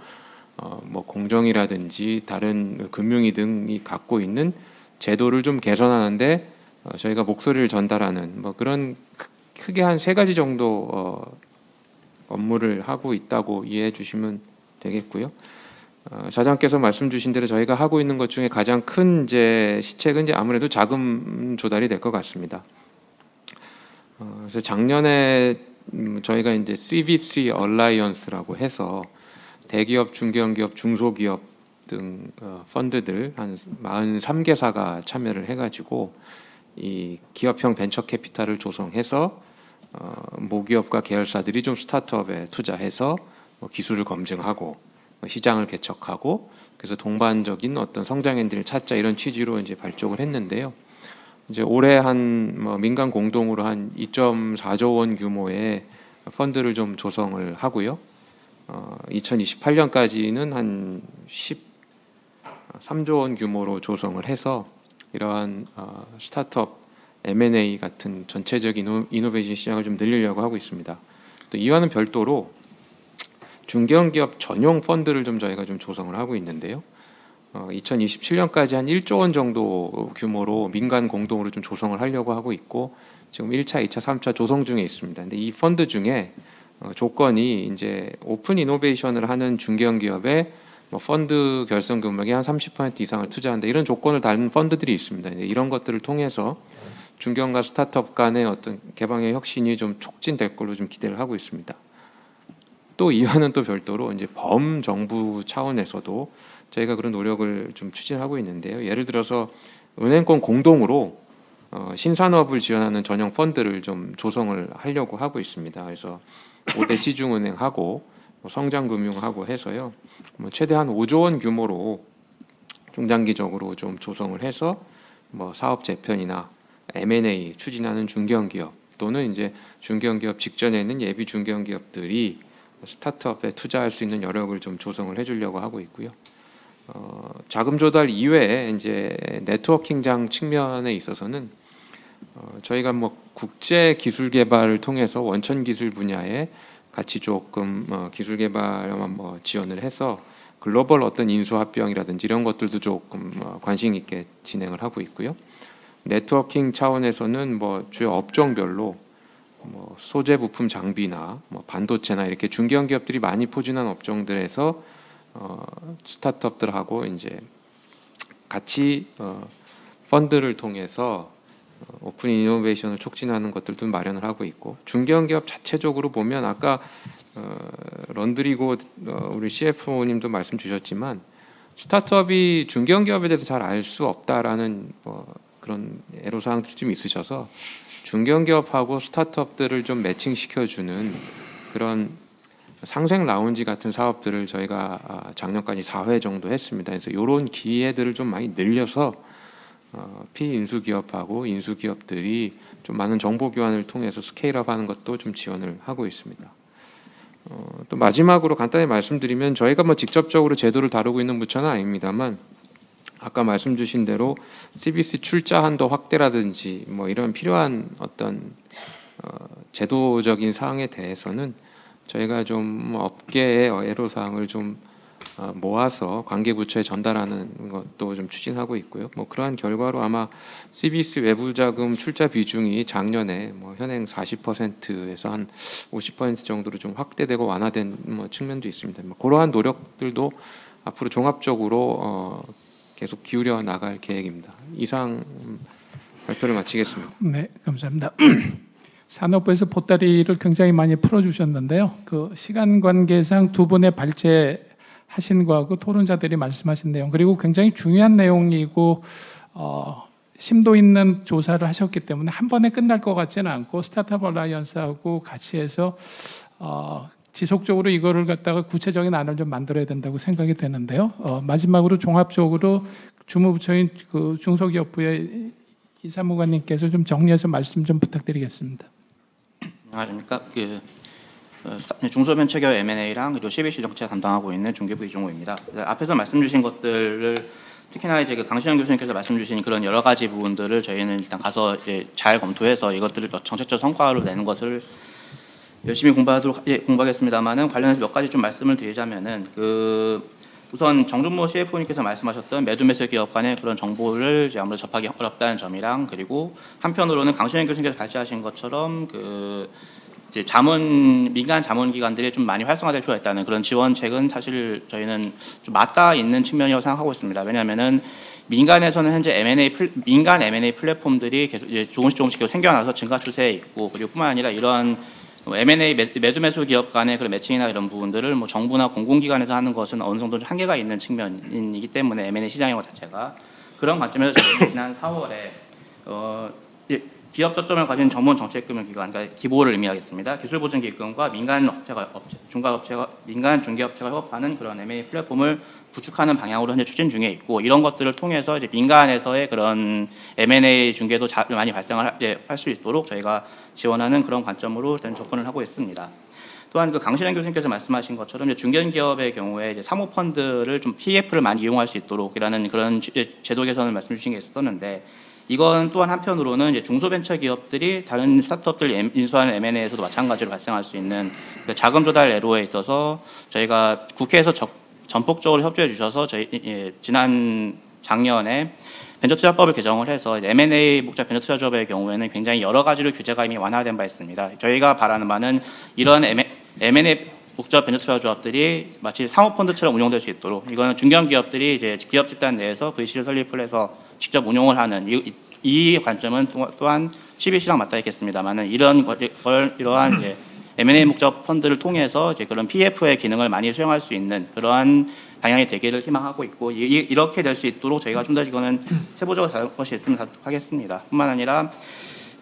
어 뭐 공정이라든지 다른 금융이 등이 갖고 있는 제도를 좀 개선하는데 어 저희가 목소리를 전달하는 뭐 그런 크게 한 세 가지 정도 어 업무를 하고 있다고 이해해 주시면 되겠고요. 어, 사장께서 말씀 주신 대로 저희가 하고 있는 것 중에 가장 큰 이제 시책은 이제 아무래도 자금 조달이 될 것 같습니다. 어, 그래서 작년에 음, 저희가 이제 씨비씨 얼라이언스라고 해서 대기업, 중견기업, 중소기업 등 어, 펀드들 한 사십삼 개사가 참여를 해가지고 이 기업형 벤처 캐피탈을 조성해서 어, 모기업과 계열사들이 좀 스타트업에 투자해서 뭐 기술을 검증하고 뭐 시장을 개척하고 그래서 동반적인 어떤 성장 엔진을 찾자 이런 취지로 이제 발족을 했는데요. 이제 올해 한 뭐 민간 공동으로 한 이 점 사 조 원 규모의 펀드를 좀 조성을 하고요. 어, 이천이십팔 년까지는 한 십삼조 원 규모로 조성을 해서 이러한 어, 스타트업 엠 앤 에이 같은 전체적인 이노, 이노베이션 시장을 좀 늘리려고 하고 있습니다. 또 이와는 별도로 중견기업 전용 펀드를 좀 저희가 좀 조성을 하고 있는데요. 어, 이천이십칠 년까지 한 일조 원 정도 규모로 민간 공동으로 좀 조성을 하려고 하고 있고 지금 일차, 이차, 삼차 조성 중에 있습니다. 근데 이 펀드 중에 어, 조건이 이제 오픈 이노베이션을 하는 중견기업의 뭐 펀드 결손 금액의 한 삼십 퍼센트 이상을 투자한다 이런 조건을 달는 펀드들이 있습니다. 이런 것들을 통해서 중견과 스타트업 간의 어떤 개방의 혁신이 좀 촉진될 걸로 좀 기대를 하고 있습니다. 또 이와는 또 별도로 이제 범정부 차원에서도 저희가 그런 노력을 좀 추진하고 있는데요. 예를 들어서 은행권 공동으로 어, 신산업을 지원하는 전용 펀드를 좀 조성을 하려고 하고 있습니다. 그래서 오대 시중은행하고 뭐 성장금융하고 해서요. 뭐 최대 한 오조 원 규모로 중장기적으로 좀 조성을 해서 뭐 사업 재편이나 엠 앤 에이 추진하는 중견기업 또는 이제 중견기업 직전에 있는 예비 중견기업들이 스타트업에 투자할 수 있는 여력을 좀 조성을 해주려고 하고 있고요. 어, 자금 조달 이외에 이제 네트워킹장 측면에 있어서는 어, 저희가 뭐 국제 기술 개발을 통해서 원천 기술 분야에 같이 조금 어, 기술 개발만 뭐 지원을 해서 글로벌 어떤 인수 합병이라든지 이런 것들도 조금 어, 관심 있게 진행을 하고 있고요. 네트워킹 차원에서는 뭐 주요 업종별로 뭐 소재 부품 장비나 뭐 반도체나 이렇게 중견 기업들이 많이 포진한 업종들에서 어, 스타트업들하고 이제 같이 어, 펀드를 통해서 오픈 이노베이션을 촉진하는 것들도 마련을 하고 있고 중견기업 자체적으로 보면 아까 어, 런드리고 어, 우리 씨에프오님도 말씀 주셨지만 스타트업이 중견기업에 대해서 잘 알 수 없다라는 뭐 그런 애로사항들이 좀 있으셔서 중견기업하고 스타트업들을 좀 매칭시켜주는 그런 상생 라운지 같은 사업들을 저희가 작년까지 사회 정도 했습니다. 그래서 이런 기회들을 좀 많이 늘려서 피인수기업하고 인수기업들이 좀 많은 정보교환을 통해서 스케일업하는 것도 좀 지원을 하고 있습니다. 또 마지막으로 간단히 말씀드리면 저희가 뭐 직접적으로 제도를 다루고 있는 부처는 아닙니다만 아까 말씀 주신 대로 씨비씨 출자 한도 확대라든지 뭐 이런 필요한 어떤 제도적인 사항에 대해서는 저희가 좀 업계의 애로사항을 좀 모아서 관계부처에 전달하는 것도 좀 추진하고 있고요. 뭐 그러한 결과로 아마 씨비씨 외부자금 출자 비중이 작년에 뭐 현행 사십 퍼센트에서 한 오십 퍼센트 정도로 좀 확대되고 완화된 뭐 측면도 있습니다. 뭐 그러한 노력들도 앞으로 종합적으로 어 계속 기울여 나갈 계획입니다. 이상 발표를 마치겠습니다. 네, 감사합니다. 산업부에서 보따리를 굉장히 많이 풀어주셨는데요. 그 시간 관계상 두 분의 발제하신 거하고 토론자들이 말씀하신 내용 그리고 굉장히 중요한 내용이고 어, 심도 있는 조사를 하셨기 때문에 한 번에 끝날 것 같지는 않고 스타트업 얼라이언스하고 같이 해서 어, 지속적으로 이거를 갖다가 구체적인 안을 좀 만들어야 된다고 생각이 되는데요. 어, 마지막으로 종합적으로 주무부처인 그 중소기업부의 이 사무관님께서 좀 정리해서 말씀 좀 부탁드리겠습니다. 안녕하십니까. 그 중소벤처기업 엠 앤 에이랑 그리고 씨비씨 정책 담당하고 있는 중기부 이종욱입니다. 앞에서 말씀 주신 것들을 특히나 이제 그 강신영 교수님께서 말씀 주신 그런 여러 가지 부분들을 저희는 일단 가서 이제 잘 검토해서 이것들을 정책적 성과로 내는 것을 열심히 공부하도록 예, 공부하겠습니다만은 관련해서 몇 가지 좀 말씀을 드리자면은 그 우선 정준모 씨에프오님께서 말씀하셨던 매도매수 기업 간의 그런 정보를 이제 아무래도 접하기 어렵다는 점이랑 그리고 한편으로는 강신영 교수님께서 발제하신 것처럼 그 이제 자문 민간 자문 기관들이 좀 많이 활성화될 필요가 있다는 그런 지원책은 사실 저희는 좀 맞닿아 있는 측면이라고 생각하고 있습니다. 왜냐하면은 민간에서는 현재 엠 앤 에이 플, 민간 엠 앤 에이 플랫폼들이 계속 이제 조금씩 조금씩 계속 생겨나서 증가 추세에 있고 그리고 뿐만 아니라 이러한 엠 앤 에이 매도 매수 기업 간의 그런 매칭이나 이런 부분들을 뭐 정부나 공공기관에서 하는 것은 어느 정도 좀 한계가 있는 측면이기 때문에 엠 앤 에이 시장인 것 자체가 그런 관점에서 지난 사월에 어, 기업 저점을 가진 전문 정책금융기관, 그러니까 기보를 의미하겠습니다. 기술보증기금과 민간 업체가 업체, 중간업체가 민간 중개업체가 협업하는 그런 엠 앤 에이 플랫폼을 구축하는 방향으로 현재 추진 중에 있고 이런 것들을 통해서 이제 민간에서의 그런 엠 앤 에이 중개도 자, 많이 발생을 할 수 있도록 저희가 지원하는 그런 관점으로 일단 접근을 하고 있습니다. 또한 그 강신영 교수님께서 말씀하신 것처럼 이제 중견기업의 경우에 이제 사모펀드를 좀 피에프를 많이 이용할 수 있도록이라는 그런 제도 개선을 말씀해 주신 게 있었는데, 이건 또한 한편으로는 이제 중소벤처기업들이 다른 스타트업들 인수하는 엠 앤 에이에서도 마찬가지로 발생할 수 있는 자금 조달 애로에 있어서 저희가 국회에서 적, 전폭적으로 협조해 주셔서 저희 예, 지난 작년에 벤처투자법을 개정을 해서 엠 앤 에이 목자 벤처투자조합의 경우에는 굉장히 여러 가지로 규제가 이미 완화된 바 있습니다. 저희가 바라는 바는 이런 엠 앤 에이 목자 벤처투자조합들이 마치 상호펀드처럼 운영될 수 있도록, 이거는 중견기업들이 이제 기업 집단 내에서 브이씨를 설립을 해서 직접 운영을 하는 이, 이 관점은 또한 십이 시랑 맞닿아 있겠습니다만은 이런 걸, 이러한 이제 엠 앤 에이 목자 펀드를 통해서 이제 그런 피에프의 기능을 많이 수행할 수 있는 그러한 방향이 되기를 희망하고 있고, 이, 이렇게 될 수 있도록 저희가 좀 더 이거는 세부적으로 다룰 것이 있으면 하겠습니다. 뿐만 아니라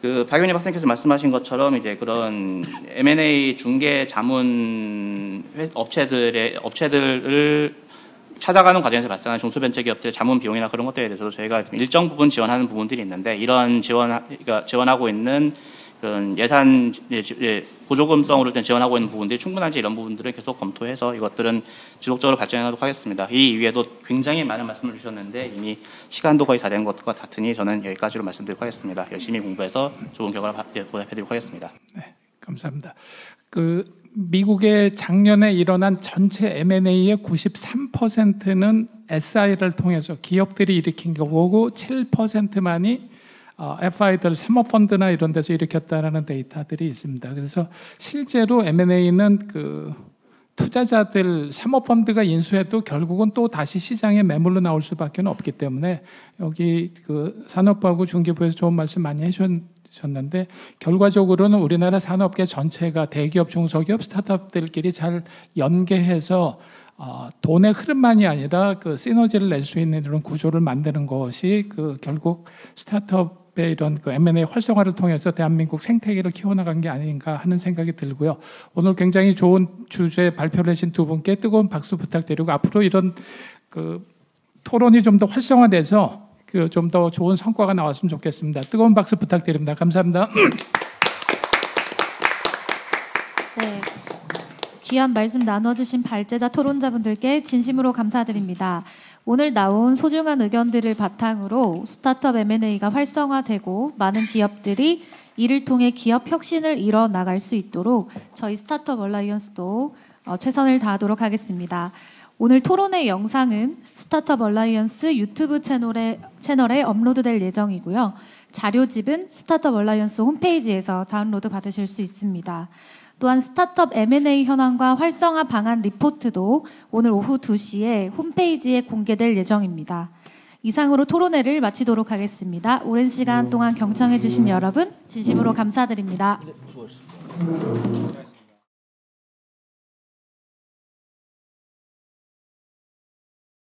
그 박윤희 박사님께서 말씀하신 것처럼 이제 그런 엠 앤 에이 중개 자문 업체들의 업체들을 찾아가는 과정에서 발생한 중소벤처기업들의 자문 비용이나 그런 것들에 대해서도 저희가 일정 부분 지원하는 부분들이 있는데, 이런 지원 그러니까 지원하고 있는 그런 예산 보조금성으로 지원하고 있는 부분들이 충분한지 이런 부분들을 계속 검토해서 이것들은 지속적으로 발전하도록 하겠습니다. 이 이외에도 굉장히 많은 말씀을 주셨는데 이미 시간도 거의 다 된 것과 같으니 저는 여기까지로 말씀드리도록 하겠습니다. 열심히 공부해서 좋은 결과를 보답해드리도록 하겠습니다. 네, 감사합니다. 그 미국의 작년에 일어난 전체 엠 앤 에이의 구십삼 퍼센트는 에스 아이를 통해서 기업들이 일으킨 거고 칠 퍼센트만이 어, 에프 아이들 사모펀드나 이런 데서 일으켰다라는 데이터들이 있습니다. 그래서 실제로 엠 앤 에이는 그 투자자들 사모펀드가 인수해도 결국은 또 다시 시장에 매물로 나올 수밖에 없기 때문에 여기 그 산업부하고 중기부에서 좋은 말씀 많이 해주셨는데, 결과적으로는 우리나라 산업계 전체가 대기업, 중소기업, 스타트업들끼리 잘 연계해서 어, 돈의 흐름만이 아니라 그 시너지를 낼 수 있는 이런 구조를 만드는 것이 그 결국 스타트업의 이런 그 엠 앤 에이 활성화를 통해서 대한민국 생태계를 키워나간 게 아닌가 하는 생각이 들고요. 오늘 굉장히 좋은 주제 발표를 하신 두 분께 뜨거운 박수 부탁드리고, 앞으로 이런 그 토론이 좀 더 활성화돼서 그 좀 더 좋은 성과가 나왔으면 좋겠습니다. 뜨거운 박수 부탁드립니다. 감사합니다. 귀한 말씀 나눠주신 발제자 토론자분들께 진심으로 감사드립니다. 오늘 나온 소중한 의견들을 바탕으로 스타트업 엠 앤 에이가 활성화되고 많은 기업들이 이를 통해 기업 혁신을 이뤄나갈 수 있도록 저희 스타트업 얼라이언스도 최선을 다하도록 하겠습니다. 오늘 토론의 영상은 스타트업 얼라이언스 유튜브 채널에, 채널에 업로드될 예정이고요. 자료집은 스타트업 얼라이언스 홈페이지에서 다운로드 받으실 수 있습니다. 또한 스타트업 엠 앤 에이 현황과 활성화 방안 리포트도 오늘 오후 두 시에 홈페이지에 공개될 예정입니다. 이상으로 토론회를 마치도록 하겠습니다. 오랜 시간 동안 경청해 주신 여러분 진심으로 감사드립니다. 네, 수고하셨습니다.